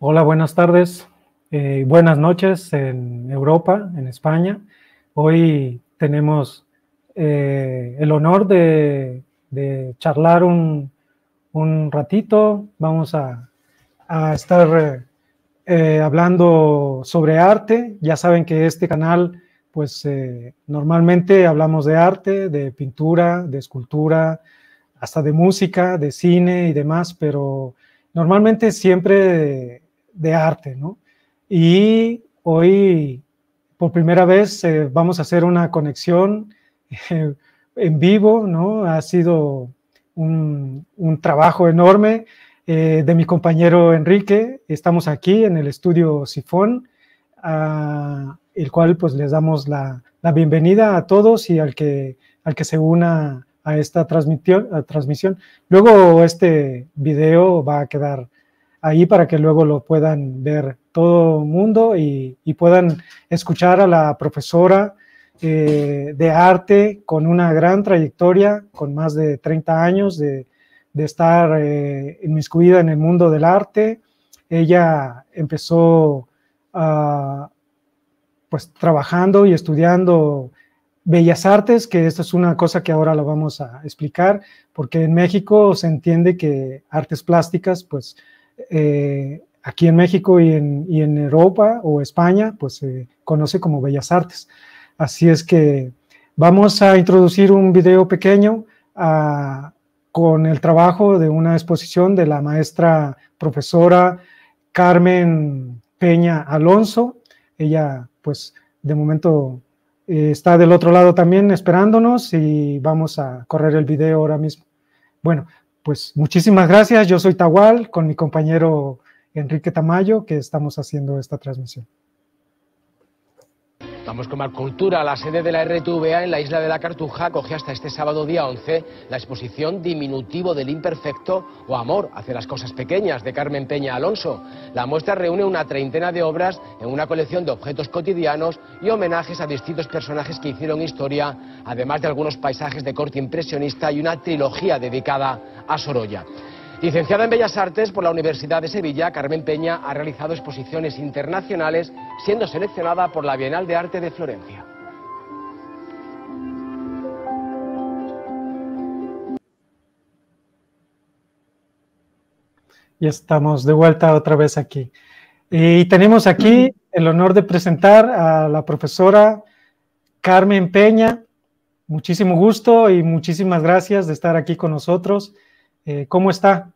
Hola, buenas tardes, buenas noches en Europa, en España. Hoy tenemos el honor de charlar un ratito. Vamos a estar hablando sobre arte. Ya saben que este canal, pues normalmente hablamos de arte, de pintura, de escultura, hasta de música, de cine y demás, pero normalmente siempre de arte, ¿no? Y hoy, por primera vez, vamos a hacer una conexión en vivo, ¿no? Ha sido un trabajo enorme de mi compañero Enrique. Estamos aquí en el estudio Sifón, el cual pues les damos la bienvenida a todos y al que se una a esta transmisión. Luego este video va a quedar ahí para que luego lo puedan ver todo el mundo y puedan escuchar a la profesora de arte con una gran trayectoria, con más de 30 años de estar inmiscuida en el mundo del arte. Ella empezó pues trabajando y estudiando Bellas Artes, que esto es una cosa que ahora lo vamos a explicar, porque en México se entiende que artes plásticas, pues aquí en México y en Europa o España, pues se conoce como Bellas Artes. Así es que vamos a introducir un video pequeño con el trabajo de una exposición de la maestra profesora Carmen Peña Alonso. Ella, pues, de momento está del otro lado también esperándonos y vamos a correr el video ahora mismo. Bueno, pues muchísimas gracias. Yo soy Tahual con mi compañero Enrique Tamayo, que estamos haciendo esta transmisión. Vamos con más cultura. La sede de la RTVA en la isla de la Cartuja acoge hasta este sábado día 11 la exposición Diminutivo del Imperfecto o Amor hacia las Cosas Pequeñas de Carmen Peña Alonso. La muestra reúne una treintena de obras en una colección de objetos cotidianos y homenajes a distintos personajes que hicieron historia, además de algunos paisajes de corte impresionista y una trilogía dedicada a Sorolla. Licenciada en Bellas Artes por la Universidad de Sevilla, Carmen Peña ha realizado exposiciones internacionales, siendo seleccionada por la Bienal de Arte de Florencia. Ya estamos de vuelta otra vez aquí. Y tenemos aquí el honor de presentar a la profesora Carmen Peña. Muchísimo gusto y muchísimas gracias de estar aquí con nosotros. ¿Cómo está?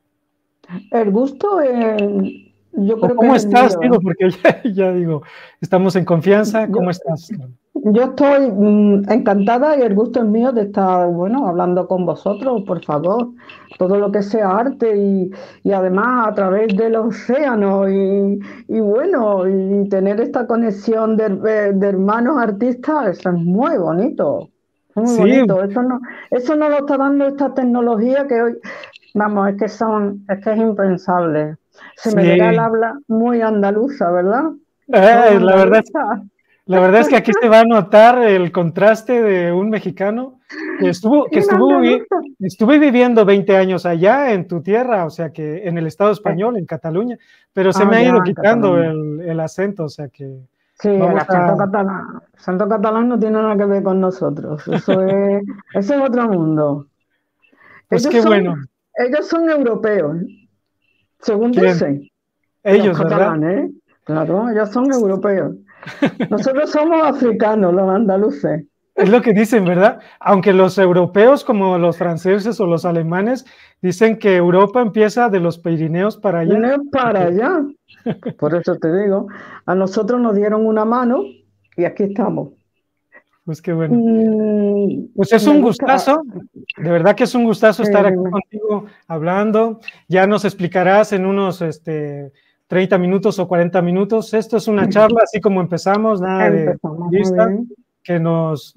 El gusto, yo creo que... ¿Cómo estás? Digo, porque ya digo, estamos en confianza. ¿Cómo estás? Yo estoy encantada y el gusto es mío de estar, bueno, hablando con vosotros, por favor. Todo lo que sea arte y además a través del océano y bueno, y tener esta conexión de hermanos artistas, eso es muy bonito. Muy bonito, sí. Eso no lo está dando esta tecnología que hoy, vamos, es que es impensable. Se me llega el habla muy andaluza, ¿verdad? Muy andaluza. La verdad es que aquí se va a notar el contraste de un mexicano que estuve viviendo 20 años allá en tu tierra, o sea que en el Estado español, en Cataluña, pero se me ha ido quitando el acento, o sea que... Sí, el acento catalán. El acento catalán no tiene nada que ver con nosotros. Eso es otro mundo. Pues ellos, ellos son europeos, según dicen. Ellos, los catalanes, ¿verdad? Claro, ellos son europeos. Nosotros somos africanos, los andaluces. Es lo que dicen, ¿verdad? Aunque los europeos, como los franceses o los alemanes, dicen que Europa empieza de los Pirineos para allá. Pirineos para allá. Por eso te digo, a nosotros nos dieron una mano y aquí estamos. Pues qué bueno. Pues es un gustazo, de verdad que es un gustazo estar aquí contigo hablando. Ya nos explicarás en unos 30 minutos o 40 minutos. Esto es una charla, así como empezamos, nada de lista. Que nos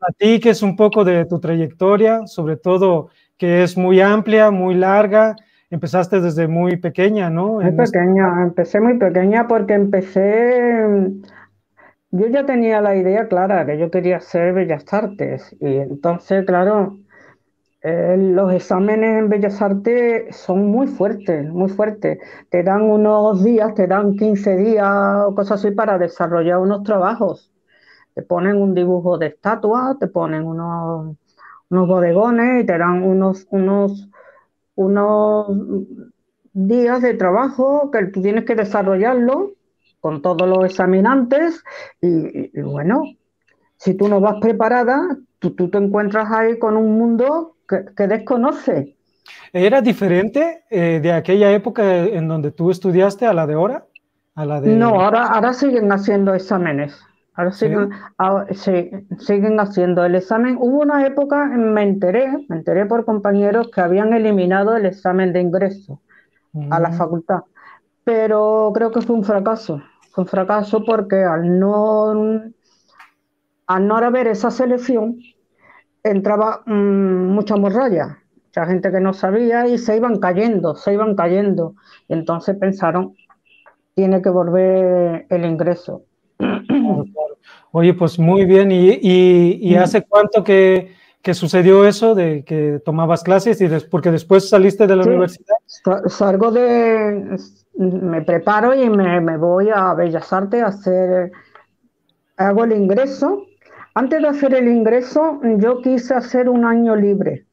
platiques un poco de tu trayectoria, sobre todo que es muy amplia, muy larga. Empezaste desde muy pequeña, ¿no? Muy pequeña, empecé muy pequeña porque yo ya tenía la idea clara que yo quería hacer Bellas Artes y entonces, claro, Los exámenes en Bellas Artes son muy fuertes, muy fuertes. Te dan unos días, te dan 15 días o cosas así para desarrollar unos trabajos. Te ponen un dibujo de estatua, te ponen unos bodegones y te dan unos días de trabajo que tú tienes que desarrollarlo con todos los examinantes y bueno, si tú no vas preparada, tú te encuentras ahí con un mundo que desconoce. ¿Era diferente de aquella época en donde tú estudiaste a la de ahora? No, ahora siguen haciendo exámenes. Ahora siguen, ¿sí? Siguen haciendo el examen. Hubo una época, me enteré por compañeros que habían eliminado el examen de ingreso a la facultad, pero creo que fue un fracaso. Fue un fracaso porque al no haber esa selección, entraba mucha morralla, mucha gente que no sabía y se iban cayendo. Y entonces pensaron, tiene que volver el ingreso. Oye, pues muy bien. ¿Y hace cuánto que sucedió eso de que tomabas clases porque después saliste de la universidad? Salgo me preparo y me voy a Bellas Artes a hago el ingreso. Antes de hacer el ingreso, yo quise hacer un año libre,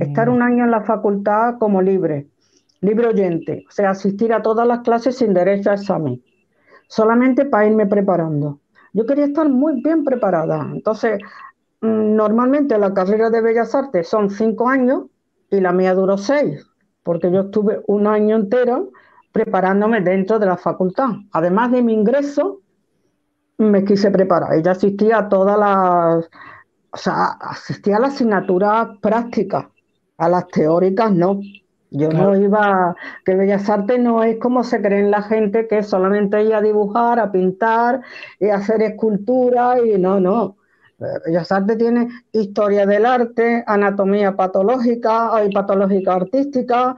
estar un año en la facultad como libre oyente, o sea, asistir a todas las clases sin derecho a examen, solamente para irme preparando. Yo quería estar muy bien preparada, entonces, normalmente la carrera de Bellas Artes son 5 años y la mía duró 6, porque yo estuve un año entero preparándome dentro de la facultad. Además de mi ingreso, me quise preparar. Ella asistía a todas las... O sea, asistía a las asignaturas prácticas, a las teóricas no. Yo claro. No iba... Que Bellas Artes no es como se creen la gente, que solamente iba a dibujar, a pintar, y a hacer escultura, y no. Bellas Artes tiene historia del arte, anatomía patológica, hay patológica artística,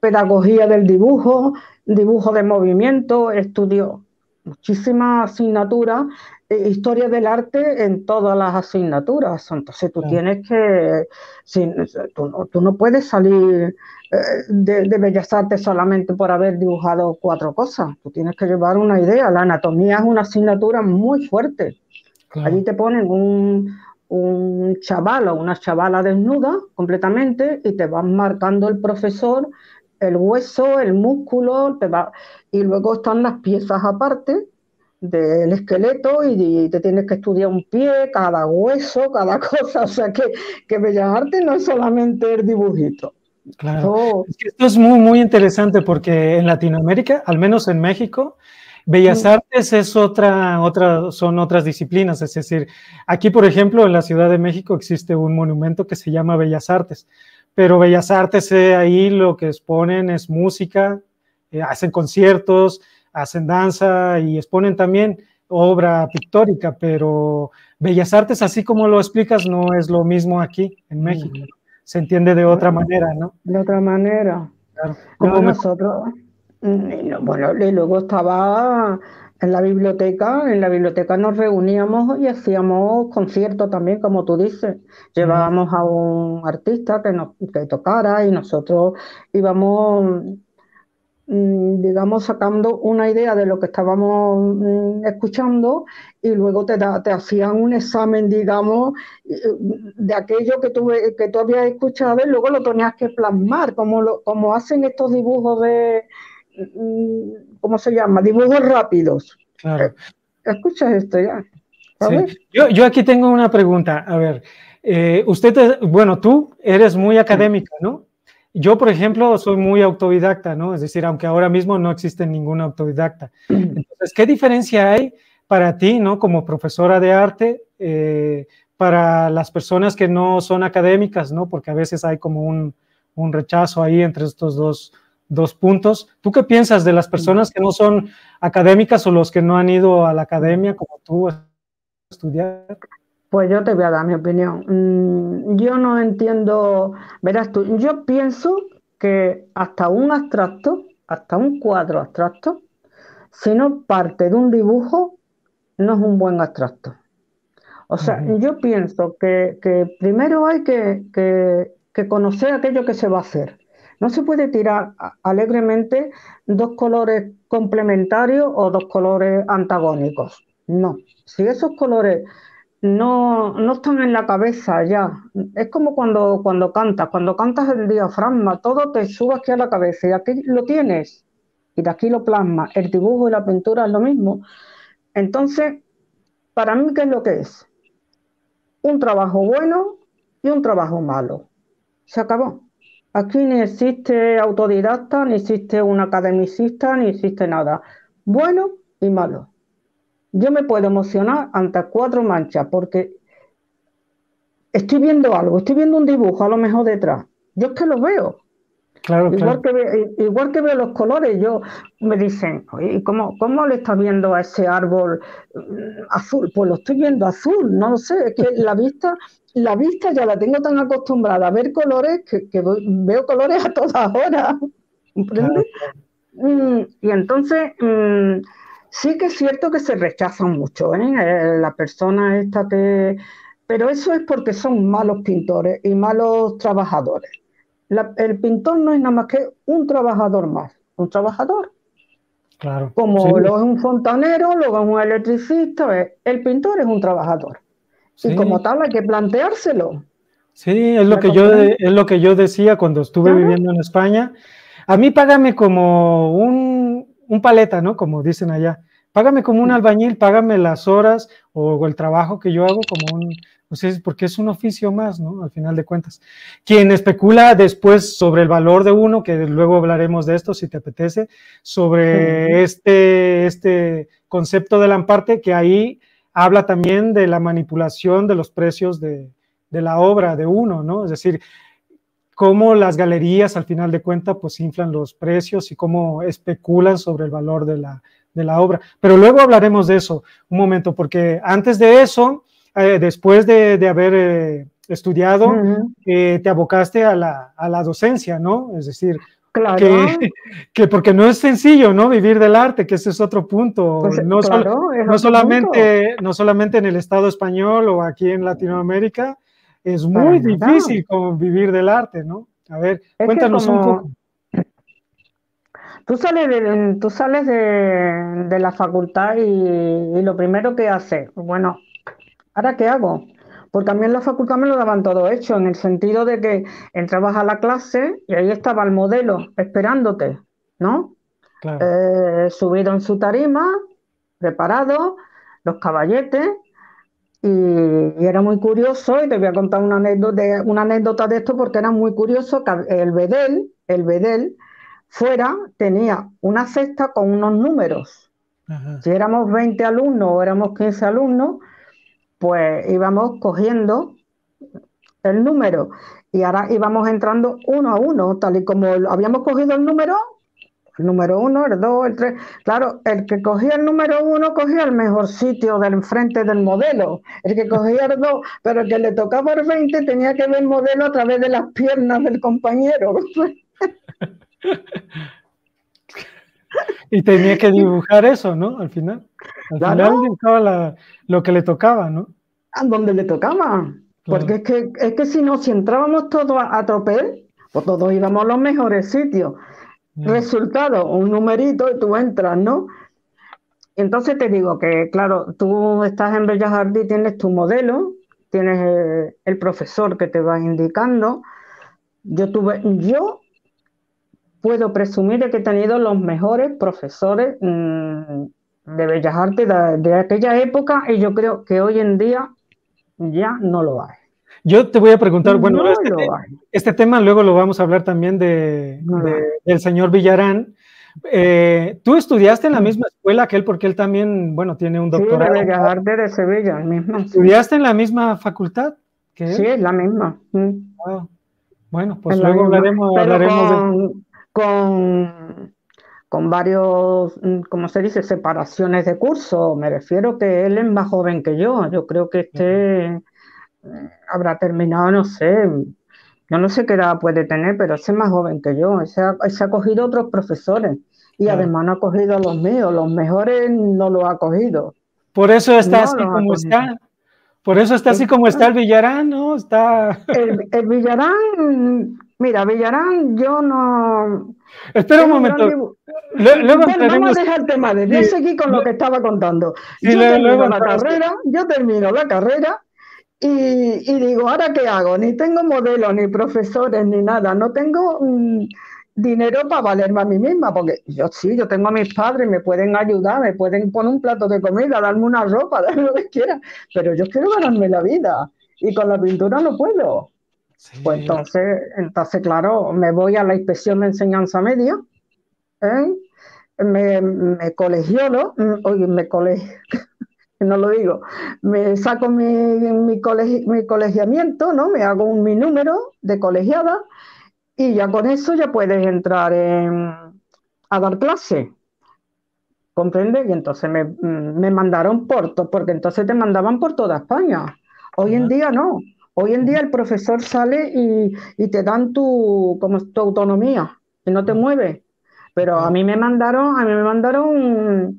pedagogía del dibujo, dibujo de movimiento, estudio, muchísimas asignaturas, historia del arte en todas las asignaturas. Entonces tú tienes que, tú no puedes salir de Bellas Artes solamente por haber dibujado 4 cosas. Tú tienes que llevar una idea. La anatomía es una asignatura muy fuerte. Claro. Allí te ponen un chaval o una chavala desnuda completamente y te van marcando el profesor el hueso, el músculo, y luego están las piezas aparte del esqueleto y te tienes que estudiar un pie, cada hueso, cada cosa. O sea que Bellas Artes no es solamente el dibujito. Claro. Es que esto es muy, muy interesante porque en Latinoamérica, al menos en México, Bellas Artes es son otras disciplinas. Es decir, aquí, por ejemplo, en la Ciudad de México existe un monumento que se llama Bellas Artes. Pero Bellas Artes, ahí lo que exponen es música, hacen conciertos, hacen danza y exponen también obra pictórica, pero Bellas Artes, así como lo explicas, no es lo mismo aquí en México. Se entiende de otra manera, ¿no? De otra manera. Claro. Como nosotros, bueno, y luego estaba en la biblioteca nos reuníamos y hacíamos conciertos también, como tú dices. Llevábamos a un artista que tocara y nosotros íbamos, digamos, sacando una idea de lo que estábamos escuchando y luego te hacían un examen, digamos, de aquello que tú habías escuchado y luego lo tenías que plasmar, como hacen estos dibujos de... ¿Cómo se llama? Dibujos rápidos. Claro. Escuchas esto ya. ¿Sabes? Sí. Yo aquí tengo una pregunta. A ver, tú eres muy académica, ¿no? Yo, por ejemplo, soy muy autodidacta, ¿no? Es decir, aunque ahora mismo no existe ningún autodidacta. Entonces, ¿qué diferencia hay para ti, ¿no? Como profesora de arte, para las personas que no son académicas, ¿no? Porque a veces hay como un rechazo ahí entre estos dos puntos. ¿Tú qué piensas de las personas que no son académicas o los que no han ido a la academia como tú a estudiar? Pues yo te voy a dar mi opinión. Yo no entiendo, verás tú, yo pienso que hasta un cuadro abstracto, si no parte de un dibujo, no es un buen abstracto. O sea, yo pienso que primero hay que conocer aquello que se va a hacer. No se puede tirar alegremente dos colores complementarios o dos colores antagónicos. No. Si esos colores no están en la cabeza ya, es como cuando cantas el diafragma, todo te sube aquí a la cabeza y aquí lo tienes y de aquí lo plasmas. El dibujo y la pintura es lo mismo. Entonces, para mí, ¿qué es lo que es? Un trabajo bueno y un trabajo malo. Se acabó. Aquí ni existe autodidacta, ni existe un academicista, ni existe nada. Bueno y malo. Yo me puedo emocionar ante cuatro manchas porque estoy viendo algo, estoy viendo un dibujo a lo mejor detrás. Yo es que lo veo. Claro, igual, claro. Igual que veo los colores, yo me dicen, ¿y cómo le estás viendo a ese árbol azul? Pues lo estoy viendo azul, no lo sé, es que la vista ya la tengo tan acostumbrada a ver colores que veo colores a todas horas, ¿comprendes? Claro. Y entonces sí que es cierto que se rechazan mucho, ¿eh? La persona esta que... Pero eso es porque son malos pintores y malos trabajadores. El pintor no es nada más que un trabajador más, un trabajador. Claro. Como sí, luego es un fontanero, luego es un electricista, el pintor es un trabajador. Sí. Y como tal hay que planteárselo. Sí, es lo que yo decía cuando estuve viviendo en España. A mí págame como un paleta, ¿no? Como dicen allá. Págame como un albañil, págame las horas o el trabajo que yo hago como un... Pues es porque es un oficio más, ¿no? Al final de cuentas. Quien especula después sobre el valor de uno, que luego hablaremos de esto si te apetece, sobre este concepto del amparte, que ahí habla también de la manipulación de los precios de la obra de uno, ¿no? Es decir, cómo las galerías al final de cuentas pues inflan los precios y cómo especulan sobre el valor de la obra. Pero luego hablaremos de eso un momento, porque antes de eso... después de haber estudiado, te abocaste a la docencia, ¿no? Es decir, claro. que porque no es sencillo, ¿no? Vivir del arte, que ese es otro punto. Pues, no, claro, no solamente en el Estado español o aquí en Latinoamérica, es muy difícil vivir del arte, ¿no? A ver, cuéntanos un poco. Tú sales de la facultad y lo primero que haces, bueno... ¿Ahora qué hago? Porque a mí en la facultad me lo daban todo hecho, en el sentido de que entrabas a la clase y ahí estaba el modelo esperándote, ¿no? Claro. Subido en su tarima, preparado, los caballetes, y era muy curioso, y te voy a contar una anécdota de esto porque era muy curioso, que el bedel fuera tenía una cesta con unos números. Ajá. Si éramos 20 alumnos o éramos 15 alumnos, pues íbamos cogiendo el número y ahora íbamos entrando uno a uno, tal y como habíamos cogido el número uno, el dos, el tres. Claro, el que cogía el número uno cogía el mejor sitio del enfrente del modelo, el que cogía el dos, pero el que le tocaba el 20 tenía que ver el modelo a través de las piernas del compañero. Y tenía que dibujar eso, ¿no? Al final. Al final dibujaba lo que le tocaba, ¿no? A donde le tocaba. Claro. Porque es que si entrábamos todos a tropel, pues todos íbamos a los mejores sitios. Yeah. Resultado, un numerito y tú entras, ¿no? Entonces te digo que, claro, tú estás en Bellas Artes y tienes tu modelo, tienes el profesor que te va indicando. Yo puedo presumir de que he tenido los mejores profesores de Bellas Artes de aquella época y yo creo que hoy en día ya no lo hay. Yo te voy a preguntar, bueno, no este tema luego lo vamos a hablar también del señor Villarán. ¿Tú estudiaste en la misma escuela que él? Porque él también, bueno, tiene un doctorado. Sí, de Bellas Artes de Sevilla, el mismo. ¿Estudiaste en la misma facultad que él? Sí, es la misma. Wow. Bueno, pues luego hablaremos de... Con varios, ¿cómo se dice?, separaciones de curso. Me refiero que él es más joven que yo. Yo creo que habrá terminado, no sé, yo no sé qué edad puede tener, pero ese es más joven que yo. Ese ha cogido otros profesores y además no ha cogido a los míos. Los mejores no los ha cogido. Por eso está así como está. Por eso está así como está el Villarán, ¿no? Está... El Villarán, mira, Villarán yo no... Espera un momento. Luego bueno, vamos a dejar el tema de... Yo seguí con lo que estaba contando. Sí, yo termino la carrera, y digo, ¿ahora qué hago? Ni tengo modelos, ni profesores, ni nada. No tengo dinero para valerme a mí misma, porque yo sí, yo tengo a mis padres, me pueden ayudar, me pueden poner un plato de comida, darme una ropa, darme lo que quiera, pero yo quiero ganarme la vida y con la pintura no puedo. Sí. Pues entonces, claro, me voy a la inspección de enseñanza media, ¿eh? me colegiolo, oye, no lo digo, me saco mi colegiamiento, ¿no? Me hago mi número de colegiada y ya con eso ya puedes entrar a dar clase, ¿comprendes? Y entonces me mandaron porque entonces te mandaban por toda España. Hoy en día no, hoy en día el profesor sale y te dan tu autonomía y no te mueves, pero a mí me mandaron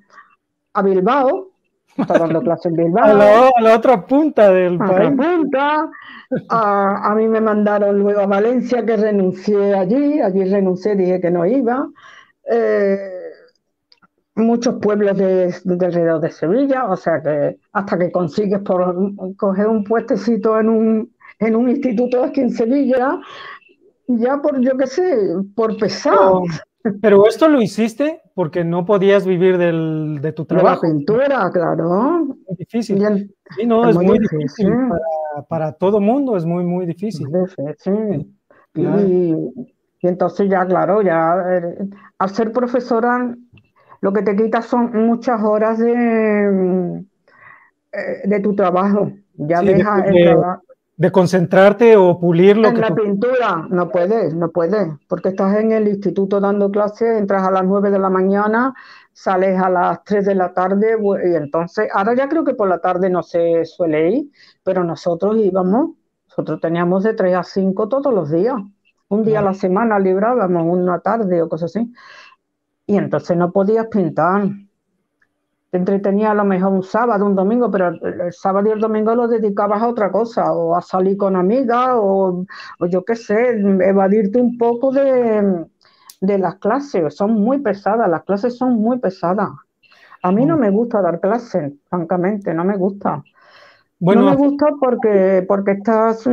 a Bilbao. Está dando clase en Bilbao. A la otra punta del país. A mí me mandaron luego a Valencia, que renuncié allí renuncié, dije que no iba. Muchos pueblos de alrededor de Sevilla, o sea que hasta que consigues coger un puestecito en un instituto aquí en Sevilla, ya por, yo qué sé, por pesado. Pero esto lo hiciste porque no podías vivir de tu trabajo. De la pintura, claro. Muy difícil. Sí, no, es muy difícil. Para todo mundo es muy, muy difícil. Sí. Claro. Y entonces ya, claro, al ser profesora lo que te quita son muchas horas de tu trabajo. Ya sí, dejas el trabajo. De concentrarte o pulir lo que... En la pintura, no puedes, porque estás en el instituto dando clases, entras a las 9 de la mañana, sales a las 3 de la tarde, y entonces, ahora ya creo que por la tarde no se suele ir, pero nosotros teníamos de 3 a 5 todos los días, un día a la semana librábamos una tarde o cosas así, y entonces no podías pintar. Te entretenía a lo mejor un sábado, un domingo, pero el sábado y el domingo lo dedicabas a otra cosa, o a salir con amigas, o yo qué sé, evadirte un poco de las clases. Son muy pesadas, las clases son muy pesadas. A mí no me gusta dar clases, francamente, no me gusta. Bueno, no me gusta porque estás,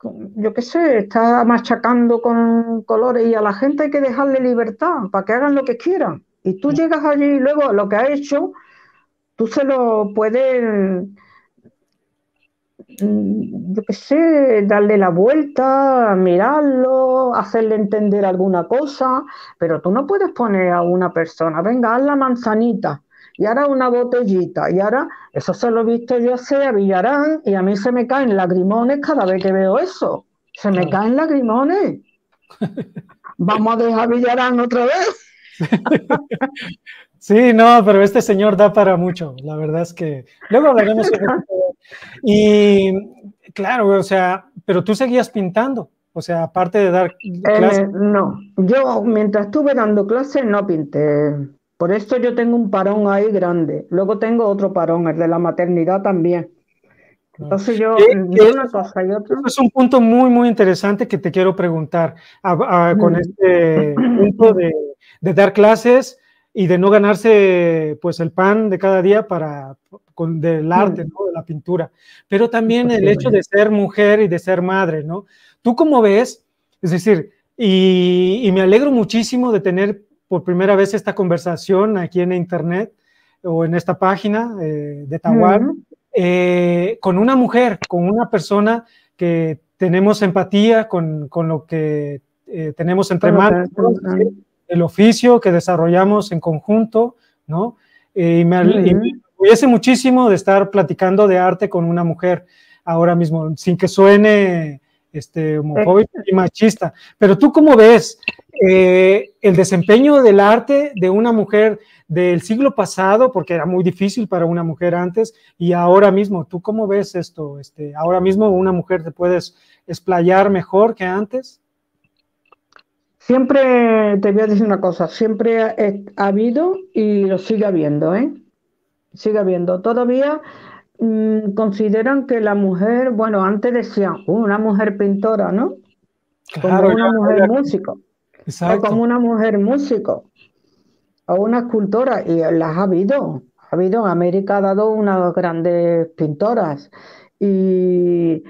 yo qué sé, estás machacando con colores y a la gente hay que dejarle libertad para que hagan lo que quieran. Y tú llegas allí y luego lo que ha hecho, tú se lo puedes, yo qué sé, darle la vuelta, mirarlo, hacerle entender alguna cosa, pero tú no puedes poner a una persona, venga, haz la manzanita, y ahora una botellita, y ahora, eso se lo he visto yo a Villarán, y a mí se me caen lagrimones cada vez que veo eso, se me caen lagrimones. Vamos a dejar Villarán otra vez. Sí, no, pero este señor da para mucho, la verdad es que luego hablaremos sobre todo. Y claro, o sea, pero tú seguías pintando, o sea, aparte de dar clases. No, yo mientras estuve dando clases no pinté, por eso yo tengo un parón ahí grande, luego tengo otro parón, el de la maternidad también. Entonces yo, una cosa y otra. Es un punto muy, muy interesante que te quiero preguntar con este punto de dar clases y de no ganarse pues el pan de cada día del arte, ¿no? De la pintura. Pero también el hecho de ser mujer y de ser madre, ¿no? ¿Tú cómo ves? Es decir, y me alegro muchísimo de tener por primera vez esta conversación aquí en internet o en esta página de Tahual. Con una mujer, con una persona que tenemos empatía con lo que tenemos entre manos, el oficio que desarrollamos en conjunto, ¿no? Y me orgullece muchísimo de estar platicando de arte con una mujer ahora mismo, sin que suene homofóbico y machista. Pero tú, ¿cómo ves el desempeño del arte de una mujer del siglo pasado, porque era muy difícil para una mujer antes, y ahora mismo? ¿Tú cómo ves esto? ¿Ahora mismo una mujer te puedes explayar mejor que antes? Siempre te voy a decir una cosa, siempre ha habido y lo sigue habiendo, ¿eh? Sigue habiendo. Todavía Consideran que la mujer, bueno, antes decían, una mujer pintora, ¿no? Claro, como una mujer músico. Exacto. O como una mujer músico. O una escultora, y las ha habido. Ha habido, en América ha dado unas grandes pintoras. Y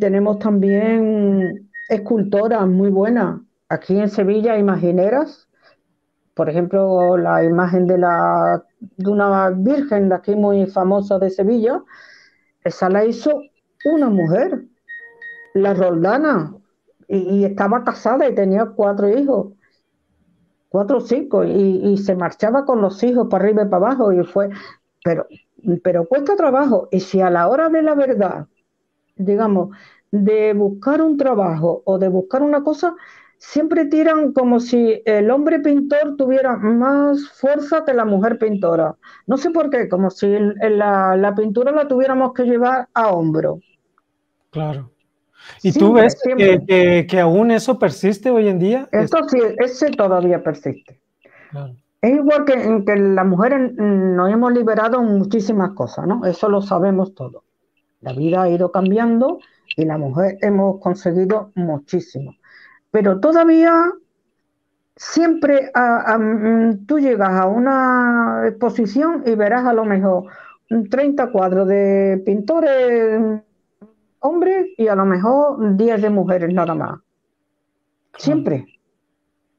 tenemos también escultoras muy buenas. Aquí en Sevilla, imagineras. Por ejemplo, la imagen de una virgen de aquí muy famosa de Sevilla, esa la hizo una mujer, la Roldana, y estaba casada y tenía 4 hijos, 4 o 5, y se marchaba con los hijos para arriba y para abajo, y fue, pero cuesta trabajo. Y si a la hora de la verdad, digamos, de buscar un trabajo o de buscar una cosa, siempre tiran como si el hombre pintor tuviera más fuerza que la mujer pintora. No sé por qué, como si la pintura la tuviéramos que llevar a hombro. Claro. ¿Y siempre, tú ves que aún eso persiste hoy en día? Esto sí, ese todavía persiste. Claro. Es igual que las mujeres nos hemos liberado en muchísimas cosas, ¿no? Eso lo sabemos todos. La vida ha ido cambiando y la mujer hemos conseguido muchísimo. Pero todavía siempre tú llegas a una exposición y verás a lo mejor 30 cuadros de pintores hombres y a lo mejor 10 de mujeres nada más. Siempre.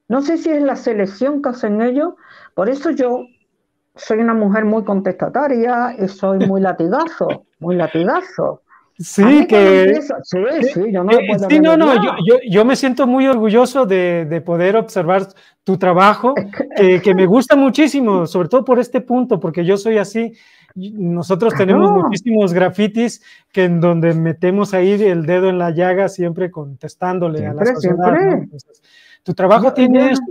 No sé si es la selección que hacen ellos. Por eso yo soy una mujer muy contestataria y soy muy latigazo, muy latigazo. Sí, que... Sí, yo no lo puedo yo me siento muy orgulloso de poder observar tu trabajo, que me gusta muchísimo, sobre todo por este punto, porque yo soy así. Nosotros tenemos muchísimos grafitis que en donde metemos ahí el dedo en la llaga, siempre contestándole a la sociedad, ¿no? Entonces, tu trabajo tiene esto,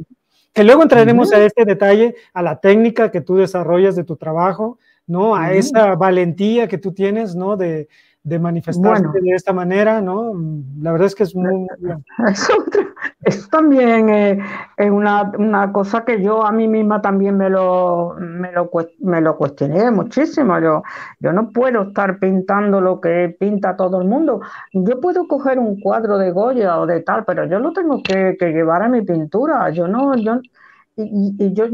que luego entraremos a este detalle, a la técnica que tú desarrollas de tu trabajo, ¿no? A esa valentía que tú tienes, ¿no? De manifestarse de esta manera, ¿no? La verdad es que es muy... Eso también es una cosa que yo a mí misma también me lo cuestioné muchísimo. Yo no puedo estar pintando lo que pinta todo el mundo. Yo puedo coger un cuadro de Goya o de tal, pero yo lo tengo que llevar a mi pintura. Yo no... Yo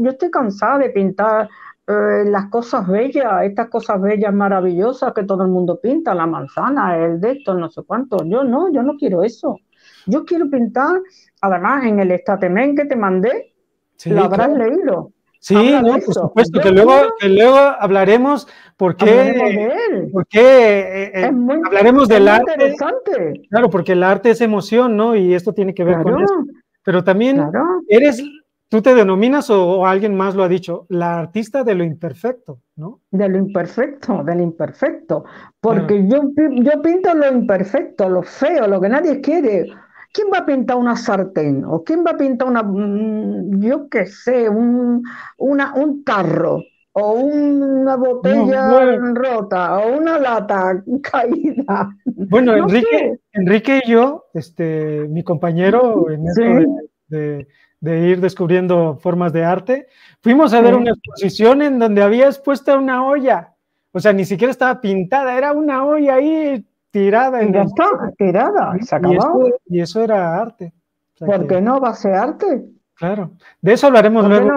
estoy cansada de pintar... las cosas bellas, estas cosas bellas maravillosas que todo el mundo pinta, la manzana, el de esto, no sé cuánto. Yo no quiero eso. Yo quiero pintar, además, en el estatement que te mandé, lo habrás leído. Sí, no, por supuesto, que luego hablaremos porque hablaremos del arte. Interesante. Claro, porque el arte es emoción, ¿no? Y esto tiene que ver con eso. Pero también eres... Tú te denominas, o alguien más lo ha dicho, la artista de lo imperfecto, ¿no? Del imperfecto. Porque yo pinto lo imperfecto, lo feo, lo que nadie quiere. ¿Quién va a pintar una sartén? ¿O quién va a pintar un tarro? ¿O una botella rota? ¿O una lata caída? Bueno, no, Enrique y yo, mi compañero, en esto de ir descubriendo formas de arte, fuimos a ver una exposición en donde había expuesta una olla, o sea, ni siquiera estaba pintada, era una olla ahí tirada. Tirada, se acabó. Y eso era arte. O sea, ¿por qué no va a ser arte? Claro, de eso hablaremos luego.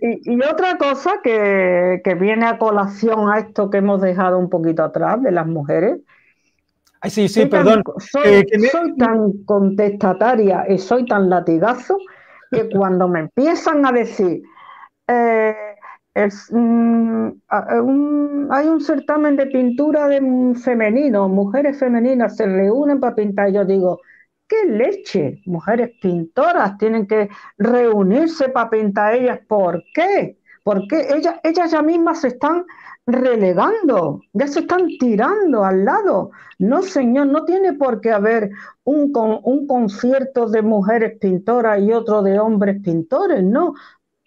Y otra cosa que viene a colación a esto que hemos dejado un poquito atrás de las mujeres. Ay, sí, perdón. Soy tan contestataria y soy tan latigazo que cuando me empiezan a decir hay un certamen de pintura femenino, mujeres femeninas se reúnen para pintar, yo digo, ¡qué leche! Mujeres pintoras tienen que reunirse para pintar ellas. ¿Por qué? Porque ellas ya mismas se están relegando, ya se están tirando al lado. No, señor, no tiene por qué haber un concierto de mujeres pintoras y otro de hombres pintores, no.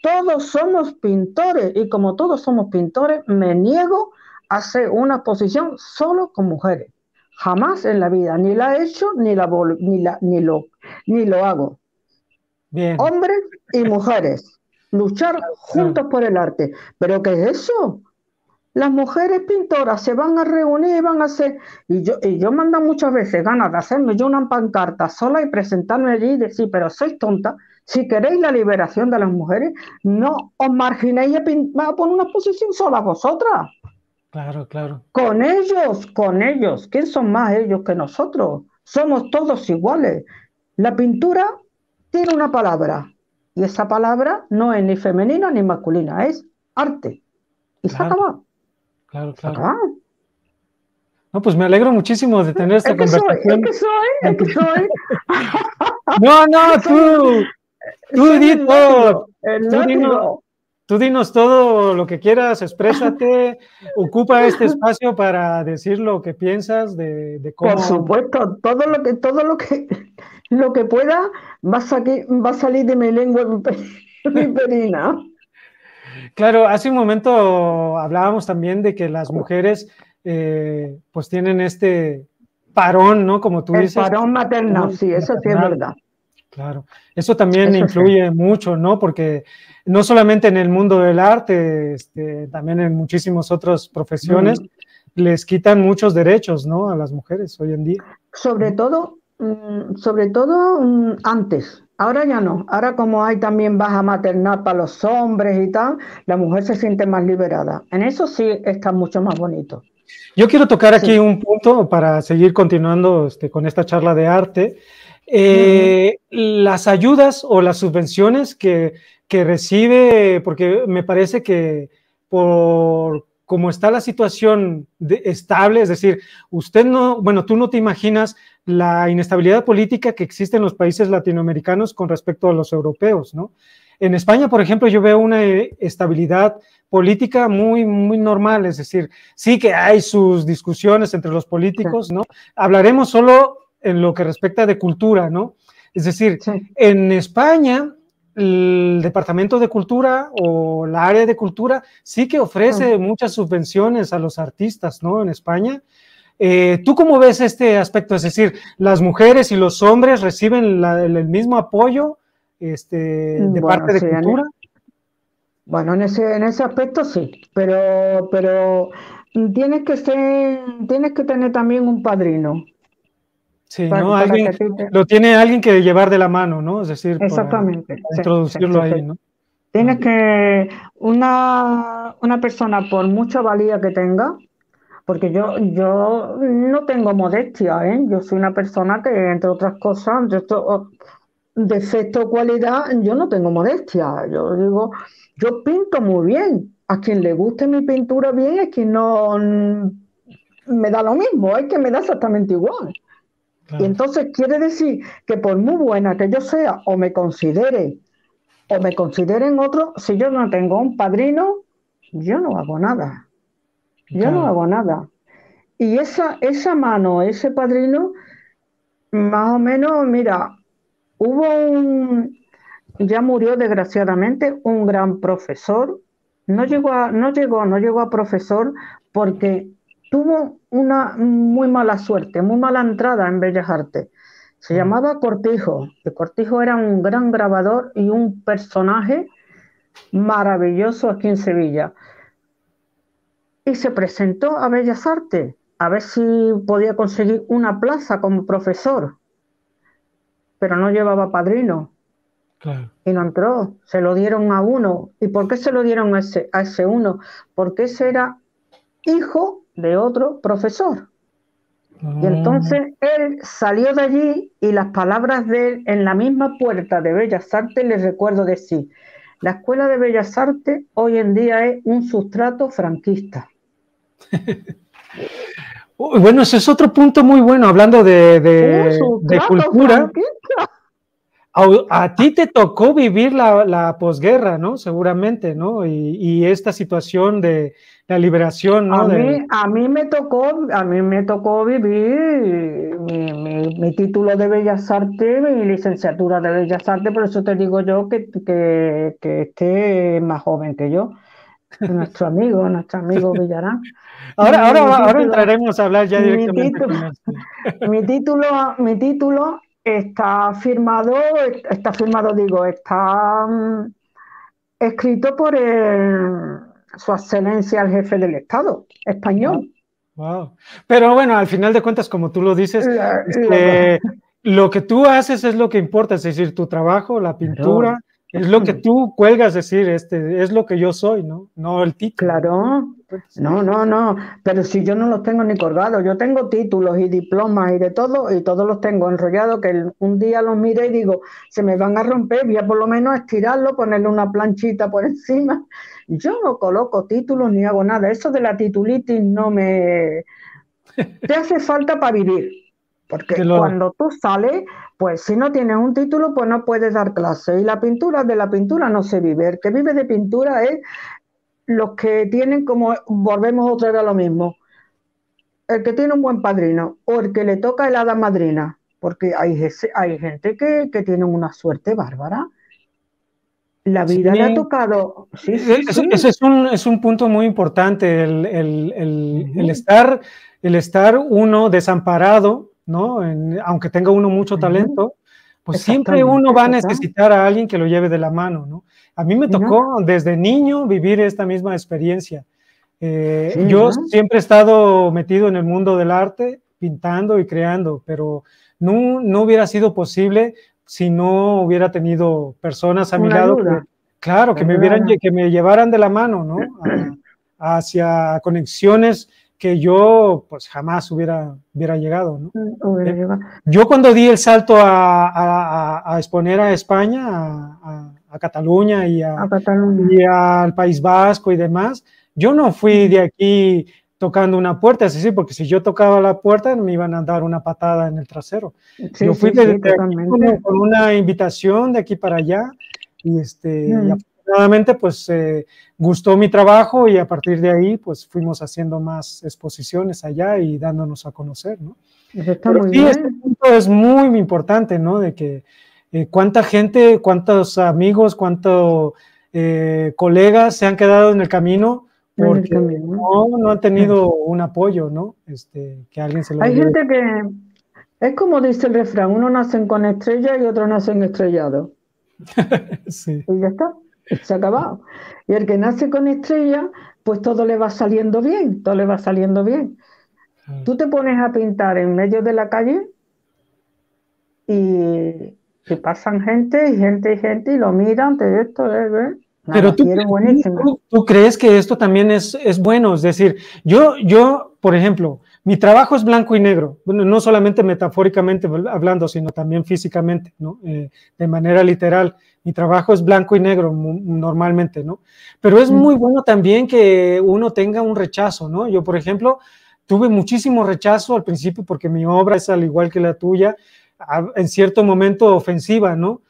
Todos somos pintores y como todos somos pintores, me niego a hacer una exposición solo con mujeres. Jamás en la vida, ni la he hecho, ni lo hago. Bien. Hombres y mujeres. Luchar juntos por el arte. ¿Pero qué es eso? las mujeres pintoras se van a reunir y van a hacer... Y yo me han dado muchas veces ganas de hacerme yo una pancarta sola y presentarme allí y decir, pero sois tonta, si queréis la liberación de las mujeres, no os marginéis a poner una exposición sola vosotras. Claro, claro. Con ellos. ¿Quién son más ellos que nosotros? Somos todos iguales. La pintura tiene una palabra, y esa palabra no es ni femenina ni masculina, es arte. Y claro, se acaba. Claro, claro. No, pues me alegro muchísimo de tener esta conversación. Es que soy. No, tú dinos todo lo que quieras, exprésate, ocupa este espacio para decir lo que piensas de cómo... Por supuesto, todo lo que pueda va a salir de mi lengua viperina. Claro, hace un momento hablábamos también de que las mujeres pues tienen este parón, ¿no? Como tú dices. El parón maternal, sí, eso sí es verdad. Claro, eso también influye mucho, ¿no? Porque no solamente en el mundo del arte, también en muchísimas otras profesiones, les quitan muchos derechos, ¿no? A las mujeres hoy en día. Sobre todo antes. Ahora ya no. Ahora como hay también baja maternal para los hombres y tal, la mujer se siente más liberada. En eso sí está mucho más bonito. Yo quiero tocar aquí un punto para seguir continuando con esta charla de arte. Las ayudas o las subvenciones que recibe, porque me parece que por como está la situación estable, es decir, tú no te imaginas la inestabilidad política que existe en los países latinoamericanos con respecto a los europeos, ¿no? En España, por ejemplo, yo veo una estabilidad política muy, muy normal, es decir, sí que hay sus discusiones entre los políticos, ¿no? Hablaremos solo en lo que respecta de cultura, ¿no? Es decir, en España, el Departamento de Cultura o la área de cultura sí que ofrece muchas subvenciones a los artistas, ¿no? En España. ¿Tú cómo ves este aspecto? Es decir, ¿las mujeres y los hombres reciben el mismo apoyo parte de cultura? En ese aspecto sí, pero tienes que tener también un padrino. Sí, para, ¿no? Lo tiene alguien que llevar de la mano, ¿no? Es decir, exactamente, para introducirlo ahí, ¿no? Tienes que una persona, por mucha valía que tenga, porque yo no tengo modestia, ¿eh? Yo soy una persona que, entre otras cosas, defecto o cualidad, yo no tengo modestia. Yo digo, yo pinto muy bien. A quien le guste mi pintura bien, a quien no, me da lo mismo, es que me da exactamente igual. Claro. Y entonces quiere decir que por muy buena que yo sea, o me considere, o me consideren otros, si yo no tengo un padrino, yo no hago nada. Y esa mano, ese padrino, más o menos, mira, ya murió desgraciadamente un gran profesor, no llegó a profesor porque tuvo una muy mala suerte, muy mala entrada en Bellas Artes. Se llamaba Cortijo, y Cortijo era un gran grabador y un personaje maravilloso aquí en Sevilla. Y se presentó a Bellas Artes, a ver si podía conseguir una plaza como profesor, pero no llevaba padrino. Claro. Y no entró, se lo dieron a uno. ¿Y por qué se lo dieron a ese uno? Porque ese era hijo de otro profesor. Y entonces él salió de allí y las palabras de él en la misma puerta de Bellas Artes, les recuerdo decir, la Escuela de Bellas Artes hoy en día es un sustrato franquista. Bueno, ese es otro punto muy bueno, hablando de cultura. A ti te tocó vivir la posguerra, ¿no? Seguramente, ¿no? Y esta situación de la liberación, ¿no? A mí me tocó vivir mi título de Bellas Artes, mi licenciatura de Bellas Artes, por eso te digo yo que esté más joven que yo. Nuestro amigo Villarán. Ahora entraremos a hablar ya directamente. Mi título está escrito por el Su excelencia el jefe del Estado español. Wow. Pero bueno, al final de cuentas, como tú lo dices, lo que tú haces es lo que importa, es decir, tu trabajo, la pintura, es lo que tú cuelgas, es decir, es lo que yo soy, ¿no? No el título. Claro, no, pero si yo no los tengo ni colgado, yo tengo títulos y diplomas y de todo, y todos los tengo enrollados, que un día los mire y digo, se me van a romper, voy a por lo menos estirarlo, ponerle una planchita por encima. Yo no coloco títulos ni hago nada, eso de la titulitis no me... Te hace falta para vivir, porque cuando tú sales, pues si no tienes un título, pues no puedes dar clase, y la pintura, de la pintura no se vive, el que vive de pintura es... los que tienen, como volvemos otra vez a lo mismo, el que tiene un buen padrino o el que le toca el hada madrina, porque hay gente que tiene una suerte bárbara. La vida le ha tocado. Ese es un punto muy importante, el estar uno desamparado, ¿no? Aunque tenga uno mucho talento, pues siempre uno va a necesitar a alguien que lo lleve de la mano, ¿no? A mí me tocó desde niño vivir esta misma experiencia. Yo siempre he estado metido en el mundo del arte, pintando y creando, pero no hubiera sido posible si no hubiera tenido personas a mi lado. Que me llevaran de la mano, ¿no? Hacia conexiones que yo pues jamás hubiera llegado, ¿no? Yo cuando di el salto a exponer a España, a Cataluña y al País Vasco y demás, yo no fui de aquí tocando una puerta, es decir, porque si yo tocaba la puerta me iban a dar una patada en el trasero. Sí, yo fui aquí con una invitación de aquí para allá y, y afortunadamente pues gustó mi trabajo y a partir de ahí pues fuimos haciendo más exposiciones allá y dándonos a conocer, ¿no? Pero este punto es muy importante, ¿no? De que cuánta gente, cuántos amigos, cuántos colegas se han quedado en el camino porque no han tenido un apoyo, ¿no? Que alguien se lo ayude. Hay gente que, es como dice el refrán, uno nacen con estrellas y otros nacen estrellados. Y ya está, se ha acabado. Y el que nace con estrellas, pues todo le va saliendo bien, todo le va saliendo bien. Tú te pones a pintar en medio de la calle y... que pasan gente y lo miran, pero tú crees que esto también es bueno, es decir, yo, por ejemplo, mi trabajo es blanco y negro, bueno, no solamente metafóricamente hablando, sino también físicamente, ¿no? De manera literal, mi trabajo es blanco y negro normalmente, ¿no? Pero es muy bueno también que uno tenga un rechazo, ¿no? Yo, por ejemplo, tuve muchísimo rechazo al principio porque mi obra es al igual que la tuya, en cierto momento ofensiva, ¿no?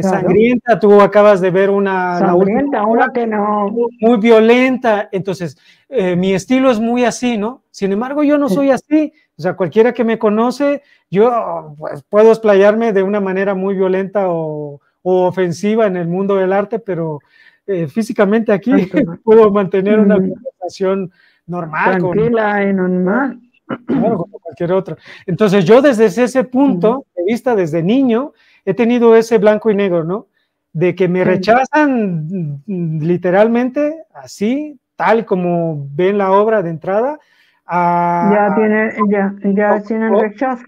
Sangrienta, tú acabas de ver una... Sangrienta, una que no... Muy violenta, entonces mi estilo es muy así, ¿no? Sin embargo, yo no soy así, o sea, cualquiera que me conoce, yo pues, puedo explayarme de una manera muy violenta o ofensiva en el mundo del arte, pero físicamente aquí puedo mantener una conversación normal. Tranquila y normal. Claro, como cualquier otro. Entonces yo desde ese punto de vista, desde niño, he tenido ese blanco y negro, ¿no? De que me rechazan literalmente, así, tal como ven la obra de entrada. Ya tienen rechazo.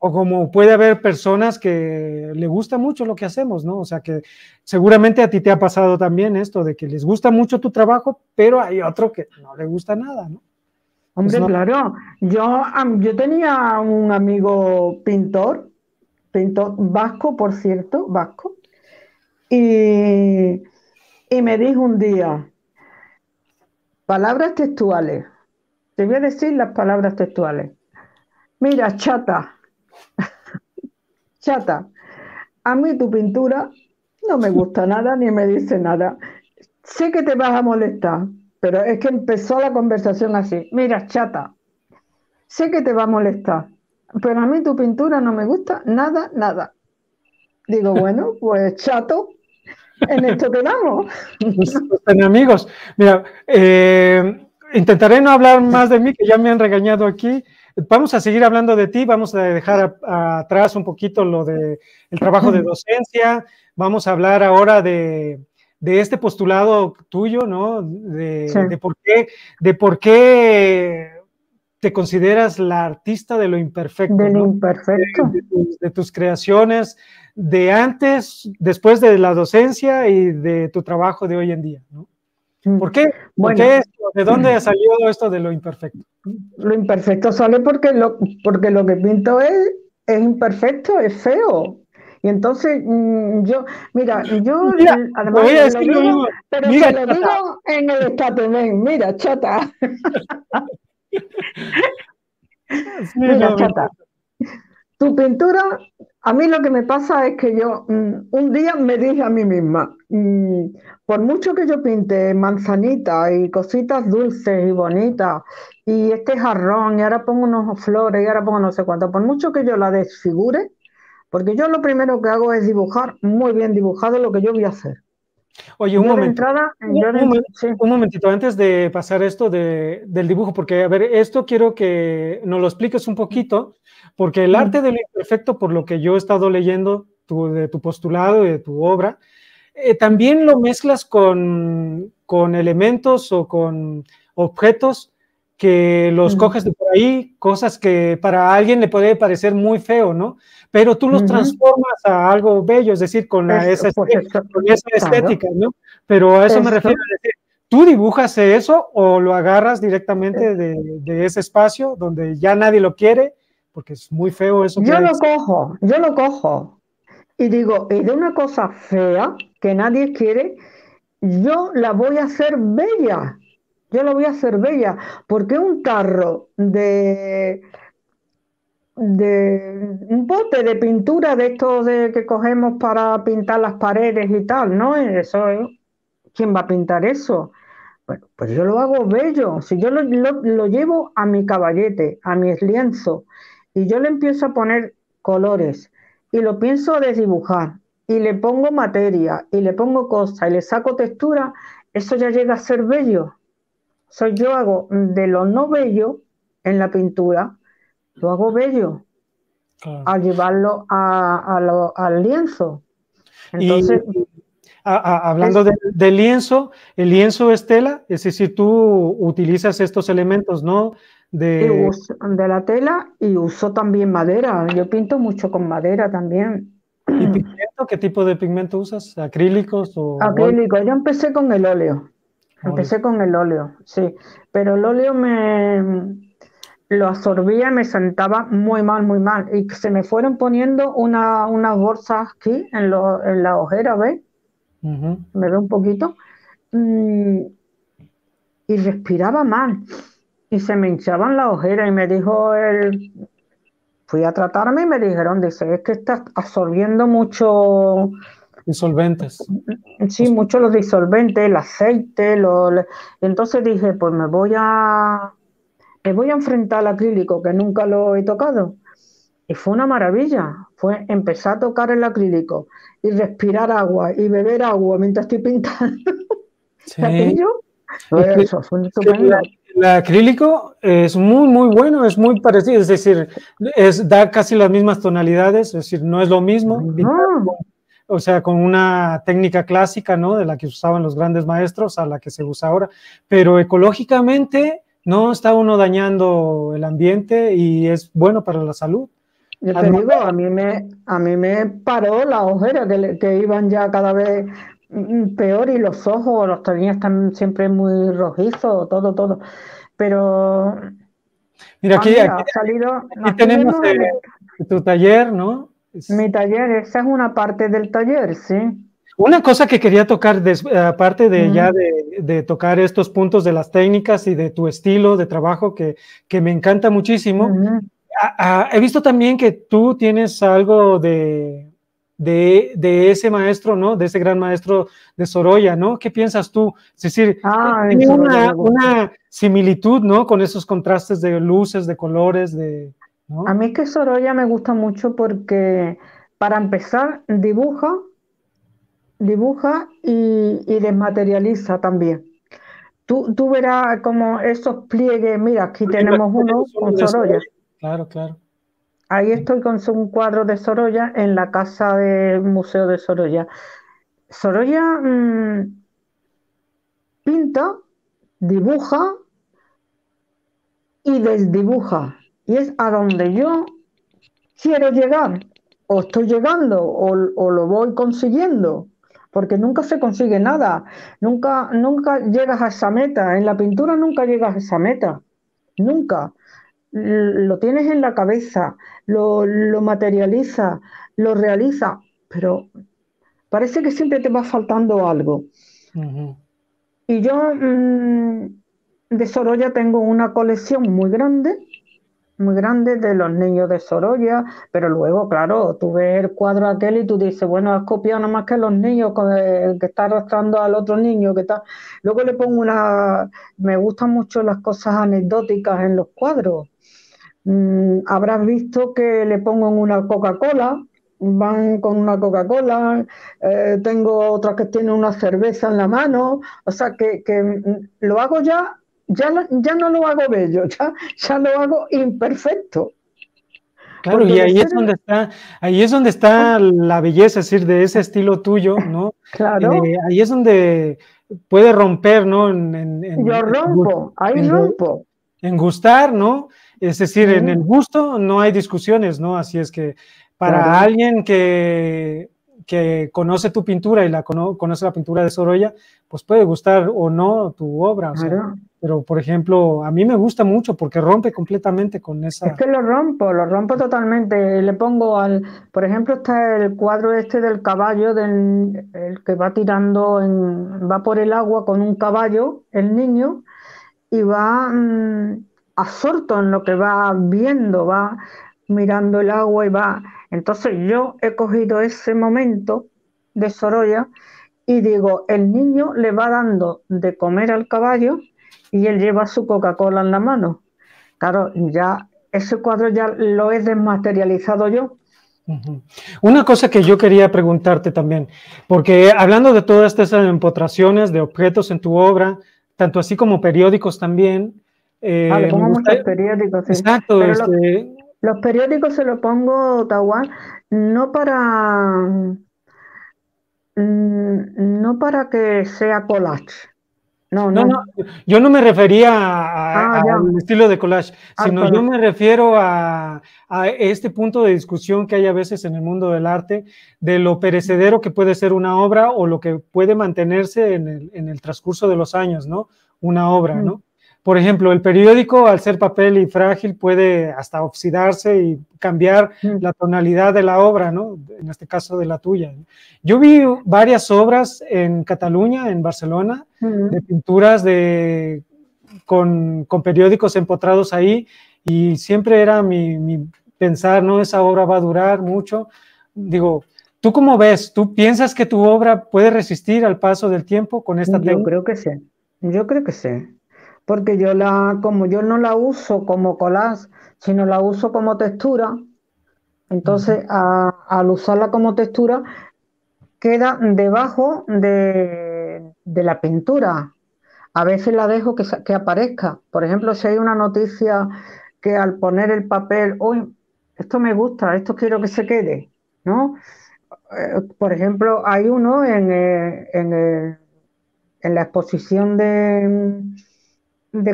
O como puede haber personas que le gusta mucho lo que hacemos, ¿no? O sea que seguramente a ti te ha pasado también esto, de que les gusta mucho tu trabajo, pero hay otro que no le gusta nada, ¿no? Hombre, claro, yo tenía un amigo pintor vasco, por cierto, vasco, y me dijo un día, palabras textuales, te voy a decir las palabras textuales, mira, chata, a mí tu pintura no me gusta nada ni me dice nada, sé que te vas a molestar. Pero es que empezó la conversación así. Mira, chata, sé que te va a molestar, pero a mí tu pintura no me gusta nada, nada. Digo, bueno, pues chato, en esto quedamos. Pues, amigos, mira, intentaré no hablar más de mí, que ya me han regañado aquí. Vamos a seguir hablando de ti, vamos a dejar atrás un poquito lo del trabajo de docencia, vamos a hablar ahora de... de este postulado tuyo, ¿no? De por qué te consideras la artista de lo imperfecto. De lo imperfecto. ¿No? De tus creaciones de antes, después de la docencia y de tu trabajo de hoy en día, ¿no? ¿Por qué? Bueno, ¿de dónde ha salido esto de lo imperfecto? Lo imperfecto sale porque lo que pinto es imperfecto, es feo. Y entonces yo lo digo en el estatumen, mira, chata. Mira, chata. Tu pintura, a mí lo que me pasa es que yo un día me dije a mí misma, por mucho que yo pinte manzanitas y cositas dulces y bonitas, y este jarrón, y ahora pongo unos flores, y ahora pongo no sé cuánto, por mucho que yo la desfigure, porque yo lo primero que hago es dibujar muy bien dibujado lo que yo voy a hacer. Oye, un momentito, antes de pasar esto del dibujo, porque, a ver, esto quiero que nos lo expliques un poquito, porque el arte de lo imperfecto, por lo que yo he estado leyendo de tu postulado y de tu obra, también lo mezclas con elementos o con objetos que los coges de por ahí, cosas que para alguien le puede parecer muy feo, ¿no? Pero tú los transformas a algo bello, es decir, con esa estética, ¿no? Pero a eso me refiero, a decir, ¿tú dibujas eso o lo agarras directamente de ese espacio donde ya nadie lo quiere? Porque es muy feo eso. Yo lo cojo y digo, y de una cosa fea que nadie quiere, yo la voy a hacer bella. Yo la voy a hacer bella, porque un tarro de un bote de pintura de estos que cogemos para pintar las paredes y tal, ¿no? Eso, ¿quién va a pintar eso? Bueno, pues yo lo hago bello. Si yo lo llevo a mi caballete, a mis lienzos, y yo le empiezo a poner colores, y lo pienso desdibujar, y le pongo materia, y le pongo cosas, y le saco textura, eso ya llega a ser bello. Yo hago de lo no bello en la pintura, lo hago bello, al llevarlo al lienzo. Entonces, hablando de lienzo, ¿el lienzo es tela? Es decir, tú utilizas estos elementos, ¿no? De la tela, y uso también madera. Yo pinto mucho con madera también. ¿Y pigmento? ¿Qué tipo de pigmento usas? ¿Acrílicos o...? Acrílicos. Yo empecé con el óleo. Empecé con el óleo, sí, pero el óleo lo absorbía y me sentaba muy mal, y se me fueron poniendo unas bolsas aquí en la ojera, ¿ves? Me ve un poquito, y respiraba mal, y se me hinchaban las ojeras, y me dijo fui a tratarme y me dijeron, dice, es que estás absorbiendo mucho... Disolventes. Sí, muchos los disolventes, el aceite, entonces dije, pues me voy a enfrentar al acrílico, que nunca lo he tocado. Y fue una maravilla, fue empezar a tocar el acrílico y respirar agua y beber agua mientras estoy pintando. Sí. Aquello, pues eso, fue estupendo. El acrílico es muy bueno, es muy parecido, es decir, da casi las mismas tonalidades, es decir, no es lo mismo. O sea, con una técnica clásica, ¿no? De la que usaban los grandes maestros a la que se usa ahora. Pero ecológicamente no está uno dañando el ambiente y es bueno para la salud. Yo te digo, a mí me paró la ojera, que iban ya cada vez peor, y los ojos, los tenía están siempre muy rojizos, todo. Pero... Mira, aquí tenemos tu taller, ¿no? Mi taller, esa es una parte del taller, sí. Una cosa que quería tocar, aparte de tocar estos puntos de las técnicas y de tu estilo de trabajo que me encanta muchísimo, he visto también que tú tienes algo de ese maestro, ¿no? De ese gran maestro de Sorolla, ¿no? ¿Qué piensas tú? Es decir, hay una similitud, ¿no? Con esos contrastes de luces, de colores, de... ¿No? A mí es que Sorolla me gusta mucho porque, para empezar, dibuja y desmaterializa también. Tú verás como esos pliegues, mira, aquí tenemos uno con Sorolla. Claro. Ahí estoy con un cuadro de Sorolla en la casa del Museo de Sorolla. Sorolla pinta, dibuja y desdibuja. Y es a donde yo quiero llegar, o estoy llegando, o lo voy consiguiendo, porque nunca se consigue nada, nunca llegas a esa meta, en la pintura nunca llegas a esa meta, nunca. Lo tienes en la cabeza, lo materializas, lo realizas, pero parece que siempre te va faltando algo. Uh-huh. Y yo de Sorolla tengo una colección muy grande de los niños de Sorolla, pero luego, claro, tú ves el cuadro aquel y tú dices, bueno, has copiado nada más que los niños, que está arrastrando al otro niño, que está... Luego le pongo una... Me gustan mucho las cosas anecdóticas en los cuadros. Habrás visto que le pongo una Coca-Cola, van con una Coca-Cola, tengo otras que tienen una cerveza en la mano, o sea, que lo hago ya... Ya no lo hago bello, ya lo hago imperfecto. Claro, porque y ahí es donde está, ahí es donde está la belleza, es decir, de ese estilo tuyo, ¿no? Claro. Ahí es donde puede romper, ¿no? Yo rompo, ahí rompo. En gustar, ¿no? Es decir, en el gusto no hay discusiones, ¿no? Así es que para alguien que conoce tu pintura y conoce la pintura de Sorolla, pues puede gustar o no tu obra, o sea, pero por ejemplo, a mí me gusta mucho porque rompe completamente con esa... Es que lo rompo totalmente, le pongo al... Por ejemplo, está el cuadro este del caballo, el que va tirando, va por el agua con un caballo, el niño, y va absorto en lo que va viendo, va mirando el agua y va... Entonces yo he cogido ese momento de Sorolla y digo, el niño le va dando de comer al caballo y él lleva su Coca-Cola en la mano. Claro, ya ese cuadro ya lo he desmaterializado yo. Una cosa que yo quería preguntarte también, porque hablando de todas estas empotraciones de objetos en tu obra, tanto así como periódicos también. Vale, pongo muchos periódicos. Sí. Exacto, los periódicos se los pongo, Tahual, no para que sea collage. No. Yo no me refería al estilo de collage, sino collage. Yo me refiero a este punto de discusión que hay a veces en el mundo del arte, de lo perecedero que puede ser una obra o lo que puede mantenerse en el transcurso de los años, ¿no? Una obra, ¿no? Por ejemplo, el periódico, al ser papel y frágil, puede hasta oxidarse y cambiar la tonalidad de la obra, ¿no? En este caso, de la tuya. Yo vi varias obras en Cataluña, en Barcelona, de pinturas con periódicos empotrados ahí, y siempre era mi pensar, ¿no? Esa obra va a durar mucho. Digo, ¿tú cómo ves? ¿Tú piensas que tu obra puede resistir al paso del tiempo con esta técnica? Yo creo que sí. Porque como yo no la uso como collage, sino la uso como textura, entonces al usarla como textura queda debajo de la pintura. A veces la dejo que aparezca. Por ejemplo, si hay una noticia que al poner el papel, uy, esto me gusta, esto quiero que se quede, ¿no? Por ejemplo, hay uno en la exposición de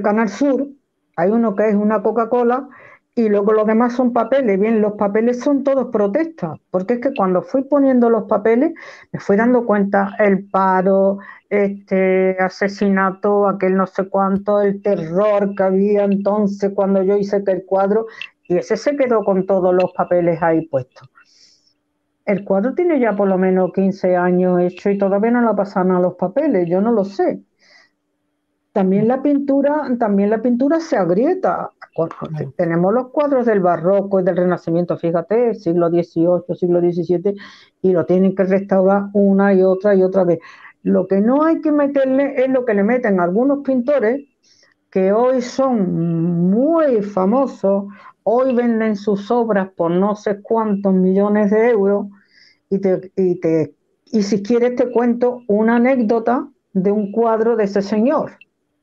Canal Sur, hay uno que es una Coca-Cola y luego los demás son papeles. Bien, los papeles son todos protestas, porque es que cuando fui poniendo los papeles me fui dando cuenta el paro, este asesinato, aquel no sé cuánto, el terror que había entonces cuando yo hice aquel cuadro, y ese se quedó con todos los papeles ahí puestos. El cuadro tiene ya por lo menos 15 años hecho y todavía no lo pasan a los papeles, yo no lo sé. También la pintura se agrieta. Tenemos los cuadros del barroco y del renacimiento, fíjate, siglo XVIII, siglo XVII, y lo tienen que restaurar una y otra vez. Lo que no hay que meterle es lo que le meten algunos pintores que hoy son muy famosos, hoy venden sus obras por no sé cuántos millones de euros, y si quieres te cuento una anécdota de un cuadro de ese señor.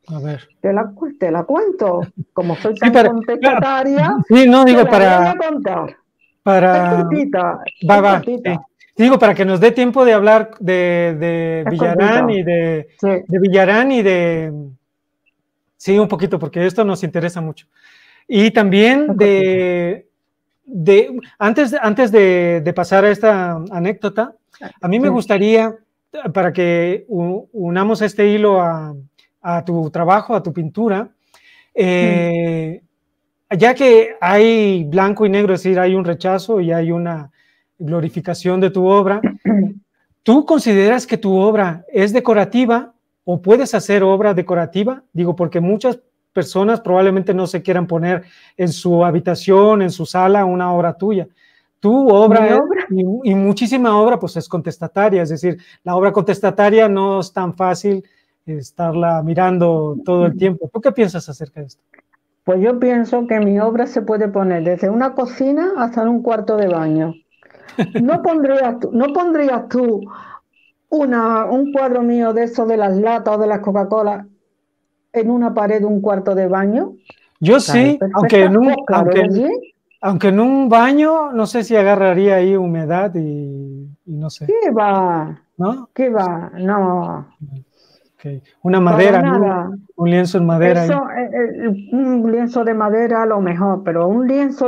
A ver. Te la cuento. Como soy tan contestataria. Sí, no, digo, para. Voy a contar. Para. Es cortita. Digo, para que nos dé tiempo de hablar de Villarán y de, sí. de Villarán y de... Sí, un poquito, porque esto nos interesa mucho. Y también de antes de pasar a esta anécdota, a mí me gustaría, para que unamos este hilo a tu trabajo, a tu pintura, ya que hay blanco y negro, es decir, hay un rechazo y hay una glorificación de tu obra, ¿tú consideras que tu obra es decorativa? ¿O puedes hacer obra decorativa? Digo, porque muchas personas probablemente no se quieran poner en su habitación, en su sala, una obra tuya. Tu obra, y muchísima obra, pues es contestataria. Es decir, la obra contestataria no es tan fácil estarla mirando todo el tiempo. ¿Tú qué piensas acerca de esto? Pues yo pienso que mi obra se puede poner desde una cocina hasta un cuarto de baño. No pondrías tú un cuadro mío de eso de las latas o de las Coca-Cola en una pared de un cuarto de baño. Yo sí, aunque en un baño no sé si agarraría ahí humedad y no sé. ¿Qué va? ¿No? ¿Qué va? No. Okay. Una madera, ¿no? Un lienzo en madera. Eso, un lienzo de madera a lo mejor, pero un lienzo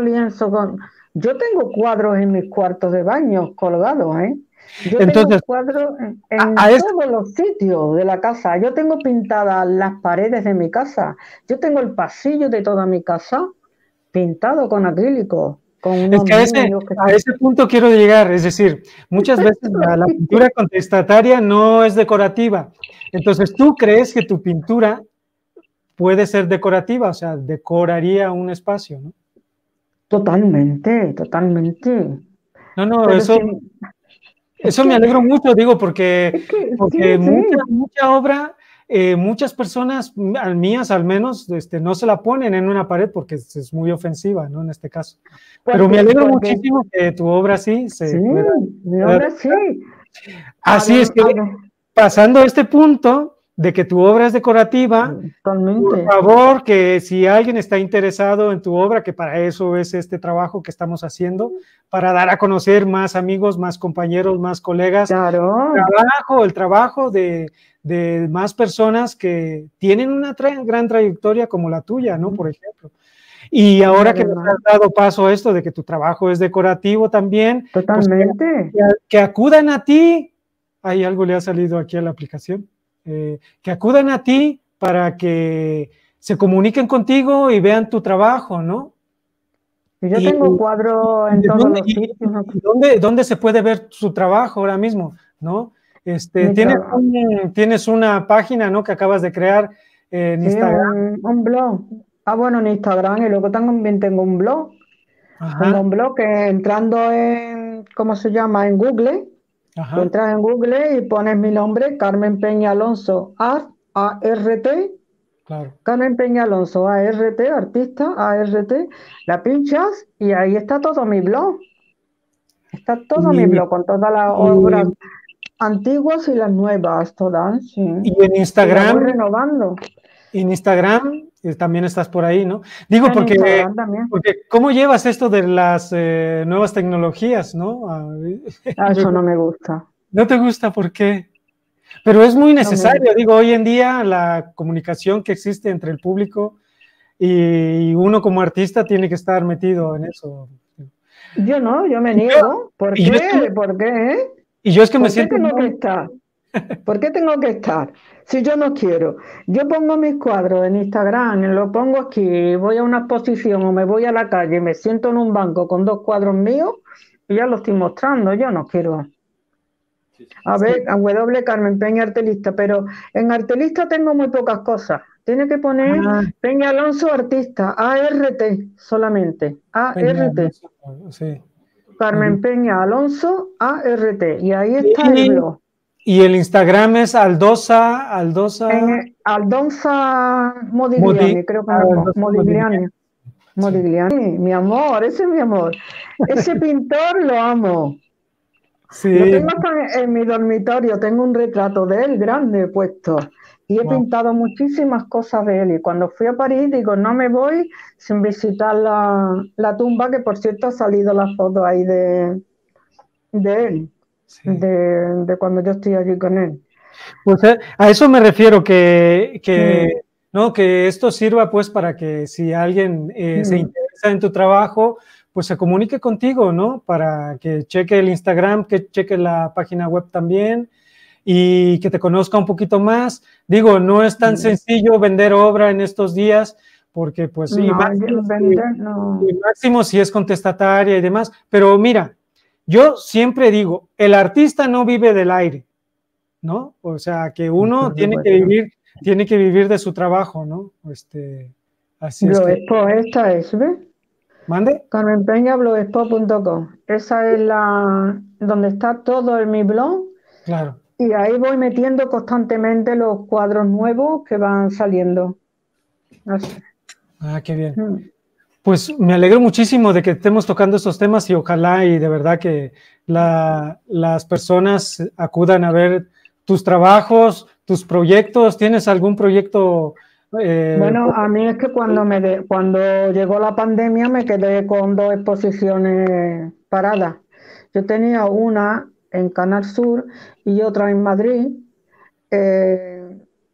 con... Yo tengo cuadros en mis cuartos de baño colgados, ¿eh? Yo Entonces, tengo cuadros en todos los sitios de la casa. Yo tengo pintadas las paredes de mi casa. Yo tengo el pasillo de toda mi casa pintado con acrílico. Es que a ese punto quiero llegar. Es decir, muchas veces la pintura contestataria no es decorativa. Entonces, ¿tú crees que tu pintura puede ser decorativa? O sea, decoraría un espacio, ¿no? Totalmente, totalmente. No, pero eso... Si... Eso me alegro mucho, digo, porque mucha obra, muchas personas, mías al menos, no se la ponen en una pared porque es muy ofensiva, ¿no? En este caso. Pero me alegro muchísimo que tu obra sí se... Sí, mi obra sí. Así es que, pasando a este punto de que tu obra es decorativa, por favor, que si alguien está interesado en tu obra, que para eso es este trabajo que estamos haciendo, para dar a conocer más amigos, más compañeros, más colegas, claro. el trabajo de más personas que tienen una gran trayectoria como la tuya, ¿no? Por ejemplo. Y ahora que nos has dado paso a esto de que tu trabajo es decorativo también, totalmente. Pues que acudan a ti, hay algo le ha salido aquí a la aplicación, que acudan a ti para que se comuniquen contigo y vean tu trabajo, ¿no? Yo tengo cuadros en todos los sitios. ¿Dónde se puede ver su trabajo ahora mismo, no? Tienes una página, ¿no? Que acabas de crear en Instagram. Un blog. Ah, bueno, en Instagram. Y luego también tengo un blog. Ajá. Tengo un blog que entrando en, ¿cómo se llama? En Google. Ajá. Tú entras en Google y pones mi nombre, Carmen Peña Alonso, ART, claro. Carmen Peña Alonso, ART, artista, ART, la pinchas y ahí está todo mi blog. Está todo mi blog, con todas las obras antiguas y las nuevas, todas. Sí. Y en Instagram. Y renovando. En Instagram también estás por ahí, ¿no? Digo, porque ¿cómo llevas esto de las nuevas tecnologías, no? Eso no me gusta. ¿No te gusta? ¿Por qué? Pero es muy necesario. No, digo, hoy en día la comunicación que existe entre el público y uno como artista tiene que estar metido en eso. Yo no, yo me niego. ¿Por qué? ¿Por qué? Y yo es que me siento... ¿Por qué tengo que estar? Si yo no quiero. Yo pongo mis cuadros en Instagram, lo pongo aquí, voy a una exposición o me voy a la calle, me siento en un banco con dos cuadros míos y ya los estoy mostrando, yo no quiero. A ver, a W Carmen Peña Artelista, pero en Artelista tengo muy pocas cosas. Tiene que poner Peña Alonso Artista, ART solamente, ART. Sí. Carmen Peña Alonso, ART, y ahí está el blog. Y el Instagram es Aldonza Modigliani, creo que Modigliani, mi amor, ese es mi amor. Ese pintor lo amo. Sí. Lo tengo hasta en mi dormitorio, tengo un retrato de él grande puesto. Y he pintado muchísimas cosas de él. Y cuando fui a París, digo, no me voy sin visitar la tumba, que por cierto ha salido la foto ahí de él. sí, de cuando yo estoy allí con él. Pues a eso me refiero, que, sí, ¿no? Que esto sirva pues para que si alguien sí, se interesa en tu trabajo, pues se comunique contigo, ¿no? Para que cheque el Instagram, que cheque la página web también y que te conozca un poquito más. Digo, no es tan sí, sencillo vender obra en estos días, porque pues sí, no, máximo si es contestataria y demás, pero mira, yo siempre digo, el artista no vive del aire, ¿no? O sea, que uno sí, tiene que vivir, tiene que vivir de su trabajo, ¿no? Así es. Esta es, ¿ves? ¿Mande? Carmen Peña, blogspot.com. Esa es la donde está todo en mi blog. Claro. Y ahí voy metiendo constantemente los cuadros nuevos que van saliendo. Así. Ah, qué bien. Mm. Pues me alegro muchísimo de que estemos tocando estos temas y ojalá y de verdad que las personas acudan a ver tus trabajos, tus proyectos. ¿Tienes algún proyecto? Bueno, a mí es que cuando llegó la pandemia me quedé con dos exposiciones paradas. Yo tenía una en Canal Sur y otra en Madrid.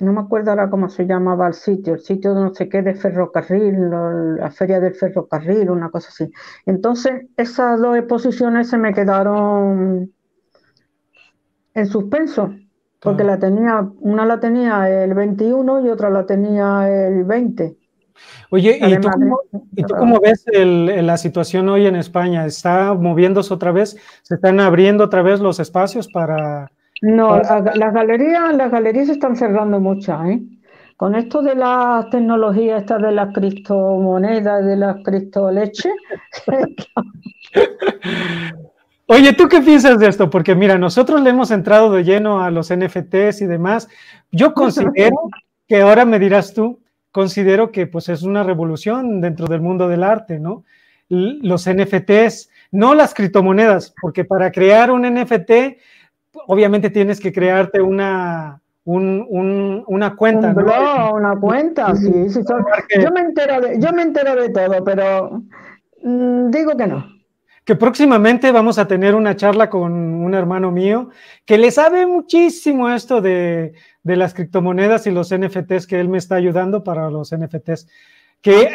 No me acuerdo ahora cómo se llamaba el sitio de no sé qué, de ferrocarril, la feria del ferrocarril, una cosa así. Entonces, esas dos exposiciones se me quedaron en suspenso, porque la tenía, una la tenía el 21 y otra la tenía el 20. Oye, ¿y tú cómo ves la situación hoy en España? ¿Está moviéndose otra vez? ¿Se están abriendo otra vez los espacios para...? No, las galerías se están cerrando muchas, ¿eh? Con esto de las tecnologías, estas de las criptomonedas, de las criptoleches. Oye, ¿tú qué piensas de esto? Porque mira, nosotros le hemos entrado de lleno a los NFTs y demás. Yo considero que, ahora me dirás tú, considero que pues es una revolución dentro del mundo del arte, ¿no? Los NFTs, no las criptomonedas, porque para crear un NFT... obviamente tienes que crearte una cuenta, ¿no? Blog, una cuenta, sí, sí. Yo me entero de todo, pero digo que no. Que próximamente vamos a tener una charla con un hermano mío que le sabe muchísimo esto de las criptomonedas y los NFTs, que él me está ayudando para los NFTs, que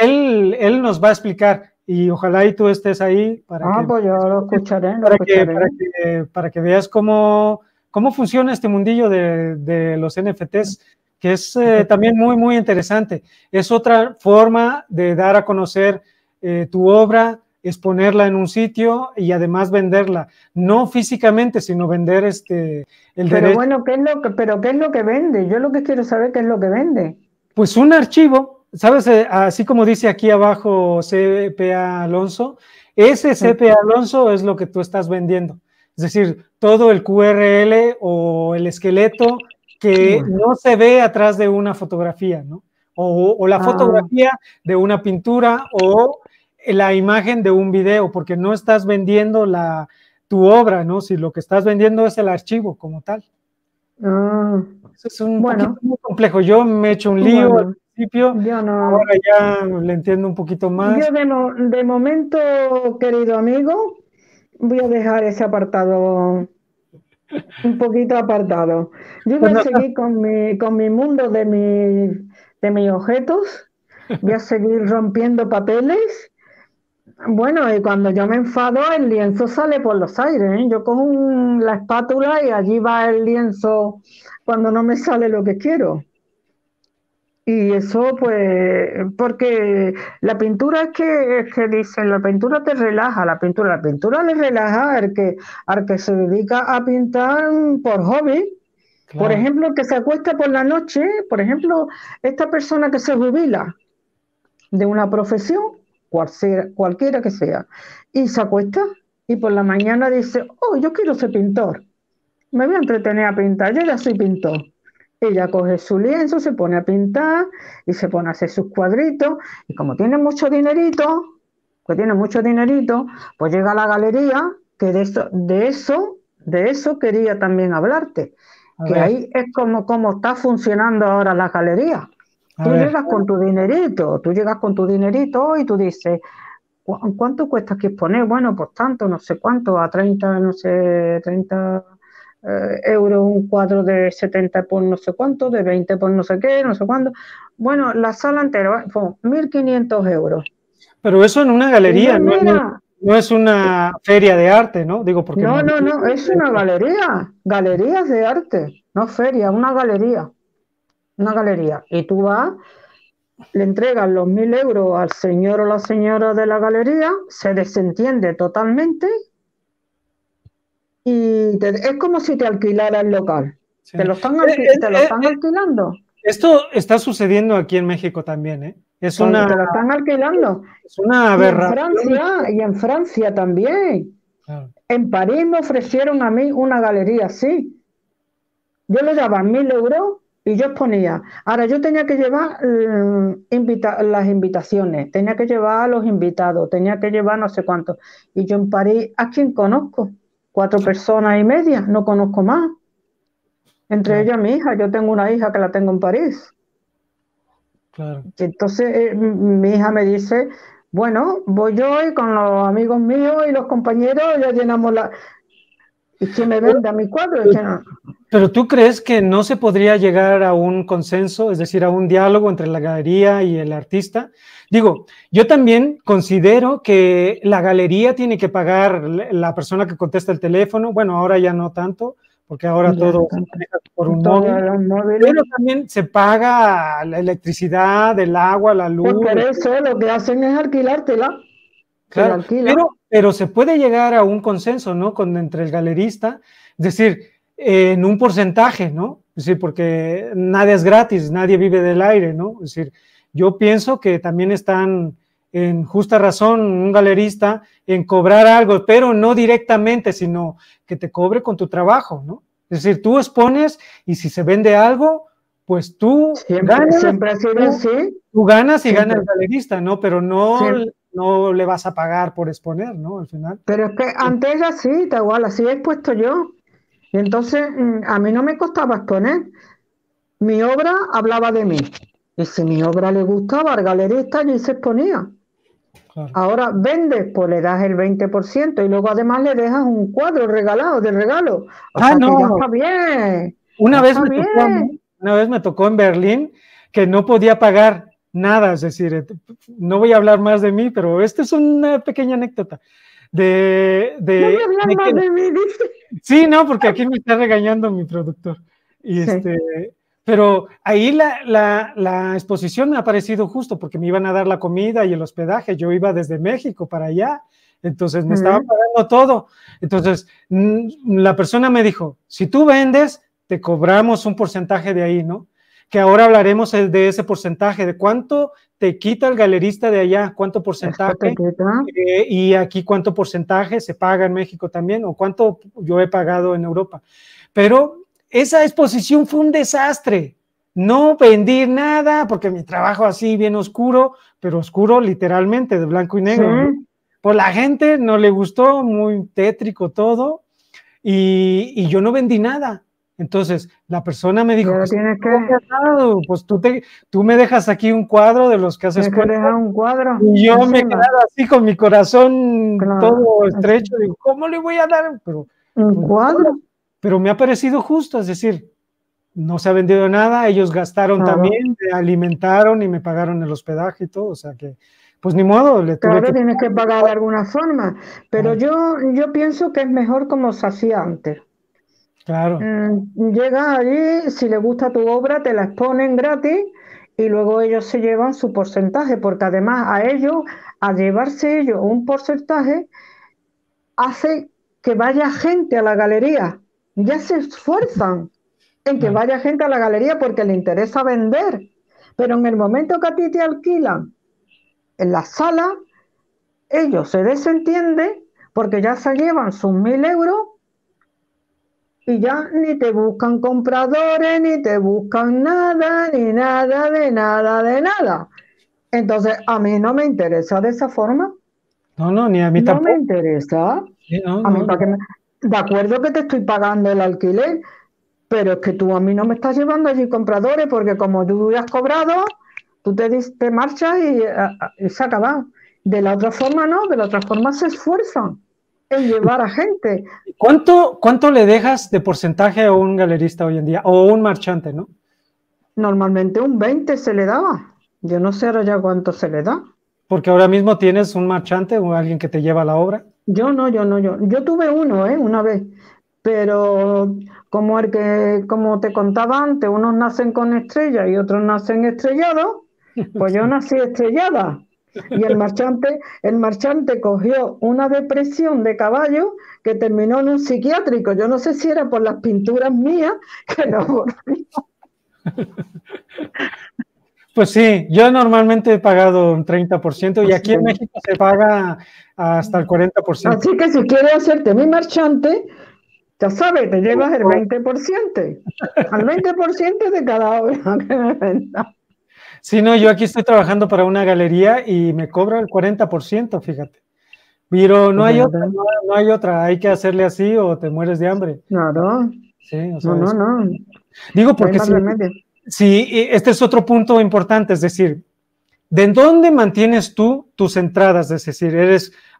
él nos va a explicar. Y ojalá y tú estés ahí para que veas cómo funciona este mundillo de los NFTs, que es también muy, muy interesante. Es otra forma de dar a conocer tu obra, exponerla en un sitio y además venderla. No físicamente, sino vender el derecho. Pero bueno, ¿qué es lo que vende? Yo lo que quiero saber qué es lo que vende. Pues un archivo. ¿Sabes? Así como dice aquí abajo CPA Alonso, ese CPA Alonso es lo que tú estás vendiendo. Es decir, todo el QRL o el esqueleto que no se ve atrás de una fotografía, ¿no? O la fotografía de una pintura o la imagen de un video, porque no estás vendiendo tu obra, ¿no? Si lo que estás vendiendo es el archivo como tal. Eso es un poquito muy complejo. Yo me he hecho un lío... Bueno. Yo no, ahora ya le entiendo un poquito más. Yo de momento, querido amigo, voy a dejar ese apartado un poquito apartado. Yo voy a seguir con mi mundo de mis objetos, voy a seguir rompiendo papeles. Bueno, y cuando yo me enfado, el lienzo sale por los aires, ¿eh? Yo cojo la espátula y allí va el lienzo cuando no me sale lo que quiero. Y eso, pues, porque la pintura es que dicen, la pintura te relaja, la pintura le relaja al que se dedica a pintar por hobby. Claro. Por ejemplo, el que se acuesta por la noche, por ejemplo, esta persona que se jubila de una profesión, cualquiera que sea, y se acuesta y por la mañana dice, oh, yo quiero ser pintor, me voy a entretener a pintar, yo ya soy pintor. Ella coge su lienzo, se pone a pintar y se pone a hacer sus cuadritos. Y como tiene mucho dinerito, pues llega a la galería, que de eso quería también hablarte. Que ahí es como está funcionando ahora la galería. Tú llegas con tu dinerito y tú dices, ¿cuánto cuesta aquí exponer? Bueno, pues tanto, no sé cuánto, a 30, no sé, 30 euros un cuadro de 70 por no sé cuánto, de 20 por no sé qué, no sé cuánto. Bueno, la sala entera, pues 1.500 euros. Pero eso en una galería, no, no es una feria de arte, ¿no? Digo, porque no, no, no, es una galería, galerías de arte, no feria, una galería. Una galería. Y tú vas, le entregas los 1.000 euros al señor o la señora de la galería, se desentiende totalmente y es como si te alquilara el local. Sí. Te lo están alquilando. Esto está sucediendo aquí en México también, ¿eh? Te lo están alquilando. Es una aberración. Y en Francia también. Claro. En París me ofrecieron a mí una galería así. Yo le daba 1.000 euros y yo exponía. Ahora, yo tenía que llevar las invitaciones, tenía que llevar a los invitados, tenía que llevar no sé cuántos. Y yo en París, ¿a quién conozco? 4 personas y media, no conozco más. Entre ellas mi hija, yo tengo una hija que la tengo en París. Claro. Entonces mi hija me dice, bueno, voy yo y con los amigos míos y los compañeros ya llenamos la... ¿Y quién me vende a mi cuadro? ¿Pero tú crees que no se podría llegar a un consenso, es decir, a un diálogo entre la galería y el artista? Digo, yo también considero que la galería tiene que pagar la persona que contesta el teléfono, bueno, ahora ya no tanto, porque ahora todo se maneja por un móvil, pero también se paga la electricidad, el agua, la luz. Pues por eso lo que hacen es alquilártela. Claro, pero se puede llegar a un consenso, ¿no? Entre el galerista, es decir, en un porcentaje, ¿no? Es decir, porque nada es gratis, nadie vive del aire, ¿no? Es decir, yo pienso que también están en justa razón un galerista en cobrar algo, pero no directamente, sino que te cobre con tu trabajo, ¿no? Es decir, tú expones y si se vende algo, pues tú ganas el galerista, ¿no? Pero no... Siempre. No le vas a pagar por exponer, ¿no? Al final. Pero es que antes era así, Tahual, así he expuesto yo. Y entonces a mí no me costaba exponer. Mi obra hablaba de mí. Y si mi obra le gustaba al galerista, allí se exponía. Claro. Ahora vendes, pues le das el 20% y luego además le dejas un cuadro regalado, de regalo. O sea, no. Ya está bien. Una vez me tocó en Berlín que no podía pagar nada, es decir, no voy a hablar más de mí, pero esta es una pequeña anécdota. No voy a hablar más de mí, dice. Sí, no, porque aquí me está regañando mi productor. Pero ahí la exposición me ha parecido justo, porque me iban a dar la comida y el hospedaje. Yo iba desde México para allá, entonces me estaban pagando todo. Entonces, la persona me dijo, si tú vendes, te cobramos un porcentaje de ahí, ¿no? Que ahora hablaremos de ese porcentaje, de cuánto te quita el galerista de allá, cuánto porcentaje, y aquí cuánto porcentaje se paga en México también, o cuánto yo he pagado en Europa. Pero esa exposición fue un desastre, no vendí nada, porque mi trabajo así bien oscuro, pero oscuro literalmente, de blanco y negro, ¿no? Pues la gente no le gustó, muy tétrico todo, y yo no vendí nada. Entonces, la persona me dijo, pues tú me dejas aquí un cuadro de los que haces cuadro. Y yo me he quedado así con mi corazón todo estrecho. Digo, ¿cómo le voy a dar? ¿Un cuadro? Pero me ha parecido justo, es decir, no se ha vendido nada, ellos gastaron también, me alimentaron y me pagaron el hospedaje y todo, o sea que... Pues ni modo. Tienes que pagar de alguna forma, pero yo pienso que es mejor como se hacía antes. Claro. Llegas allí, si le gusta tu obra, te la exponen gratis y luego ellos se llevan su porcentaje, porque además al llevarse ellos un porcentaje, hace que vaya gente a la galería. Ya se esfuerzan en que vaya gente a la galería porque le interesa vender. Pero en el momento que a ti te alquilan en la sala, ellos se desentienden porque ya se llevan sus 1.000 euros. Y ya ni te buscan compradores, ni te buscan nada, ni nada, de nada, de nada. Entonces, a mí no me interesa de esa forma. No, no, ni a mí tampoco. No me interesa. Sí, no, a mí, de acuerdo que te estoy pagando el alquiler, pero es que tú a mí no me estás llevando allí compradores, porque como tú ya has cobrado, tú te marchas y se acaba. De la otra forma no, de la otra forma se esfuerzan en llevar a gente. ¿Cuánto le dejas de porcentaje a un galerista hoy en día? O un marchante, ¿no? Normalmente un 20 se le daba. Yo no sé ahora ya cuánto se le da. Porque ahora mismo tienes un marchante o alguien que te lleva la obra. Yo tuve uno, una vez. Pero como te contaba antes, unos nacen con estrellas y otros nacen estrellados, pues yo nací estrellada. Y el marchante cogió una depresión de caballo que terminó en un psiquiátrico. Yo no sé si era por las pinturas mías que no volvió. Pues sí, yo normalmente he pagado un 30% y aquí en México se paga hasta el 40%. Así que si quieres hacerte mi marchante, ya sabes, te llevas el 20%, al 20% de cada obra que me venda. Sí, no, yo aquí estoy trabajando para una galería y me cobro el 40%, fíjate. Pero no hay otra, no hay otra, hay que hacerle así o te mueres de hambre. Claro. Sí, o sea, no. Digo porque sí, este es otro punto importante, es decir, ¿de dónde mantienes tú tus entradas? Es decir,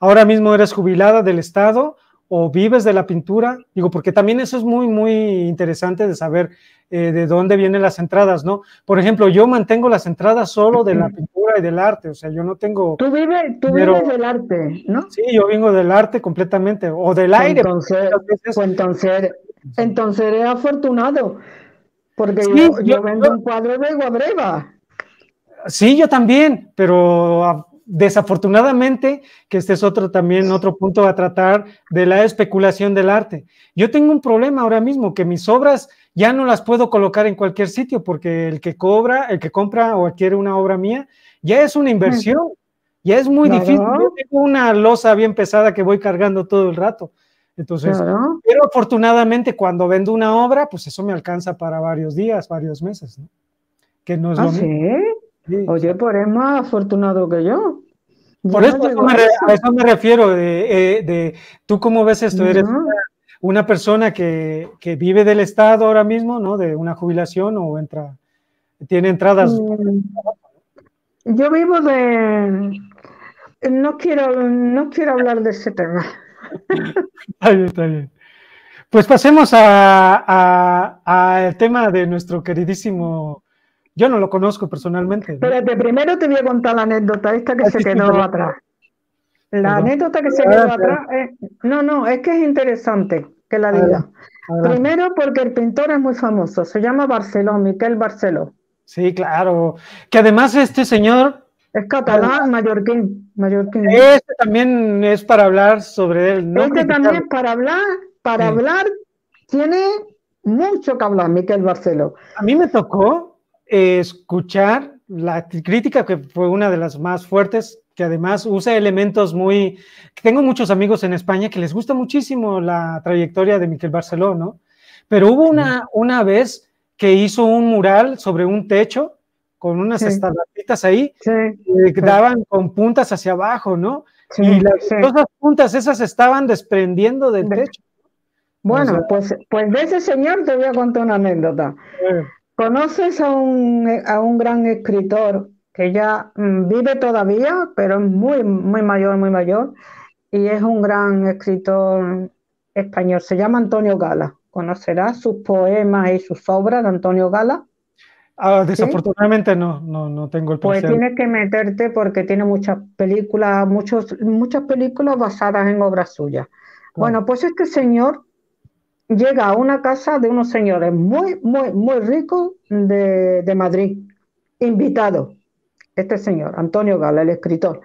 ahora mismo eres jubilada del Estado o vives de la pintura, digo, porque también eso es muy, muy interesante de saber de dónde vienen las entradas, ¿no? Por ejemplo, yo mantengo las entradas solo de la pintura y del arte, o sea, yo no tengo... Tú vives del arte, ¿no? Sí, yo vengo del arte completamente, o del aire. Entonces eres afortunado, porque sí, yo vendo un cuadro de Guabreva. Sí, yo también, pero... Desafortunadamente, que este es otro punto a tratar de la especulación del arte. Yo tengo un problema ahora mismo, que mis obras ya no las puedo colocar en cualquier sitio, porque el que compra o adquiere una obra mía, ya es una inversión, ya es muy difícil. Yo tengo una losa bien pesada que voy cargando todo el rato. Entonces, pero afortunadamente cuando vendo una obra, pues eso me alcanza para varios días, varios meses, ¿no? Que no es lo mismo. Sí. Oye, pues eres más afortunado que yo. Por eso a eso me refiero, ¿tú cómo ves esto? Eres una persona que vive del Estado ahora mismo, ¿no? De una jubilación o tiene entradas. Yo vivo de... No quiero hablar de ese tema. Está bien, está bien. Pues pasemos al tema de nuestro queridísimo... Yo no lo conozco personalmente, ¿no? Espérate, primero te voy a contar la anécdota esta que se quedó atrás. Es que es interesante que la diga. Primero porque el pintor es muy famoso, se llama Barceló, Miquel Barceló. Sí, claro. Que además este señor... Es catalán, mallorquín. Este también es para hablar sobre él, ¿no? Este también es para hablar, tiene mucho que hablar Miquel Barceló. A mí me tocó escuchar la crítica, que fue una de las más fuertes, que además usa elementos muy... Tengo muchos amigos en España que les gusta muchísimo la trayectoria de Miquel Barceló, ¿no? Pero hubo una vez que hizo un mural sobre un techo con unas estalactitas ahí que daban con puntas hacia abajo, ¿no? Sí, y las puntas esas estaban desprendiendo del techo. Bueno, pues de ese señor te voy a contar una anécdota. ¿Conoces a un gran escritor que ya vive todavía, pero es muy mayor, y es un gran escritor español? Se llama Antonio Gala. ¿Conocerás sus poemas y sus obras de Antonio Gala? Ah, desafortunadamente no tengo el placer. Pues tienes que meterte porque tiene muchas películas basadas en obras suyas. Bueno, pues este señor llega a una casa de unos señores muy ricos de Madrid, invitado, este señor, Antonio Gala, el escritor.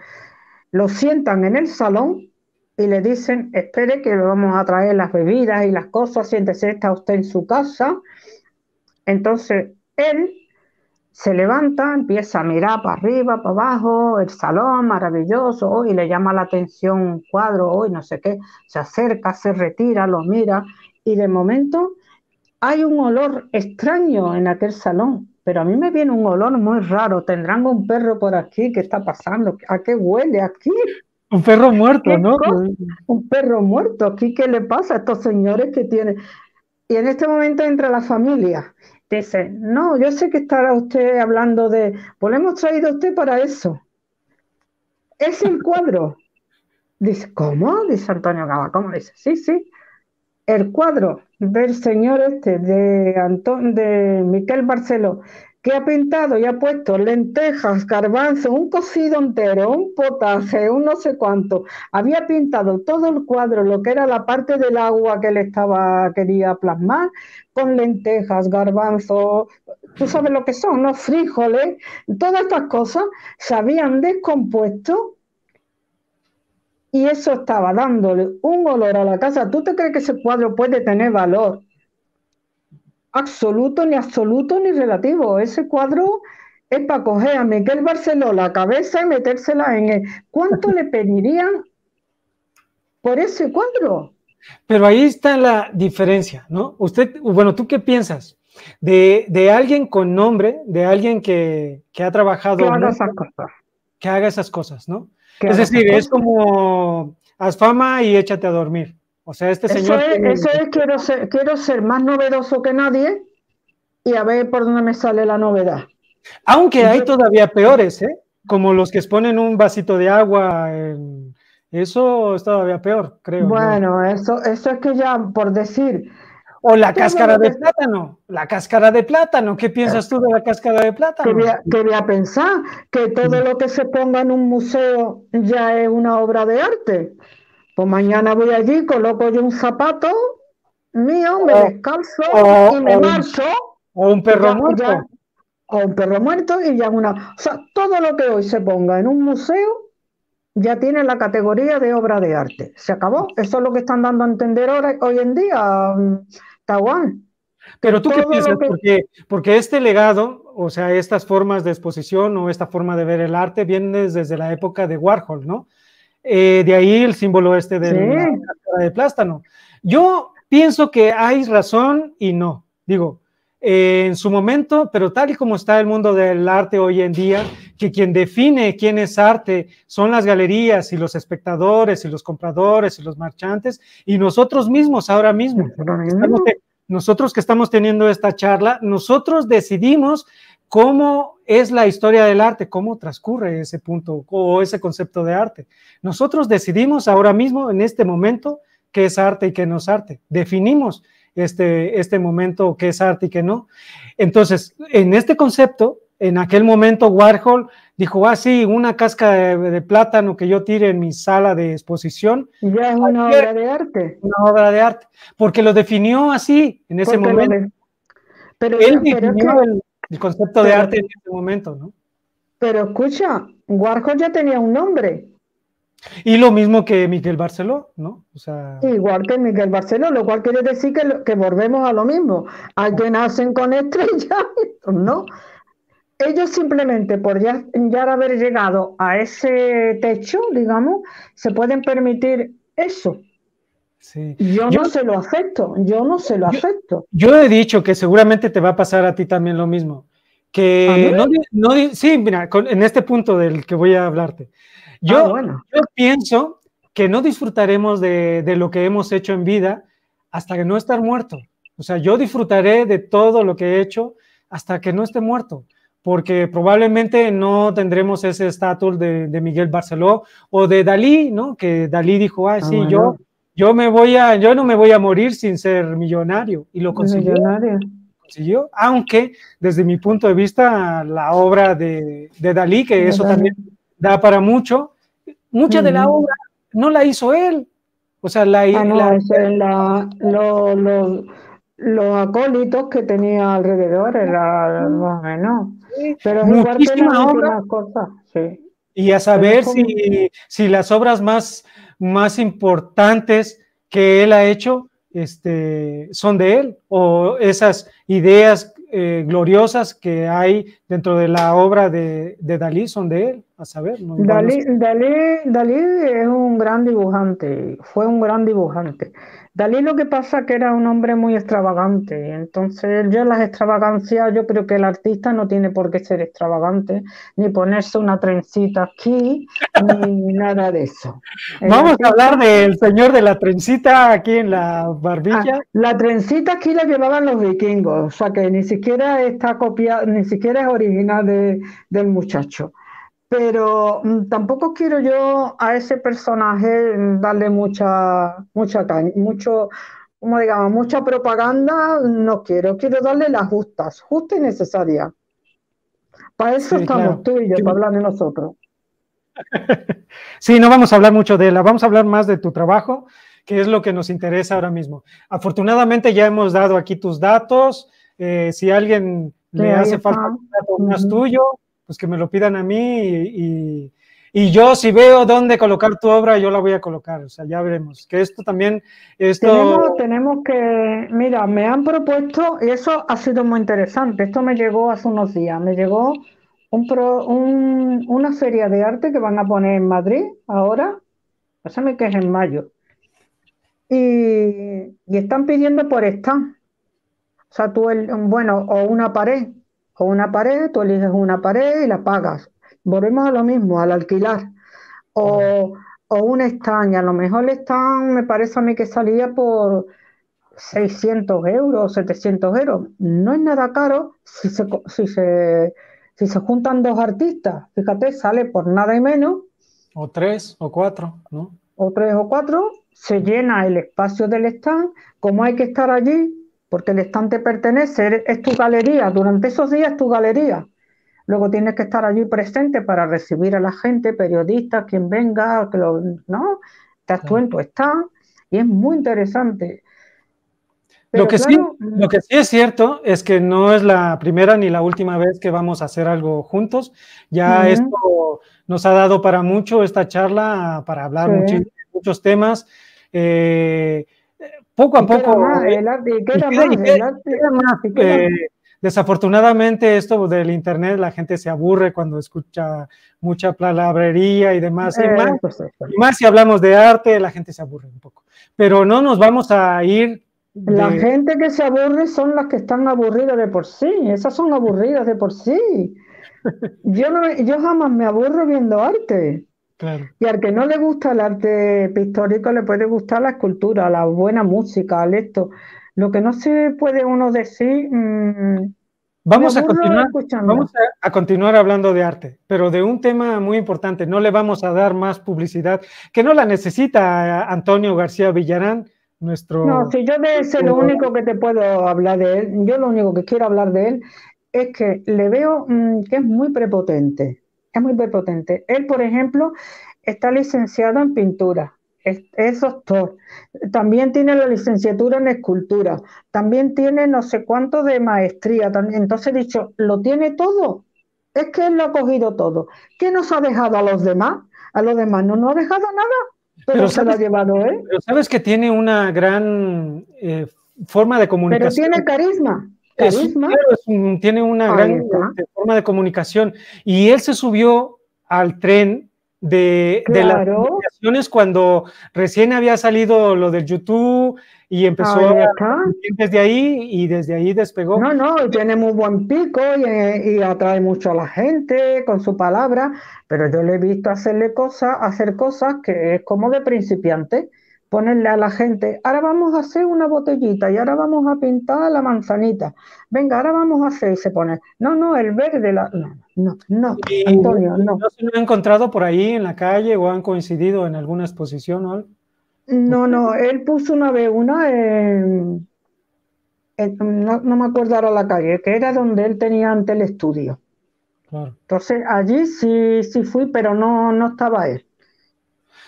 Lo sientan en el salón y le dicen, espere que le vamos a traer las bebidas y las cosas, siéntese, está usted en su casa. Entonces él se levanta, empieza a mirar para arriba, para abajo, el salón maravilloso, y le llama la atención un cuadro, y no sé qué, se acerca, se retira, lo mira... Y de momento hay un olor extraño en aquel salón, pero a mí me viene un olor muy raro. ¿Tendrán un perro por aquí? ¿Qué está pasando? ¿A qué huele aquí? Un perro muerto, ¿no? Un perro muerto. ¿Aquí qué le pasa a estos señores que tienen? Y en este momento entra la familia. Dice, no, yo sé que estará usted hablando de... Pues le hemos traído a usted para eso. es el cuadro. Dice, ¿cómo? Dice Antonio Gala, ¿cómo? Dice, sí, sí, el cuadro del señor este, de Miquel Barceló, que ha pintado y ha puesto lentejas, garbanzo, un cocido entero, un potaje, un no sé cuánto. Había pintado todo el cuadro, lo que era la parte del agua que él quería plasmar, con lentejas, garbanzo, tú sabes lo que son, los frijoles, todas estas cosas se habían descompuesto y eso estaba dándole un olor a la casa. ¿Tú te crees que ese cuadro puede tener valor? Absoluto, ni relativo. Ese cuadro es para coger a Miquel Barceló la cabeza y metérsela en él. ¿Cuánto le pedirían por ese cuadro? Pero ahí está la diferencia, ¿no? Usted, bueno, ¿tú qué piensas? De alguien con nombre, de alguien que ha trabajado... Que haga esas cosas. Que haga esas cosas, ¿no? Es decir, es como haz fama y échate a dormir. O sea, este señor... Eso es quiero ser más novedoso que nadie y a ver por dónde me sale la novedad. Aunque hay todavía peores, ¿eh? Como los que exponen un vasito de agua. Eso es todavía peor, creo. Bueno, ¿no? Eso es que ya, por decir... O la cáscara de plátano, la cáscara de plátano. ¿Qué piensas tú de la cáscara de plátano? Quería pensar que todo lo que se ponga en un museo ya es una obra de arte. Pues mañana voy allí, coloco yo un zapato mío, me descalzo y me marcho. O un perro muerto. O un perro muerto y ya una... O sea, todo lo que hoy se ponga en un museo ya tiene la categoría de obra de arte. Se acabó. Eso es lo que están dando a entender ahora, hoy en día, Tahual. Pero tú qué piensas, porque este legado, o sea, estas formas de exposición o esta forma de ver el arte viene desde la época de Warhol, ¿no? De ahí el símbolo este de la de plátano. Yo pienso que hay razón y no. Digo, en su momento, pero tal y como está el mundo del arte hoy en día, que quien define quién es arte son las galerías y los espectadores y los compradores y los marchantes y nosotros mismos ahora mismo. Nosotros que estamos teniendo esta charla, nosotros decidimos cómo es la historia del arte, cómo transcurre ese punto o ese concepto de arte. Nosotros decidimos ahora mismo, en este momento, qué es arte y qué no es arte. Definimos este momento, qué es arte y qué no. Entonces, en este concepto, en aquel momento Warhol dijo, sí, una cáscara de plátano que yo tire en mi sala de exposición. Ya es una obra de arte. Una obra de arte, porque lo definió así en ese momento. Él definió el concepto de arte en ese momento, ¿no? Pero escucha, Warhol ya tenía un nombre. Y lo mismo que Miquel Barceló, ¿no? O sea... Igual que Miquel Barceló, lo cual quiere decir que volvemos a lo mismo. Hay que nacen con estrellas, ¿no? Ellos simplemente por ya haber llegado a ese techo, digamos, se pueden permitir eso. Sí. Yo no se lo acepto. Yo he dicho que seguramente te va a pasar a ti también lo mismo. Sí, mira, en este punto del que voy a hablarte. Yo pienso que no disfrutaremos de lo que hemos hecho en vida hasta que no estar muerto. O sea, yo disfrutaré de todo lo que he hecho hasta que no esté muerto, porque probablemente no tendremos ese estatus de Miquel Barceló o de Dalí, ¿no? Que Dalí dijo, yo no me voy a morir sin ser millonario, y lo consiguió. Aunque, desde mi punto de vista, la obra de Dalí, que eso también da para mucho, mucha de la obra no la hizo él. O sea, los acólitos que tenía alrededor era más o menos. Pero muchísima obra. Cosas, sí. Y a saber si las obras más importantes que él ha hecho son de él, o esas ideas gloriosas que hay dentro de la obra de Dalí son de él, a saber. Dalí es un gran dibujante, fue un gran dibujante. Dalí lo que pasa que era un hombre muy extravagante, entonces yo las extravagancias, yo creo que el artista no tiene por qué ser extravagante, ni ponerse una trencita aquí, ni nada de eso. Vamos a hablar del señor de la trencita aquí en la barbilla. La trencita aquí la llevaban los vikingos, o sea que ni siquiera está copiada, ni siquiera es original del muchacho. Pero tampoco quiero yo a ese personaje darle mucha propaganda, no quiero. Quiero darle las justa y necesaria. Para eso sí, estamos, claro, tú y yo, para hablar de nosotros. Sí, no vamos a hablar mucho de ella, vamos a hablar más de tu trabajo, que es lo que nos interesa ahora mismo. Afortunadamente ya hemos dado aquí tus datos, si alguien le hace falta un dato más tuyo, pues que me lo pidan a mí y yo si veo dónde colocar tu obra, yo la voy a colocar, o sea, ya veremos, que esto también... Tenemos que... Mira, me han propuesto, y eso ha sido muy interesante, esto me llegó hace unos días, me llegó una feria de arte que van a poner en Madrid ahora, pásame que es en mayo, y están pidiendo por esta, o sea, tú, o una pared, tú eliges una pared y la pagas. Volvemos a lo mismo, al alquilar. O una estancia, a lo mejor la estancia me parece a mí que salía por 600 euros, 700 euros. No es nada caro si se juntan dos artistas. Fíjate, sale por nada y menos. O tres o cuatro, ¿no? O tres o cuatro, se llena el espacio del stand, como hay que estar allí, porque el stand te pertenece, es tu galería, durante esos días es tu galería. Luego tienes que estar allí presente para recibir a la gente, periodistas, quien venga, ¿no? Estás tú en tu stand y es muy interesante. Pero lo que sí es cierto es que no es la primera ni la última vez que vamos a hacer algo juntos. Ya esto nos ha dado para mucho esta charla, para hablar muchos temas. Poco a poco, desafortunadamente esto del internet, la gente se aburre cuando escucha mucha palabrería y demás, y más si hablamos de arte, la gente se aburre un poco, pero no nos vamos a ir. La gente que se aburre son las que están aburridas de por sí, esas son aburridas de por sí. Yo jamás me aburro viendo arte. Claro. Y al que no le gusta el arte pictórico le puede gustar la escultura, la buena música, esto. Lo que no se puede uno decir... Vamos a continuar hablando de arte, pero de un tema muy importante. No le vamos a dar más publicidad, que no la necesita Antonio García Villarán, nuestro... No, si yo de ese lo único que te puedo hablar de él, yo lo único que quiero hablar de él es que le veo que es muy prepotente. Es muy prepotente. Él, por ejemplo, está licenciado en pintura, es doctor, también tiene la licenciatura en escultura, también tiene no sé cuánto de maestría. Entonces he dicho, lo tiene todo, es que él lo ha cogido todo. ¿Qué nos ha dejado a los demás? A los demás no nos ha dejado nada, pero se lo ha llevado él. Pero sabes que tiene una gran forma de comunicación. Pero tiene carisma. Tiene una gran forma de comunicación y él se subió al tren de las comunicaciones cuando recién había salido lo del YouTube y empezó desde ahí y desde ahí despegó. Y tiene muy buen pico y atrae mucho a la gente con su palabra, pero yo le he visto hacer cosas que es como de principiante. Ponerle a la gente, ahora vamos a hacer una botellita y ahora vamos a pintar la manzanita. Venga, ahora vamos a hacer, y se pone, el verde, Antonio, no. ¿No se lo han encontrado por ahí en la calle o han coincidido en alguna exposición o algo? No, él puso una vez no me acuerdo ahora la calle, que era donde él tenía antes el estudio. Claro. Entonces, allí sí fui, pero no estaba él.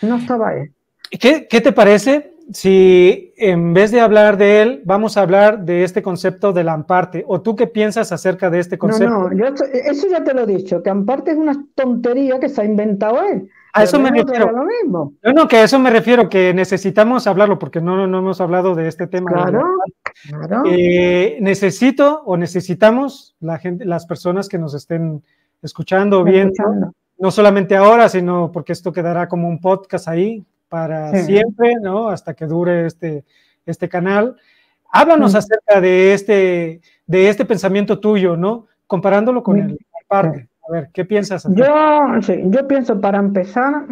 No estaba él. ¿Qué te parece si en vez de hablar de él, vamos a hablar de este concepto de la Amparte? ¿O tú qué piensas acerca de este concepto? Eso ya te lo he dicho, que Amparte es una tontería que se ha inventado él. A eso me refiero. Lo mismo. Que a eso me refiero, que necesitamos hablarlo, porque no hemos hablado de este tema. Claro. Necesitamos las personas que nos estén escuchando, viendo, no solamente ahora, sino porque esto quedará como un podcast ahí, para siempre, ¿no? Hasta que dure este canal. Háblanos acerca de este pensamiento tuyo, ¿no? Comparándolo con el Amparte. A ver, ¿qué piensas? Yo pienso, para empezar,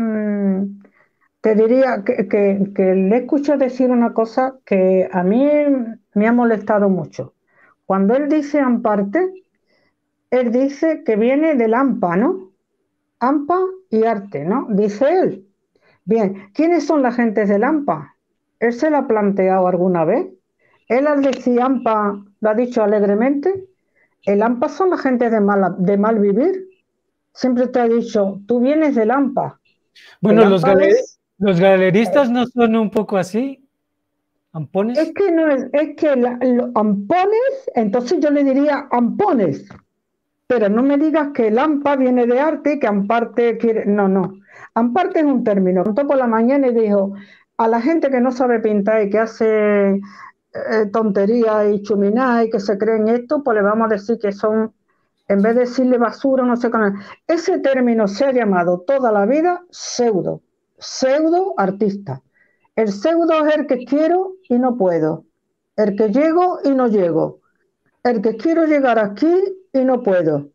te diría que le escucho decir una cosa que a mí me ha molestado mucho. Cuando él dice Amparte, él dice que viene del AMPA, ¿no? AMPA y arte, ¿no? Dice él. Bien, ¿quiénes son las gentes del AMPA? ¿Él se la ha planteado alguna vez? ¿Él al decir AMPA lo ha dicho alegremente? El AMPA son la gente de mal vivir. Siempre te ha dicho, tú vienes del AMPA. Bueno, los galeristas no son un poco así. ¿Ampones? Es que no es, es que los ampones, entonces yo le diría ampones. Pero no me digas que el AMPA viene de arte, que amparte quiere. No, no. Amparte es un término. Contó por la mañana y dijo, a la gente que no sabe pintar y que hace tonterías y chuminadas y que se creen esto, pues le vamos a decir que son, en vez de decirle basura, no sé qué. Ese término se ha llamado toda la vida pseudo, pseudo artista. El pseudo es el que quiero y no puedo, el que llego y no llego, el que quiero llegar aquí y no puedo.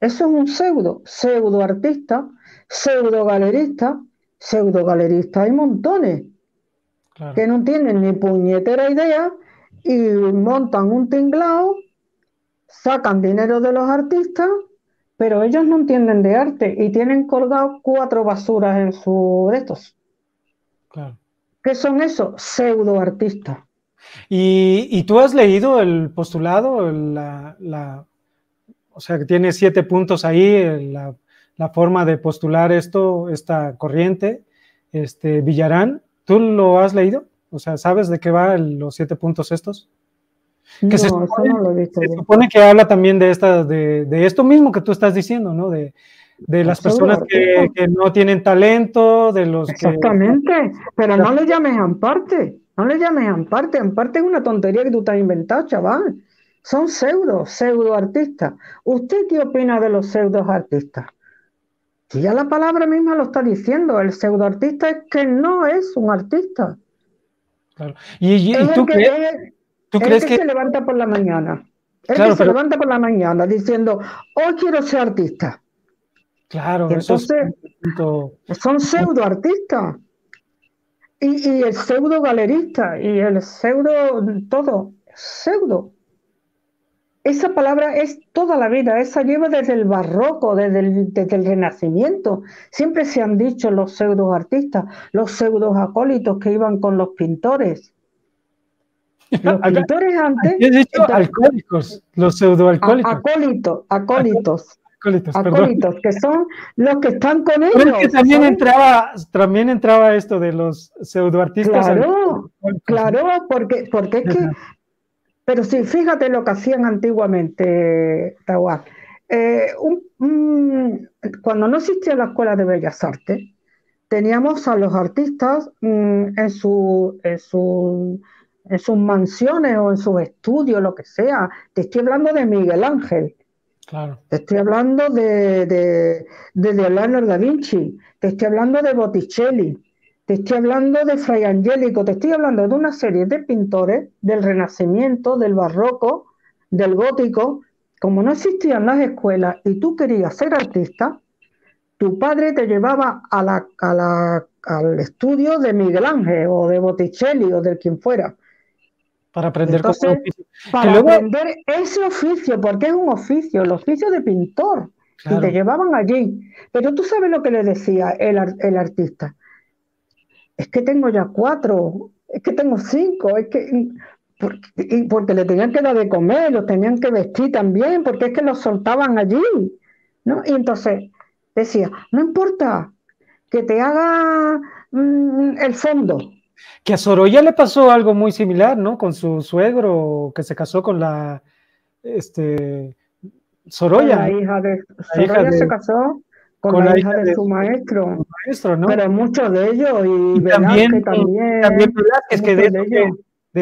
Eso es un pseudo, pseudo artista, pseudo galerista. Pseudo galerista hay montones. Claro. Que no tienen ni puñetera idea y montan un tinglao, sacan dinero de los artistas, pero ellos no entienden de arte y tienen colgados 4 basuras en sus estos. Claro. ¿Qué son esos? Pseudoartistas. ¿Y tú has leído el postulado? O sea, que tiene 7 puntos ahí, la forma de postular esta corriente, Villarán. ¿Tú lo has leído? O sea, ¿sabes de qué van los 7 puntos estos? Que no, se supone que habla también de esto mismo que tú estás diciendo, ¿no? De las personas que no tienen talento, de los Exactamente, pero no le llames amparte, no le llames amparte. Amparte es una tontería que tú te has inventado, chaval. Son pseudo artistas. ¿Usted qué opina de los pseudos artistas? Si ya la palabra misma lo está diciendo, el pseudoartista es que no es un artista. Claro. ¿Y tú crees? ¿Tú crees que se levanta por la mañana? Se levanta por la mañana diciendo, hoy quiero ser artista. Claro. Y entonces, son pseudoartistas. Y el pseudo galerista, y el pseudo todo, pseudo. Esa palabra es toda la vida, esa lleva desde el barroco, desde el Renacimiento. Siempre se han dicho los pseudo artistas, los pseudo acólitos que iban con los pintores. Los pintores antes... ¿Has dicho alcohólicos? Los pseudoalcohólicos. Acólitos, que son los que están con ellos. Pero es que también entraba esto de los pseudoartistas. Claro, porque es que... Pero sí, fíjate lo que hacían antiguamente, Tahual. Cuando no existía la Escuela de Bellas Artes, teníamos a los artistas en sus mansiones o en sus estudios, lo que sea. Te estoy hablando de Miguel Ángel. Claro. Te estoy hablando de Leonardo da Vinci. Te estoy hablando de Botticelli. Te estoy hablando de Fray Angélico, te estoy hablando de una serie de pintores del Renacimiento, del Barroco, del Gótico. Como no existían las escuelas y tú querías ser artista, tu padre te llevaba al estudio de Miguel Ángel o de Botticelli o de quien fuera. Para aprender cosas. Para aprender ese oficio, porque es un oficio, el oficio de pintor. Claro. Y te llevaban allí. Pero tú sabes lo que le decía el artista. Es que tengo ya 4, es que tengo 5, es que... Porque le tenían que dar de comer, los tenían que vestir también, porque es que los soltaban allí, ¿no? Y entonces decía, no importa, que te haga el fondo. Que a Sorolla le pasó algo muy similar, ¿no? Con su suegro, que se casó con la... Sorolla. Sorolla se casó con la hija de su maestro, ¿no? Pero muchos de ellos, y Velázquez también Velázquez, que de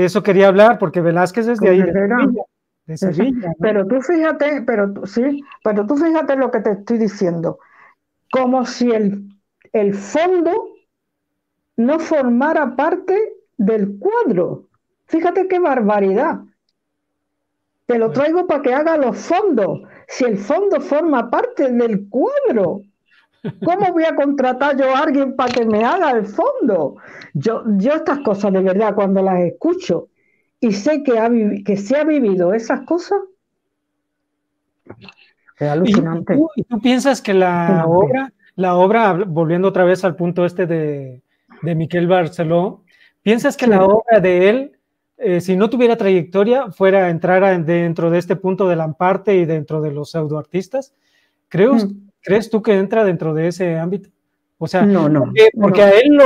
eso quería hablar, porque Velázquez es de ahí, de Sevilla, ¿no? Pero tú fíjate, pero tú fíjate lo que te estoy diciendo, como si el fondo no formara parte del cuadro. Fíjate qué barbaridad. Te lo traigo para que haga los fondos. Si el fondo forma parte del cuadro, ¿cómo voy a contratar yo a alguien para que me haga el fondo? Yo estas cosas, de verdad, cuando las escucho y sé que se ha vivido esas cosas, Es alucinante. ¿Y tú piensas que la obra, volviendo otra vez al punto este de Miquel Barceló, piensas que la obra de él, si no tuviera trayectoria, fuera a entrar dentro de este punto de Lamparte y dentro de los pseudoartistas? ¿Crees tú que entra dentro de ese ámbito? O sea, no, porque a él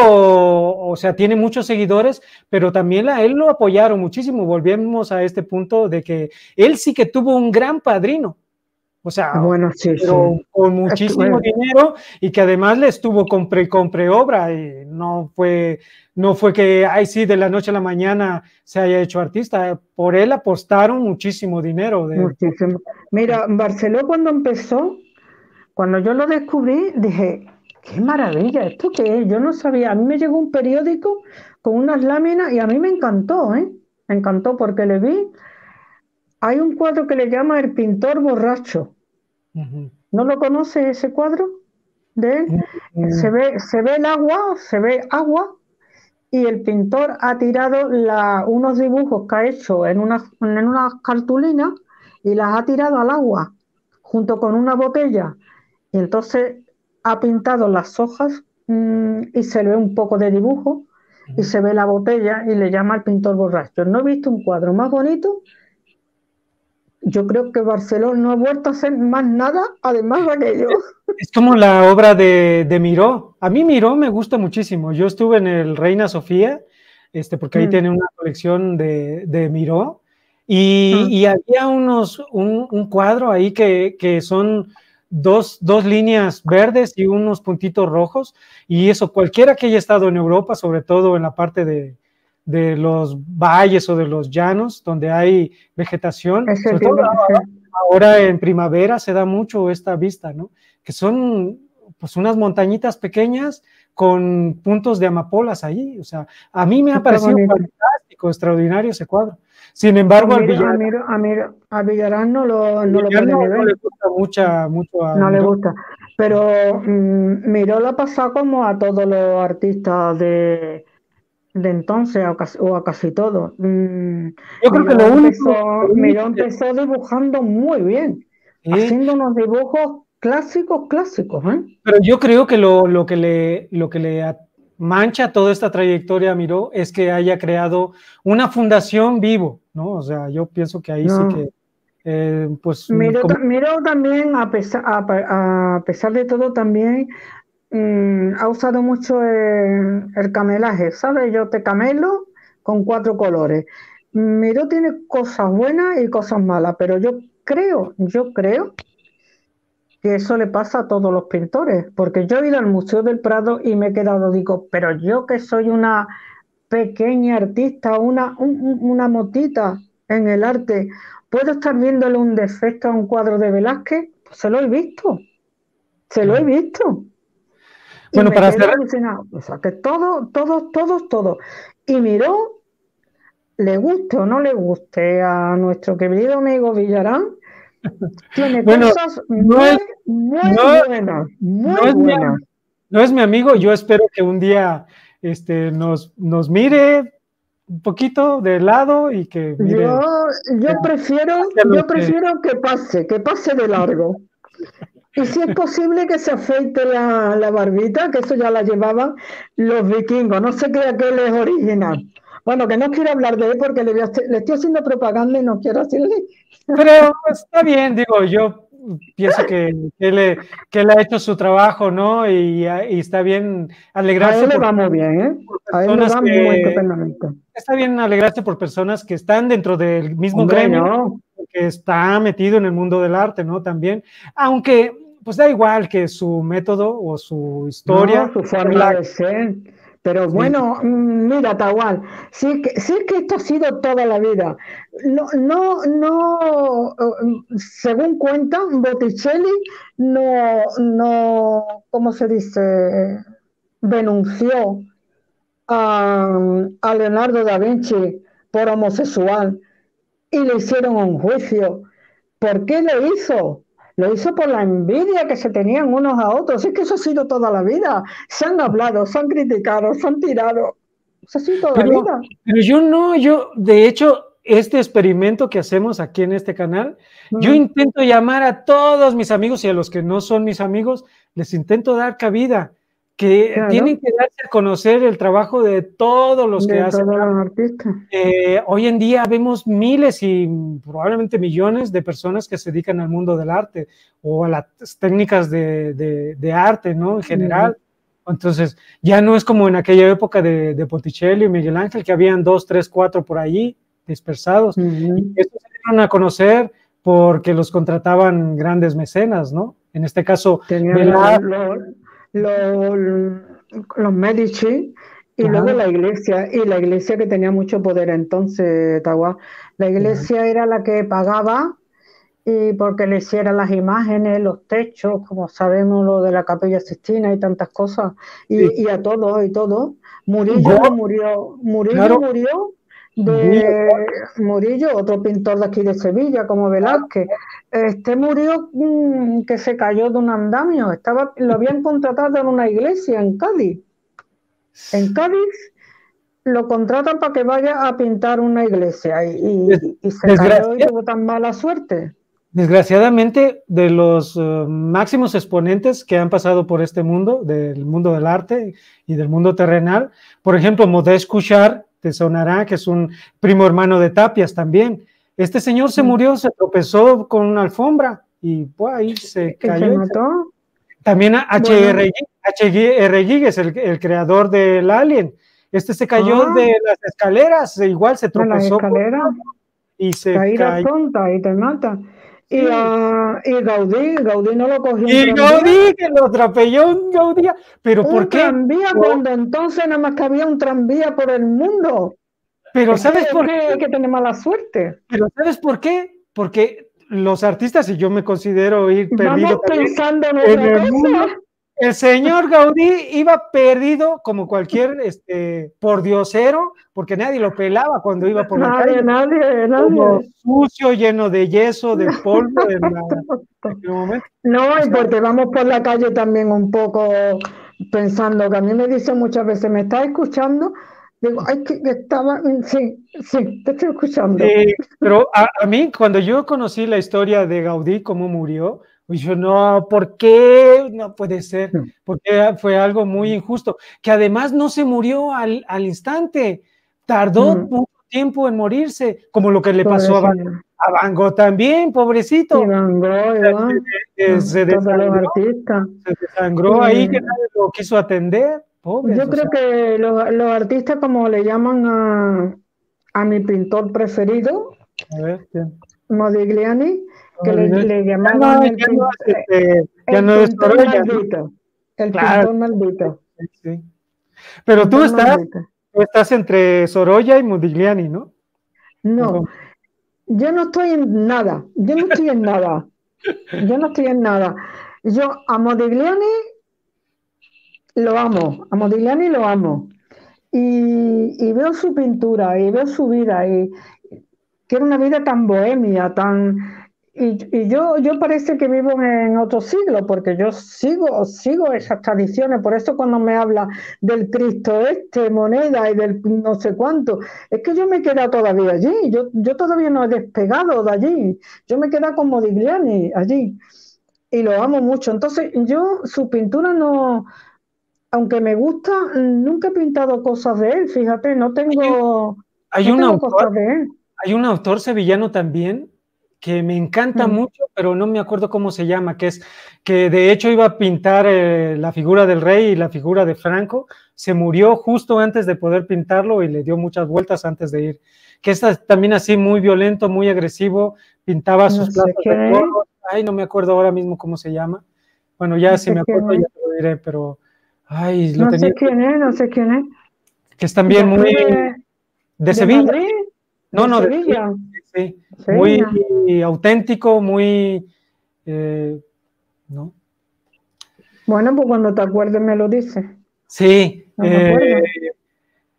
tiene muchos seguidores, pero también a él lo apoyaron muchísimo. Volvemos a este punto de que él sí que tuvo un gran padrino. O sea, con muchísimo dinero, y que además le estuvo compre y compre obra, y no fue que, ay sí, de la noche a la mañana se haya hecho artista. Por él apostaron muchísimo dinero. Muchísimo. Mira, Barceló cuando empezó, cuando yo lo descubrí, dije, qué maravilla, ¿esto qué es? Yo no sabía, a mí me llegó un periódico con unas láminas y a mí me encantó, ¿eh? Me encantó porque le vi... Hay un cuadro que le llama El pintor borracho. Uh-huh. ¿No lo conoce ese cuadro de él? Uh-huh. Se ve agua y el pintor ha tirado unos dibujos que ha hecho en unas cartulinas y las ha tirado al agua junto con una botella. Y entonces ha pintado las hojas y se le ve un poco de dibujo y se ve la botella y le llama El pintor borracho. No he visto un cuadro más bonito. Yo creo que Barceló no ha vuelto a hacer más nada, además de aquello. Es como la obra de Miró. A mí Miró me gusta muchísimo. Yo estuve en el Reina Sofía, porque ahí tiene una colección de Miró, y había un cuadro ahí que son dos líneas verdes y unos puntitos rojos, y eso cualquiera que haya estado en Europa, sobre todo en la parte de los valles o de los llanos, donde hay vegetación, sobre todo ahora en primavera se da mucho esta vista, ¿no? Que son pues unas montañitas pequeñas con puntos de amapolas allí. O sea, a mí me ha parecido fantástico, extraordinario ese cuadro. Sin embargo, a Villarán no le gusta mucho. Pero Miró lo ha pasado como a todos los artistas de entonces, o a casi todo. Yo creo que Miró empezó dibujando muy bien, haciendo unos dibujos clásicos. Pero yo creo que lo que le mancha toda esta trayectoria a Miró es que haya creado una fundación Vivo, ¿no? O sea, yo pienso que ahí sí que... Miró también, a pesar de todo, también... ha usado mucho el camelaje, ¿sabes? Yo te camelo con 4 colores. Miró tiene cosas buenas y cosas malas, pero yo creo que eso le pasa a todos los pintores, porque yo he ido al Museo del Prado y me he quedado, digo, pero yo que soy una pequeña artista, una motita en el arte, ¿puedo estar viéndole un defecto a un cuadro de Velázquez? Pues se lo he visto. Bueno, para hacer... O sea, que todo. Y Miró, le guste o no le guste a nuestro querido amigo Villarán, tiene cosas muy buenas. No es mi amigo, yo espero que un día nos mire un poquito de lado y que mire. Yo prefiero que pase de largo. Y si es posible que se afeite la barbita, que eso ya la llevaban los vikingos. No sé qué aquel es original. Bueno, que no quiero hablar de él porque le estoy haciendo propaganda y no quiero hacerle. Pero está bien, digo, yo pienso que él ha hecho su trabajo, ¿no? Y está bien alegrarse. A él le va muy bien, ¿eh? A él le va muy estupendamente. Está bien alegrarse por personas que están dentro del mismo gremio, ¿no? Que está metido en el mundo del arte, ¿no? También, aunque pues da igual que su método o su historia, su forma de ser. Pero bueno, mira, Tahual, sí que esto ha sido toda la vida. No, según cuentan, Botticelli no, ¿cómo se dice? Denunció a Leonardo da Vinci por homosexual y le hicieron un juicio. ¿Por qué lo hizo? Lo hizo por la envidia que se tenían unos a otros. Es que eso ha sido toda la vida. Se han hablado, se han criticado, se han tirado. Eso ha sido toda la vida. Pero yo no, de hecho, este experimento que hacemos aquí en este canal. Yo intento llamar a todos mis amigos y a los que no son mis amigos, les intento dar cabida, que tienen que darse a conocer el trabajo de todos los que hacen. Hoy en día vemos miles y probablemente millones de personas que se dedican al mundo del arte o a las técnicas de arte, ¿no? En general. Entonces, ya no es como en aquella época de Botticelli y Miguel Ángel, que habían 2, 3, 4 por ahí dispersados. Y estos se dieron a conocer porque los contrataban grandes mecenas, ¿no? En este caso, los Medici y luego la iglesia, que tenía mucho poder entonces, Tahual. La iglesia era la que pagaba y porque le hicieran las imágenes, los techos, como sabemos lo de la Capilla Sixtina y tantas cosas, y a todos, Murillo murió de Murillo, otro pintor de aquí de Sevilla, como Velázquez. Este murió que se cayó de un andamio, lo habían contratado en una iglesia en Cádiz. En Cádiz lo contratan para que vaya a pintar una iglesia y se cayó y tuvo tan mala suerte. Desgraciadamente, de los máximos exponentes que han pasado por este mundo, del mundo del arte y del mundo terrenal, por ejemplo, Modest Cuixart, te sonará, que es un primo hermano de Tapias también. Este señor se murió, se tropezó con una alfombra y pues, ahí se cayó. Se mató. También H.R. Giges, el creador del Alien. Este se cayó de las escaleras, igual se tropezó. Y se caída tonta y te mata. Y Gaudí no lo cogió. Y Gaudí, que lo atropelló un Gaudí. ¿Pero por qué? Tranvía, cuando entonces nada más que había un tranvía por el mundo. Pero ¿sabes por qué? Hay que tener mala suerte. ¿Pero sabes por qué? Porque los artistas, y yo me considero ir perdido pensando en el mundo, el señor Gaudí iba perdido como cualquier pordiosero, porque nadie lo pelaba cuando iba por la calle. Nadie. Como sucio, lleno de yeso, de polvo. Y porque vamos por la calle también un poco pensando, que a mí me dicen muchas veces, ¿me estás escuchando? Digo, ay, que estaba... Sí, te estoy escuchando. Pero a mí, cuando yo conocí la historia de Gaudí, cómo murió, y yo, no, ¿por qué? No puede ser, porque fue algo muy injusto, que además no se murió al instante, tardó mucho tiempo en morirse, como lo que le pasó a Van Gogh también, pobrecito. Y Van Gogh, se desangró ahí, que nadie lo quiso atender. Pobres, yo creo que los artistas, como le llaman a mi pintor preferido, Modigliani, que le llamaban el pintor maldito. El pintor maldito. Sí. Pero tú estás entre Sorolla y Modigliani, ¿no? No, yo no estoy en nada. Yo a Modigliani lo amo. Y veo su pintura, y veo su vida, y quiero una vida tan bohemia, tan... Y yo parece que vivo en otro siglo, porque yo sigo esas tradiciones. Por eso cuando me habla del Cristo moneda y del no sé cuánto, es que yo me he quedado todavía allí. Yo todavía no he despegado de allí. Yo me he quedado con Modigliani allí. Y lo amo mucho. Entonces yo, su pintura no... Aunque me gusta, nunca he pintado cosas de él. Fíjate, no tengo... Hay un autor sevillano también que me encanta mucho, pero no me acuerdo cómo se llama, que de hecho iba a pintar la figura del rey y la figura de Franco, se murió justo antes de poder pintarlo y le dio muchas vueltas antes de ir, que es también así muy violento, muy agresivo, pintaba sus platos de cuerpo. Ay, no me acuerdo ahora mismo cómo se llama, bueno, ya no si me acuerdo ya lo diré, pero ay, lo tenía. No sé quién es, que es también muy... ¿De Sevilla? Madrid? No, de Sevilla. Sí. Muy auténtico, muy... ¿no? Bueno, pues cuando te acuerdes me lo dices. Sí.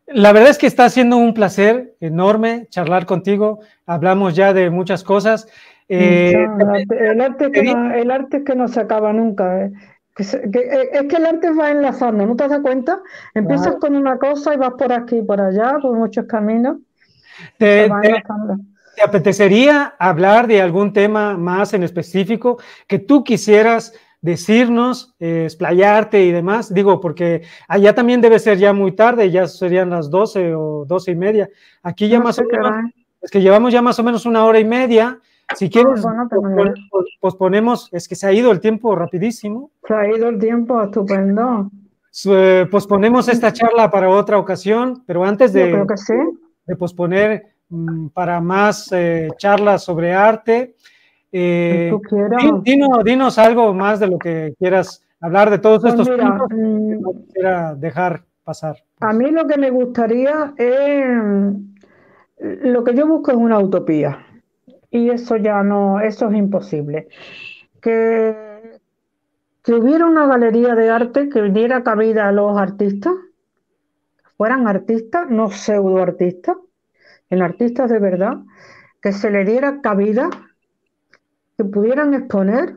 La verdad es que está siendo un placer enorme charlar contigo. Hablamos ya de muchas cosas. El arte es que no se acaba nunca, ¿eh? Es que el arte va enlazando, ¿no te das cuenta? Empiezas con una cosa y vas por aquí y por allá, por muchos caminos. ¿Te apetecería hablar de algún tema más en específico que tú quisieras decirnos, explayarte y demás? Digo, porque allá también debe ser ya muy tarde, ya serían las 12 o 12 y media. Aquí ya no más o menos, es que llevamos ya más o menos una hora y media. Si quieres, posponemos, es que se ha ido el tiempo rapidísimo. Se ha ido el tiempo, estupendo. Posponemos esta charla para otra ocasión, pero antes de posponer para más charlas sobre arte, dinos algo más de lo que quieras hablar, de todos estos puntos que no quisiera dejar pasar. A mí lo que me gustaría es, lo que yo busco es una utopía, y eso ya no, eso es imposible. Que hubiera una galería de arte que diera cabida a los artistas, fueran artistas, no pseudoartistas, en artistas de verdad, que se le diera cabida, que pudieran exponer.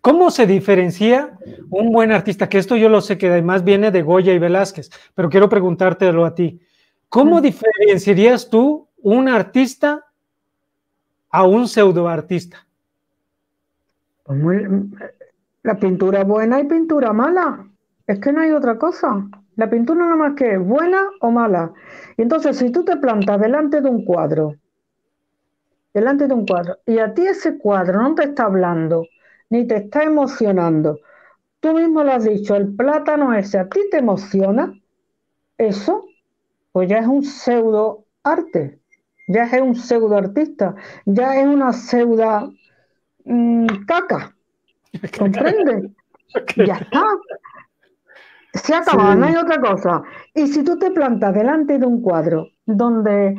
¿Cómo se diferencia un buen artista? Que esto yo lo sé, que además viene de Goya y Velázquez, pero quiero preguntártelo a ti. ¿Cómo diferenciarías tú un artista a un pseudoartista? Pues la pintura buena y pintura mala. Es que no hay otra cosa. La pintura nada más que es buena o mala. Y entonces, si tú te plantas delante de un cuadro, y a ti ese cuadro no te está hablando, ni te está emocionando, tú mismo lo has dicho, el plátano ese, a ti te emociona, eso, pues ya es un pseudo arte, ya es un pseudo artista, ya es una pseudo caca, ¿comprendes? Ya está. Se ha acabado, sí. No hay otra cosa. Y si tú te plantas delante de un cuadro donde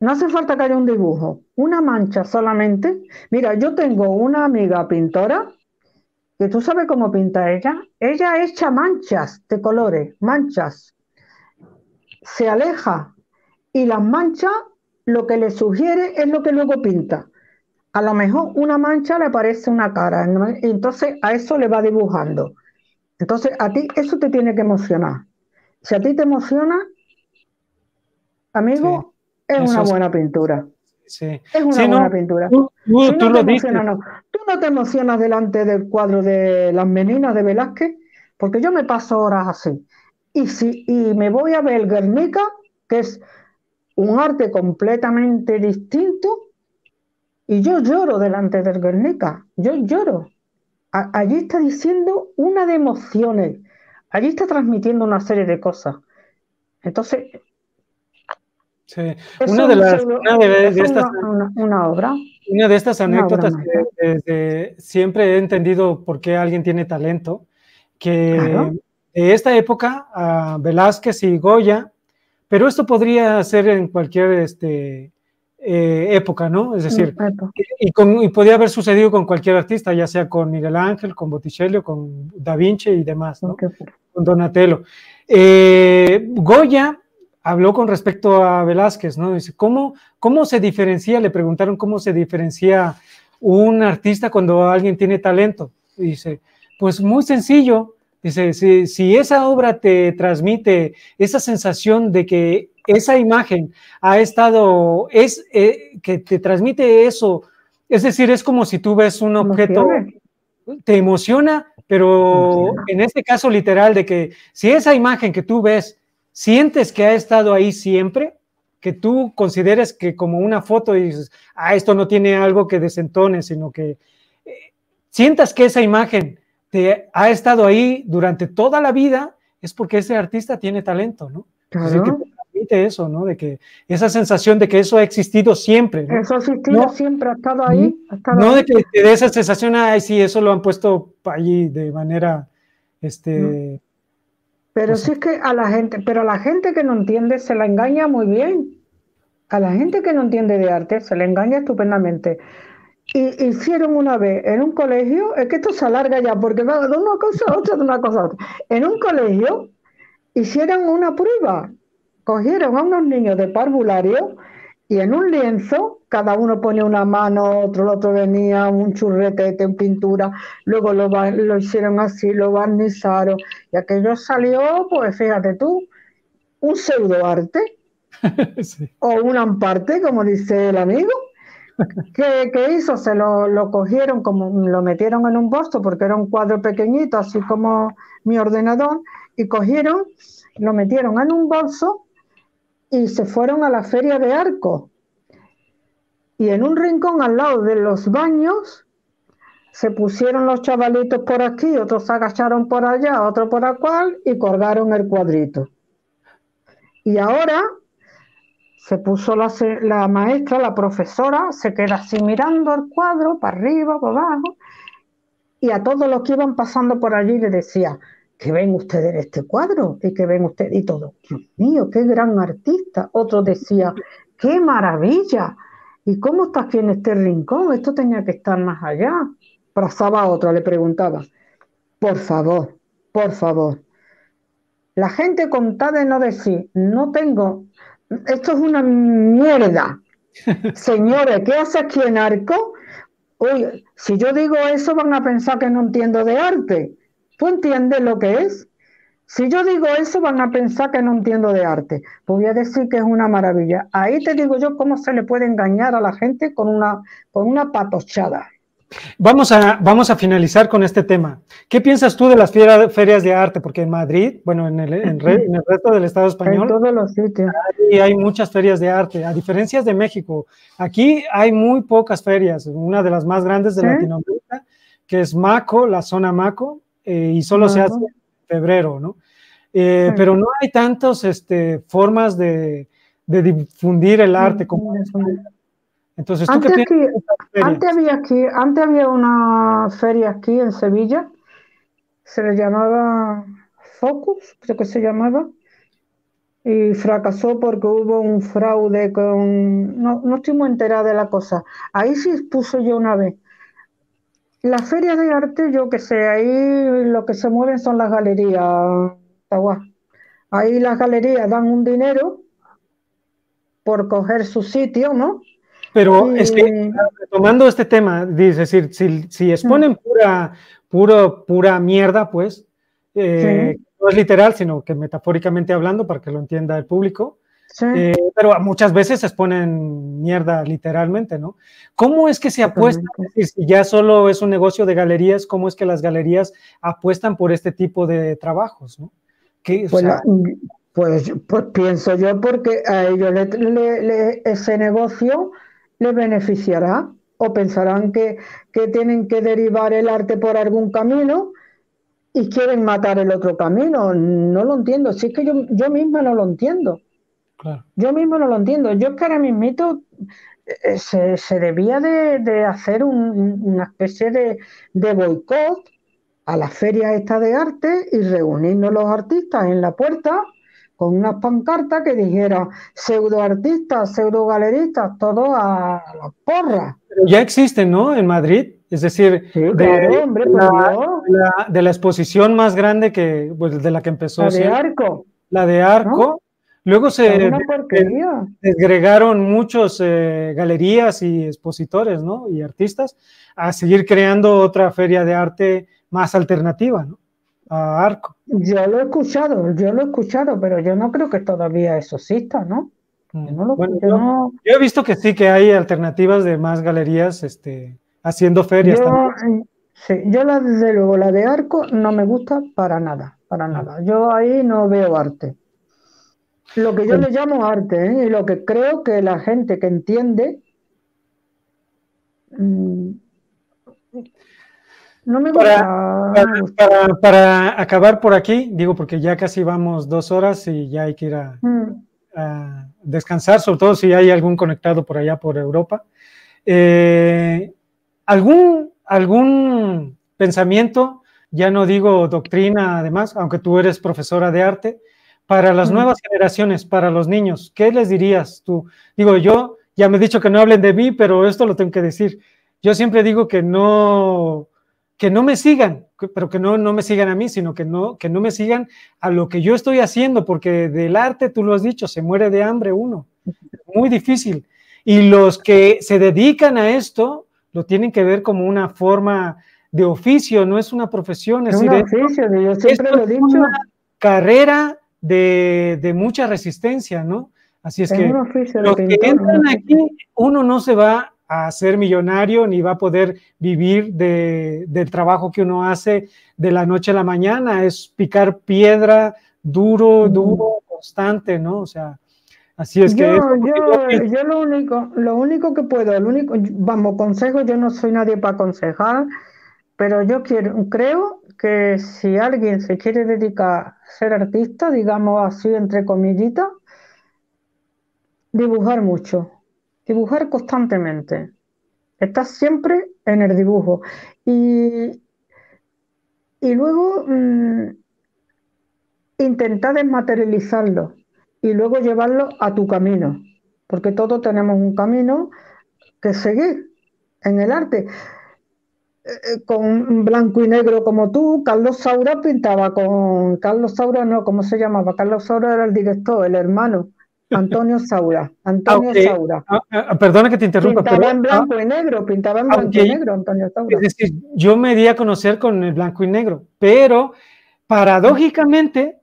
no hace falta que haya un dibujo, una mancha solamente. Mira, yo tengo una amiga pintora que tú sabes cómo pinta ella. Ella echa manchas de colores, manchas. Se aleja y las manchas lo que le sugiere es lo que luego pinta. A lo mejor una mancha le parece una cara, ¿no? Y entonces a eso le va dibujando. Entonces, a ti eso te tiene que emocionar. Si a ti te emociona, amigo, sí, es una buena pintura. Sí. Es una buena pintura. Tú no te emocionas delante del cuadro de Las Meninas de Velázquez, porque yo me paso horas así. Y me voy a ver el Guernica, que es un arte completamente distinto, y yo lloro delante del Guernica. Yo lloro. Allí está diciendo una de emociones, allí está transmitiendo una serie de cosas. Entonces, sí. Una de estas anécdotas que desde siempre he entendido por qué alguien tiene talento, que de esta época a Velázquez y Goya, pero esto podría ser en cualquier época, ¿no? Es decir, y podía haber sucedido con cualquier artista, ya sea con Miguel Ángel, con Botticelli, con Da Vinci y demás, ¿no? Con Donatello. Goya habló con respecto a Velázquez, ¿no? Dice, ¿cómo se diferencia? Le preguntaron cómo se diferencia un artista cuando alguien tiene talento. Y dice, pues muy sencillo. Dice, si esa obra te transmite esa sensación de que esa imagen ha estado, que te transmite eso, es decir, es como si tú ves un objeto, te emociona, pero en este caso literal, de que si esa imagen que tú ves, sientes que ha estado ahí siempre, que tú consideres que como una foto y dices, ah, esto no tiene algo que desentone, sino que sientas que esa imagen te ha estado ahí durante toda la vida, es porque ese artista tiene talento, ¿no? Claro. Eso, ¿no? De que esa sensación de que eso ha existido siempre, ¿no? Eso ha existido siempre, ha estado ahí. No de que te dé esa sensación, ay, sí, eso lo han puesto allí de manera, Pero sí, si es que a la gente, pero a la gente que no entiende se la engaña muy bien. A la gente que no entiende de arte se le engaña estupendamente. Y hicieron una vez en un colegio, es que esto se alarga ya, porque va de una cosa a otra, de una cosa a otra. En un colegio hicieron una prueba. Cogieron a unos niños de parvulario y en un lienzo, cada uno ponía una mano, el otro venía un churretete en pintura, luego lo hicieron así, lo barnizaron, y aquello salió, pues fíjate tú, un pseudoarte, Sí. O una parte, como dice el amigo. ¿Qué hizo? Se lo cogieron, como lo metieron en un bolso, porque era un cuadro pequeñito, así como mi ordenador, y cogieron, lo metieron en un bolso y se fueron a la feria de Arco. Y en un rincón al lado de los baños se pusieron los chavalitos por aquí, otros se agacharon por allá, otro por acá, y colgaron el cuadrito. Y ahora se puso la maestra, la profesora, se queda así mirando el cuadro, para arriba, para abajo, y a todos los que iban pasando por allí le decía: ¿qué ven ustedes en este cuadro? ¿Y qué ven ustedes? Y todo, Dios mío, qué gran artista. Otro decía: ¡qué maravilla! ¿Y cómo está aquí en este rincón? Esto tenía que estar más allá. Pasaba a otro, le preguntaba: por favor, la gente contaba de no decir, no tengo... Esto es una mierda. Señores, ¿qué hace aquí en Arco? Uy, si yo digo eso van a pensar que no entiendo de arte. ¿Tú entiendes lo que es? Si yo digo eso van a pensar que no entiendo de arte. Pues voy a decir que es una maravilla. Ahí te digo yo cómo se le puede engañar a la gente con una patochada. Vamos a finalizar con este tema. ¿Qué piensas tú de las ferias de arte? Porque en Madrid, bueno, en el resto del Estado español, en todos los sitios, hay muchas ferias de arte, a diferencia de México. Aquí hay muy pocas ferias. Una de las más grandes de Latinoamérica, que es Maco, la zona Maco, y solo se hace en febrero, ¿no? Pero no hay tantas formas de difundir el arte como en España. Entonces, ¿tú qué piensas? Antes había una feria aquí en Sevilla, se le llamaba Focus, creo que se llamaba, y fracasó porque hubo un fraude con... No estoy muy enterada de la cosa. Ahí sí puse yo una vez. Las ferias de arte, yo que sé, ahí lo que se mueven son las galerías, Tahual. Ahí las galerías dan un dinero por coger su sitio, ¿no? Pero es que, retomando este tema, es decir, si exponen pura mierda, pues, no es literal, sino que metafóricamente hablando, para que lo entienda el público, pero muchas veces exponen mierda literalmente, ¿no? ¿Cómo es que se apuesta? Es decir, si ya solo es un negocio de galerías, ¿cómo es que las galerías apuestan por este tipo de trabajos, ¿no? Pues pienso yo, porque a ellos ese negocio les beneficiará, o pensarán que tienen que derivar el arte por algún camino y quieren matar el otro camino. No lo entiendo. Si es que yo misma no lo entiendo. Claro. Yo misma no lo entiendo. Yo es que ahora mismito se debía de hacer una especie de boicot a la feria esta de arte y reunirnos los artistas en la puerta con unas pancartas que dijera pseudoartistas, pseudogaleristas, todo a la porra. Pero ya existen, ¿no? En Madrid, es decir, sí, de la exposición más grande que, pues, de la que empezó. La de Arco. La de Arco. ¿No? Luego se desgregaron muchos galerías y expositores, ¿no? Y artistas a seguir creando otra feria de arte más alternativa, ¿no? A Arco. Yo lo he escuchado, pero yo no creo que todavía eso exista, ¿no? Yo he visto que sí, que hay alternativas de más galerías haciendo ferias también. Sí, yo desde luego la de Arco no me gusta para nada. Yo ahí no veo arte. Lo que yo le llamo arte, ¿eh? Y lo que creo que la gente que entiende... No me gusta. Para acabar por aquí, digo, porque ya casi vamos 2 horas y ya hay que ir a descansar, sobre todo si hay algún conectado por allá por Europa. ¿Algún pensamiento, ya no digo doctrina además, aunque tú eres profesora de arte, para las nuevas generaciones, para los niños? ¿Qué les dirías tú? Digo, yo ya me he dicho que no hablen de mí, pero esto lo tengo que decir. Yo siempre digo que no me sigan, pero que no me sigan a mí, sino que no me sigan a lo que yo estoy haciendo, porque del arte, tú lo has dicho, se muere de hambre uno, es muy difícil. Y los que se dedican a esto, lo tienen que ver como una forma de oficio, no es una profesión. Es un oficio, yo siempre lo he dicho. Es una carrera de mucha resistencia, ¿no? Así es que los que entran aquí, uno no se va a ser millonario ni va a poder vivir del trabajo que uno hace de la noche a la mañana. Es picar piedra duro, duro, constante, ¿no? O sea, así es que... Yo lo único que puedo, vamos, consejo, yo no soy nadie para aconsejar, pero yo creo que si alguien se quiere dedicar a ser artista, digamos así, entre comillitas, dibujar mucho, dibujar constantemente, estás siempre en el dibujo. Y luego intentar desmaterializarlo y luego llevarlo a tu camino, porque todos tenemos un camino que seguir en el arte. Con blanco y negro como tú, Carlos Saura pintaba con... Carlos Saura no, ¿cómo se llamaba? Carlos Saura era el director, el hermano. Antonio Saura, Antonio Saura. Perdona que te interrumpa. Pintaba en blanco y negro, pintaba en blanco y negro Antonio Saura. Es decir, yo me di a conocer con el blanco y negro, pero paradójicamente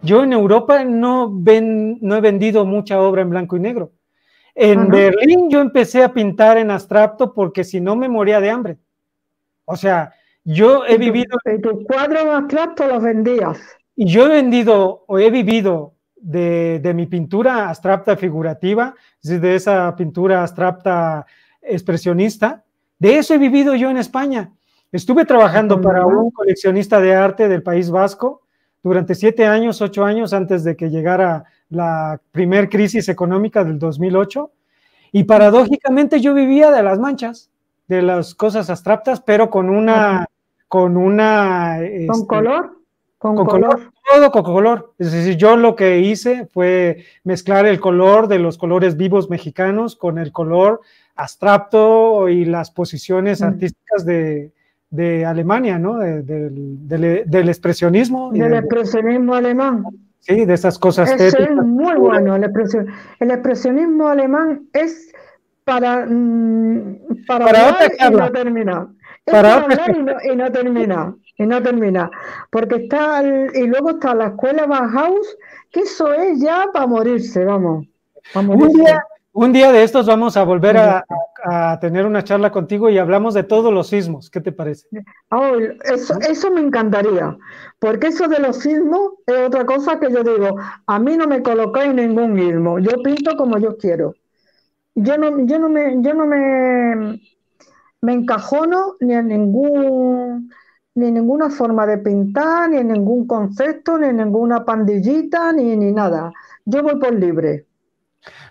yo en Europa no he vendido mucha obra en blanco y negro. En Berlín yo empecé a pintar en abstracto porque si no me moría de hambre. O sea, yo he vivido... ¿Y tus cuadros abstractos los vendías? Y yo he vendido, o he vivido de mi pintura abstracta figurativa, es decir, de esa pintura abstracta expresionista. De eso he vivido yo en España. Estuve trabajando para un coleccionista de arte del País Vasco durante 8 años antes de que llegara la primer crisis económica del 2008, y paradójicamente yo vivía de las manchas, de las cosas abstractas, pero con una... Con color. Todo con color. Es decir, yo lo que hice fue mezclar el color de los colores vivos mexicanos con el color abstracto y las posiciones artísticas de Alemania, ¿no? Del expresionismo. Del expresionismo alemán. Sí, de esas cosas. Eso es muy bueno. El expresionismo alemán es para hablar y no terminar. Y no termina, porque está y luego está la escuela Bauhaus, que eso es ya para morirse, vamos. Un día de estos vamos a volver a tener una charla contigo y hablamos de todos los sismos, ¿qué te parece? Oh, eso me encantaría, porque eso de los sismos es otra cosa que yo digo, a mí no me colocáis ningún sismo, yo pinto como yo quiero. Yo no me encajono ni en ninguna forma de pintar, ni en ningún concepto, ni en ninguna pandillita, ni nada. Yo voy por libre.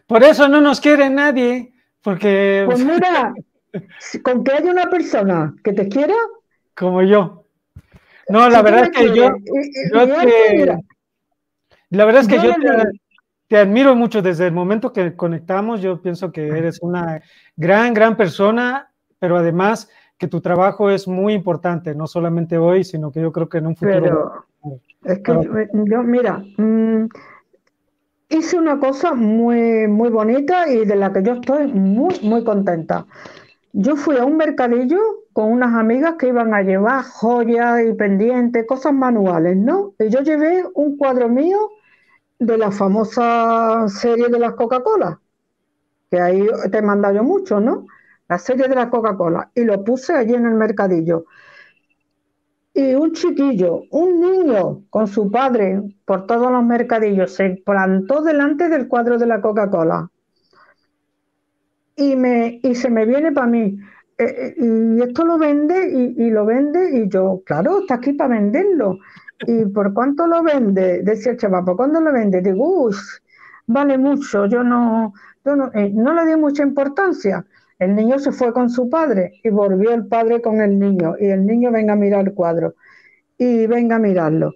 Por eso no nos quiere nadie, porque... Pues mira, con que haya una persona que te quiera... Como yo. No, la verdad es que yo te admiro mucho desde el momento que conectamos. Yo pienso que eres una gran, gran persona, pero además... que tu trabajo es muy importante, no solamente hoy, sino que yo creo que en un futuro... Pero es que yo, mira, hice una cosa muy, muy bonita y de la que yo estoy muy, muy contenta. Yo fui a un mercadillo con unas amigas que iban a llevar joyas y pendientes, cosas manuales, ¿no? Y yo llevé un cuadro mío de la famosa serie de las Coca-Cola, que ahí te he mandado yo mucho, ¿no? La serie de la Coca-Cola, y lo puse allí en el mercadillo. Y un chiquillo, un niño, con su padre, por todos los mercadillos, se plantó delante del cuadro de la Coca-Cola. Y se me viene para mí, y esto lo vende, y lo vende, y yo, claro, está aquí para venderlo. ¿Y por cuánto lo vende? Decía el chaval, ¿por cuánto lo vende? Digo, uy, vale mucho, yo no le di mucha importancia. El niño se fue con su padre y volvió el padre con el niño. Y el niño venga a mirar el cuadro. Y venga a mirarlo.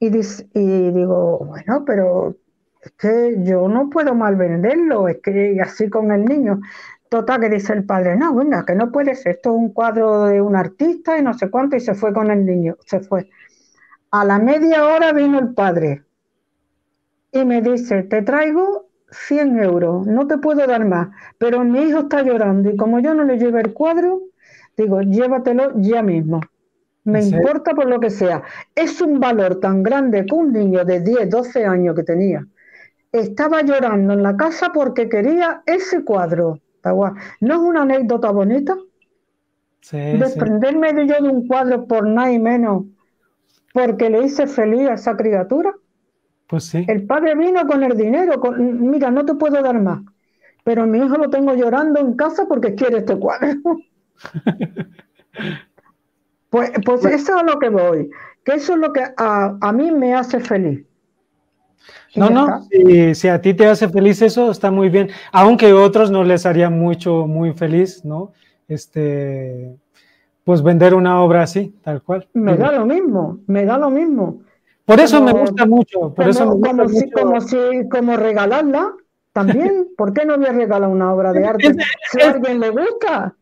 Y digo, bueno, pero es que yo no puedo mal venderlo. Es que así con el niño. Total, que dice el padre, no, venga, que no puede ser. Esto es un cuadro de un artista y no sé cuánto. Y se fue con el niño. Se fue. A la media hora vino el padre. Y me dice, te traigo 100 euros, no te puedo dar más, pero mi hijo está llorando y como yo no le llevé el cuadro, digo, llévatelo ya mismo, me importa por lo que sea. Es un valor tan grande que un niño de 10, 12 años que tenía, estaba llorando en la casa porque quería ese cuadro. ¿No es una anécdota bonita? Sí, desprenderme sí. yo de un cuadro por nada y menos porque le hice feliz a esa criatura. Pues sí. El padre vino con el dinero, con, mira, no te puedo dar más, pero mi hijo lo tengo llorando en casa porque quiere este cuadro. Pues eso es lo que voy, que eso es lo que a mí me hace feliz. No, no, si a ti te hace feliz eso, está muy bien, aunque a otros no les haría muy feliz, ¿no? Pues vender una obra así, tal cual. Me da lo mismo, me da lo mismo. Por eso me gusta mucho, por eso me gusta mucho. Como regalarla, también, ¿por qué no voy a regalar una obra de arte? Si a alguien le gusta,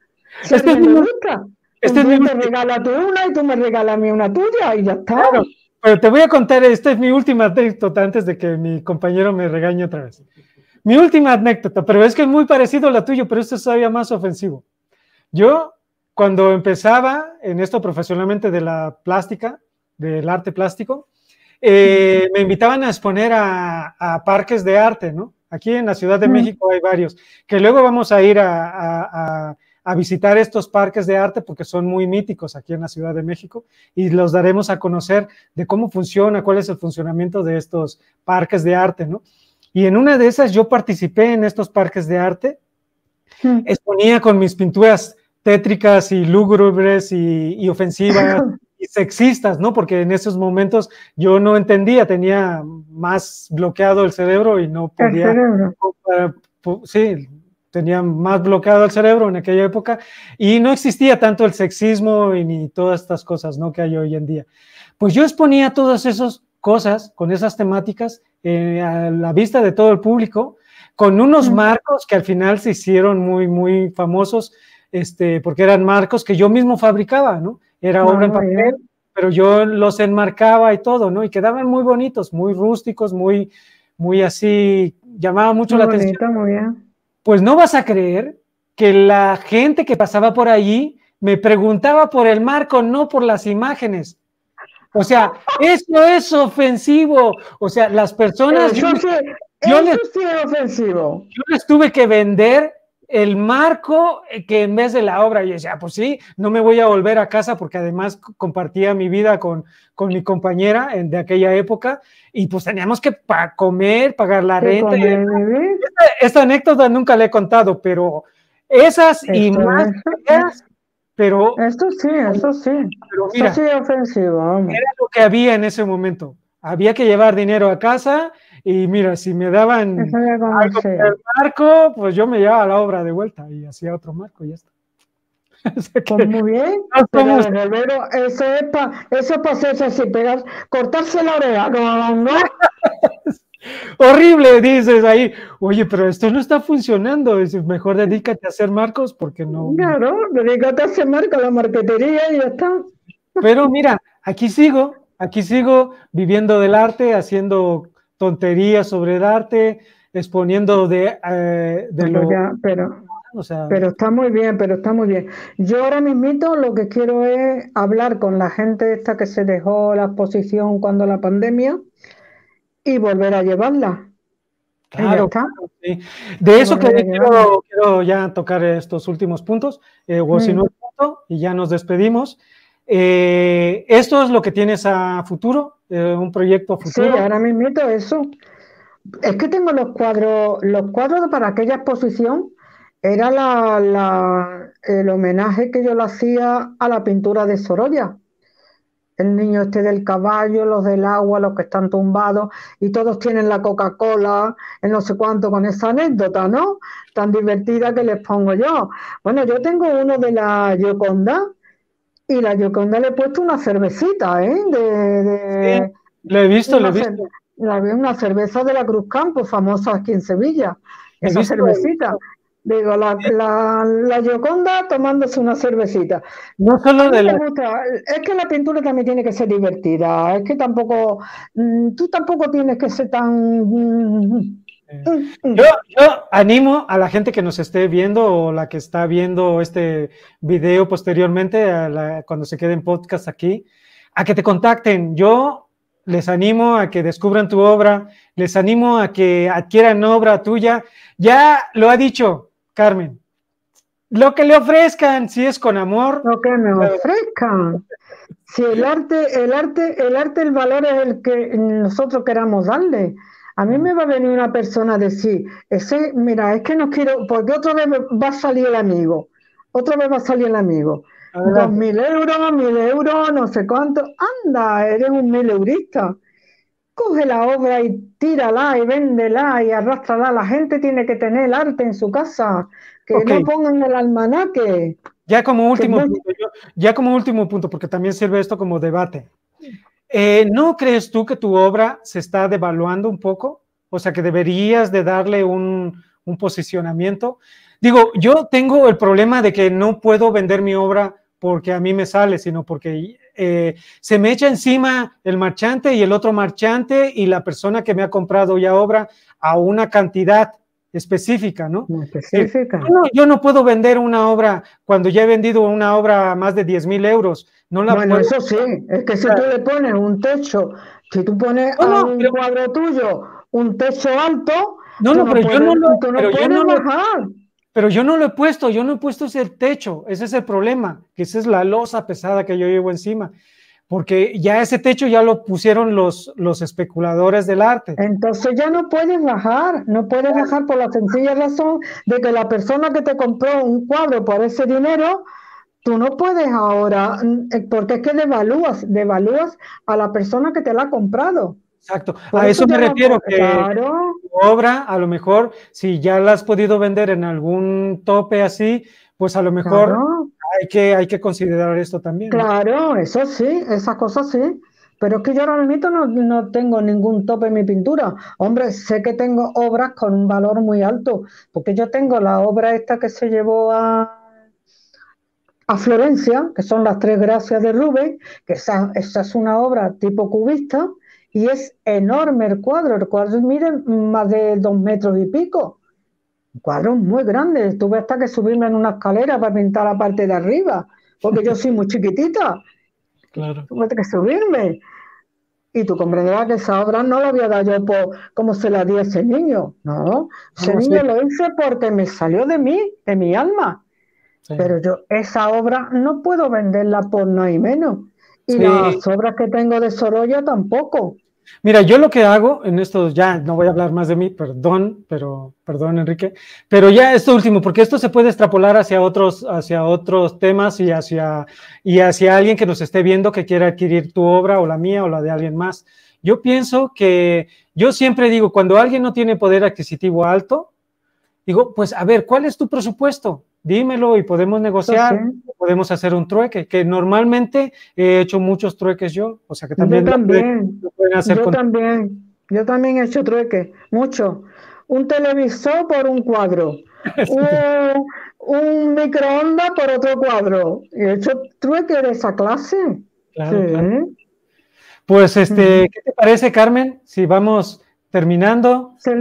si a alguien le gusta. Tú me regalas tú una y tú me regalas a mí una tuya y ya está. Claro. Pero te voy a contar, esta es mi última anécdota antes de que mi compañero me regañe otra vez. Mi última anécdota, pero es que es muy parecido a la tuya, pero esto es todavía más ofensivo. Yo, cuando empezaba en esto profesionalmente de la plástica, del arte plástico, me invitaban a exponer a parques de arte, ¿no? Aquí en la Ciudad de México hay varios, que luego vamos a ir a visitar estos parques de arte porque son muy míticos aquí en la Ciudad de México y los daremos a conocer de cómo funciona, cuál es el funcionamiento de estos parques de arte, ¿no? Y en una de esas yo participé en estos parques de arte, exponía con mis pinturas tétricas y lúgubres y ofensivas y sexistas, ¿no? Porque en esos momentos yo no entendía, tenía más bloqueado el cerebro y no podía... Tenía más bloqueado el cerebro en aquella época y no existía tanto el sexismo y ni todas estas cosas, ¿no?, que hay hoy en día. Pues yo exponía todas esas cosas con esas temáticas a la vista de todo el público con unos marcos que al final se hicieron muy famosos porque eran marcos que yo mismo fabricaba, ¿no? Era obra en papel, pero yo los enmarcaba y todo, ¿no? Y quedaban muy bonitos, muy rústicos, muy así, llamaba mucho la atención. Muy bien. Pues no vas a creer que la gente que pasaba por allí me preguntaba por el marco, no por las imágenes. O sea, eso es ofensivo. O sea, las personas... Eso sí es ofensivo. Yo les tuve que vender el marco que en vez de la obra. Yo decía, pues sí, no me voy a volver a casa porque además compartía mi vida con mi compañera de aquella época y pues teníamos que comer, pagar la renta. Esta anécdota nunca la he contado, pero esas y más ideas, pero... Esto sí. Pero mira, esto sí es ofensivo. Vamos. Era lo que había en ese momento. Había que llevar dinero a casa y mira, si me daban algo por el marco, pues yo me llevaba la obra de vuelta y hacía otro marco y ya está. O sea que, pues muy bien, pero eso es para hacerse así, pegar, cortarse la oreja, ¿no? Horrible, dices ahí, oye, pero esto no está funcionando, mejor dedícate a hacer marcos porque no... Claro, dedícate a hacer marcos, la marquetería y ya está. Pero mira, aquí sigo viviendo del arte, haciendo tonterías sobre el arte, exponiendo pero está muy bien, Yo ahora mismito lo que quiero es hablar con la gente esta que se dejó la exposición cuando la pandemia y volver a llevarla. Claro, sí. De eso que quiero ya tocar estos últimos puntos, y ya nos despedimos. Esto es lo que tienes a futuro, un proyecto futuro. Sí, ahora mismo eso. Es que tengo los cuadros para aquella exposición, era el homenaje que yo le hacía a la pintura de Sorolla. El niño del caballo, los del agua, los que están tumbados, y todos tienen la Coca-Cola, el no sé cuánto, con esa anécdota, ¿no? Tan divertida que les pongo yo. Bueno, yo tengo uno de la Gioconda, y la Gioconda le he puesto una cervecita, ¿eh? Sí, lo he visto. Una cerveza de la Cruz Campo, famosa aquí en Sevilla. Esa cervecita. Digo, la Gioconda tomándose una cervecita. No solo de la... Es que la pintura también tiene que ser divertida. Es que tampoco... Tú tampoco tienes que ser tan... Yo animo a la gente que nos esté viendo o la que está viendo este video posteriormente, cuando se quede en podcast aquí, a que te contacten. Yo Les animo a que descubran tu obra, les animo a que adquieran obra tuya. Ya lo ha dicho Carmen, lo que le ofrezcan, si es con amor. Lo que me ofrezcan. Si el arte, el valor es el que nosotros queramos darle. A mí me va a venir una persona a decir, ese, mira, es que no quiero, porque otra vez va a salir el amigo, otra vez va a salir el amigo. 2.000 euros, 1.000 euros, no sé cuánto. Anda, eres un 1.000 eurista. Coge la obra y tírala y véndela y arrástrala. La gente tiene que tener el arte en su casa. Que no pongan el almanaque. Ya como último punto, porque también sirve esto como debate. ¿No crees tú que tu obra se está devaluando un poco? O sea, que deberías de darle un posicionamiento. Digo, yo tengo el problema de que no puedo vender mi obra porque a mí me sale, sino porque se me echa encima el marchante y el otro marchante y la persona que me ha comprado ya obra a una cantidad específica, ¿no? Específica. Yo no puedo vender una obra cuando ya he vendido una obra a más de 10.000 euros. No la puedo. Eso sí, es que si tú le pones un techo, si tú pones a un cuadro tuyo un techo alto, pero yo no lo he puesto, ese techo, ese es el problema, que esa es la losa pesada que yo llevo encima, porque ya ese techo ya lo pusieron los especuladores del arte. Entonces ya no puedes bajar, por la sencilla razón de que la persona que te compró un cuadro por ese dinero, tú no puedes ahora, porque es que devalúas a la persona que te la ha comprado. Exacto, a eso me refiero, que tu obra, a lo mejor, si ya la has podido vender en algún tope así, pues a lo mejor hay que considerar esto también. Claro, eso sí, esas cosas sí, pero es que yo ahora mismo no tengo ningún tope en mi pintura. Hombre, sé que tengo obras con un valor muy alto, porque yo tengo la obra esta que se llevó a Florencia, que son las 3 gracias de Rubens, que esa es una obra tipo cubista, y es enorme el cuadro mide más de 2 metros y pico. Un cuadro muy grande, tuve hasta que subirme en una escalera para pintar la parte de arriba, porque yo soy muy chiquitita. Claro. Tuve que subirme. Y tú comprenderás que esa obra no la voy a dar yo por como se la di a ese niño. No, ese niño lo hice porque me salió de mí, de mi alma. Sí. Pero yo esa obra no puedo venderla por nada y menos. Y las obras que tengo de Sorolla tampoco. Mira, yo lo que hago en esto, ya no voy a hablar más de mí, perdón Enrique, pero ya esto último, porque esto se puede extrapolar hacia otros temas y hacia alguien que nos esté viendo que quiera adquirir tu obra o la mía o la de alguien más. Yo pienso que, yo siempre digo, cuando alguien no tiene poder adquisitivo alto, digo, pues a ver, ¿cuál es tu presupuesto? Dímelo y podemos negociar, podemos hacer un trueque, que normalmente he hecho muchos trueques yo, o sea que también lo pueden hacer. Yo también he hecho trueques, mucho. Un televisor por un cuadro, un microondas por otro cuadro, he hecho trueques de esa clase. Claro, claro. Pues, ¿qué te parece, Carmen? Si vamos terminando. Sí,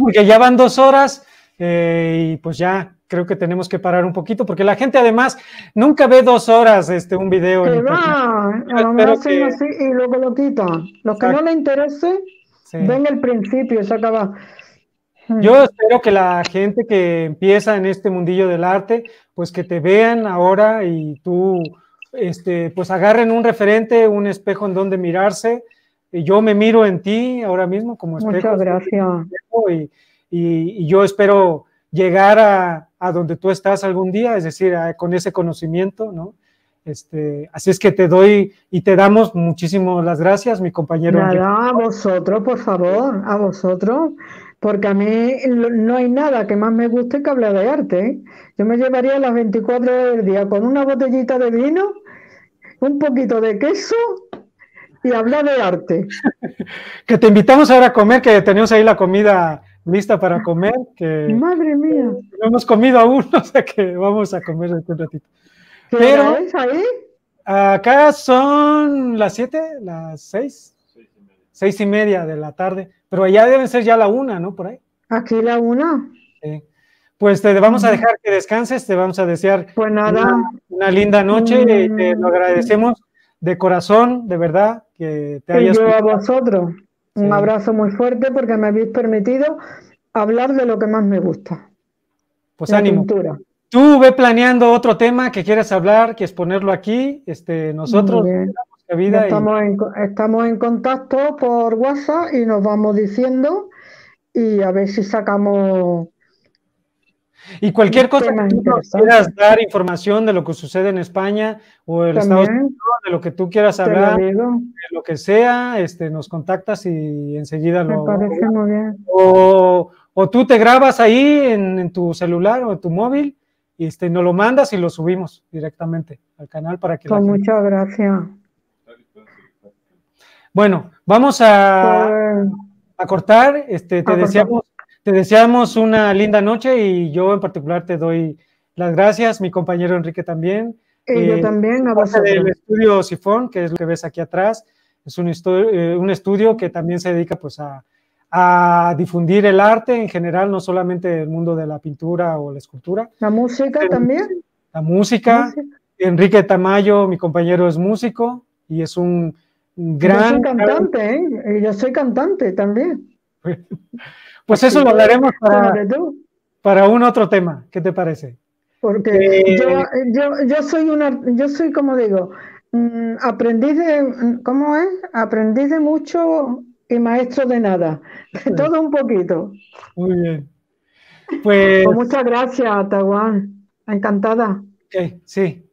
porque ya van 2 horas y pues ya... Creo que tenemos que parar un poquito, porque la gente además nunca ve 2 horas un video. Que va, a lo mejor que... así y luego lo quita. Los que no le interese, ven el principio, se acaba. Yo espero que la gente que empieza en este mundillo del arte, pues que te vean ahora y tú, pues agarren un referente, un espejo en donde mirarse. Yo me miro en ti ahora mismo como espejo. Muchas gracias. Y yo espero... llegar a donde tú estás algún día, es decir, con ese conocimiento, ¿no? Así es que te doy y te damos muchísimas las gracias, mi compañero. Nada, a vosotros, por favor, a vosotros, porque a mí no hay nada que más me guste que hablar de arte, ¿eh? Yo me llevaría las 24 horas del día con una botellita de vino, un poquito de queso... y hablar de arte. Que te invitamos ahora a comer, que tenemos ahí la comida lista para comer. Que madre mía. No hemos comido aún, o sea que vamos a comer un ratito. Pero ahí? Acá son las 7, las 6, 6:30 de la tarde, pero allá deben ser ya la 1, ¿no? Por ahí. Aquí la 1. Sí. Pues te vamos a dejar que descanses, te vamos a desear una linda noche y te lo agradecemos. de corazón, de verdad, que te hayas... Yo a vosotros. Sí. Un abrazo muy fuerte porque me habéis permitido hablar de lo que más me gusta. Pues la ánimo. Pintura. Tú ve planeando otro tema que quieras hablar, que es ponerlo aquí. Nosotros vida estamos, estamos en contacto por WhatsApp y nos vamos diciendo y a ver si sacamos... Y cualquier cosa que tú nos quieras dar información de lo que sucede en España o el Estados Unidos, de lo que tú quieras hablar, de lo que sea, nos contactas y enseguida lo... Me parece muy bien. O tú te grabas ahí en tu celular o en tu móvil y nos lo mandas y lo subimos directamente al canal para que... Pues muchas gracias. Bueno, vamos a cortar. Te deseamos una linda noche y yo en particular te doy las gracias, mi compañero Enrique también. Y yo también, a vosotros. El estudio Sifón, que es lo que ves aquí atrás, es un estudio que también se dedica pues a difundir el arte en general, no solamente el mundo de la pintura o la escultura. La música también. La música. Enrique Tamayo, mi compañero, es músico y es un gran... Yo soy cantante, ¿eh? Yo soy cantante también. Pues eso lo hablaremos para un otro tema, ¿qué te parece? Porque yo soy, como digo, aprendiz de, ¿cómo es? Aprendiz de mucho y maestro de nada, de todo un poquito. Muy bien. Pues muchas gracias, Tahual, encantada. Sí.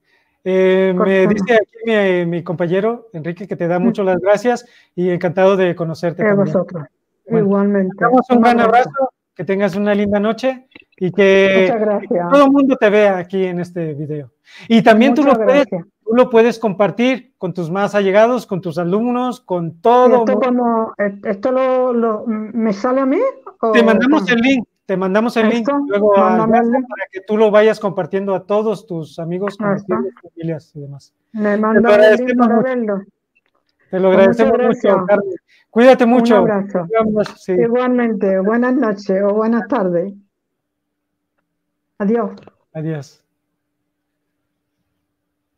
Me dice aquí mi compañero Enrique que te da mucho las gracias y encantado de conocerte. A vosotros. Bueno, igualmente. Te damos un gran abrazo, que tengas una linda noche y que todo el mundo te vea aquí en este video. Y también tú lo puedes compartir con tus más allegados, con tus alumnos, con todo. ¿Esto me sale a mí? Te mandamos el link luego para que tú lo vayas compartiendo a todos tus amigos, conocidos, familias y demás. Me manda el link para verlo. Te lo agradecemos mucho, Carmen. Cuídate mucho. Un abrazo. Sí. Igualmente. Buenas noches o buenas tardes. Adiós. Adiós.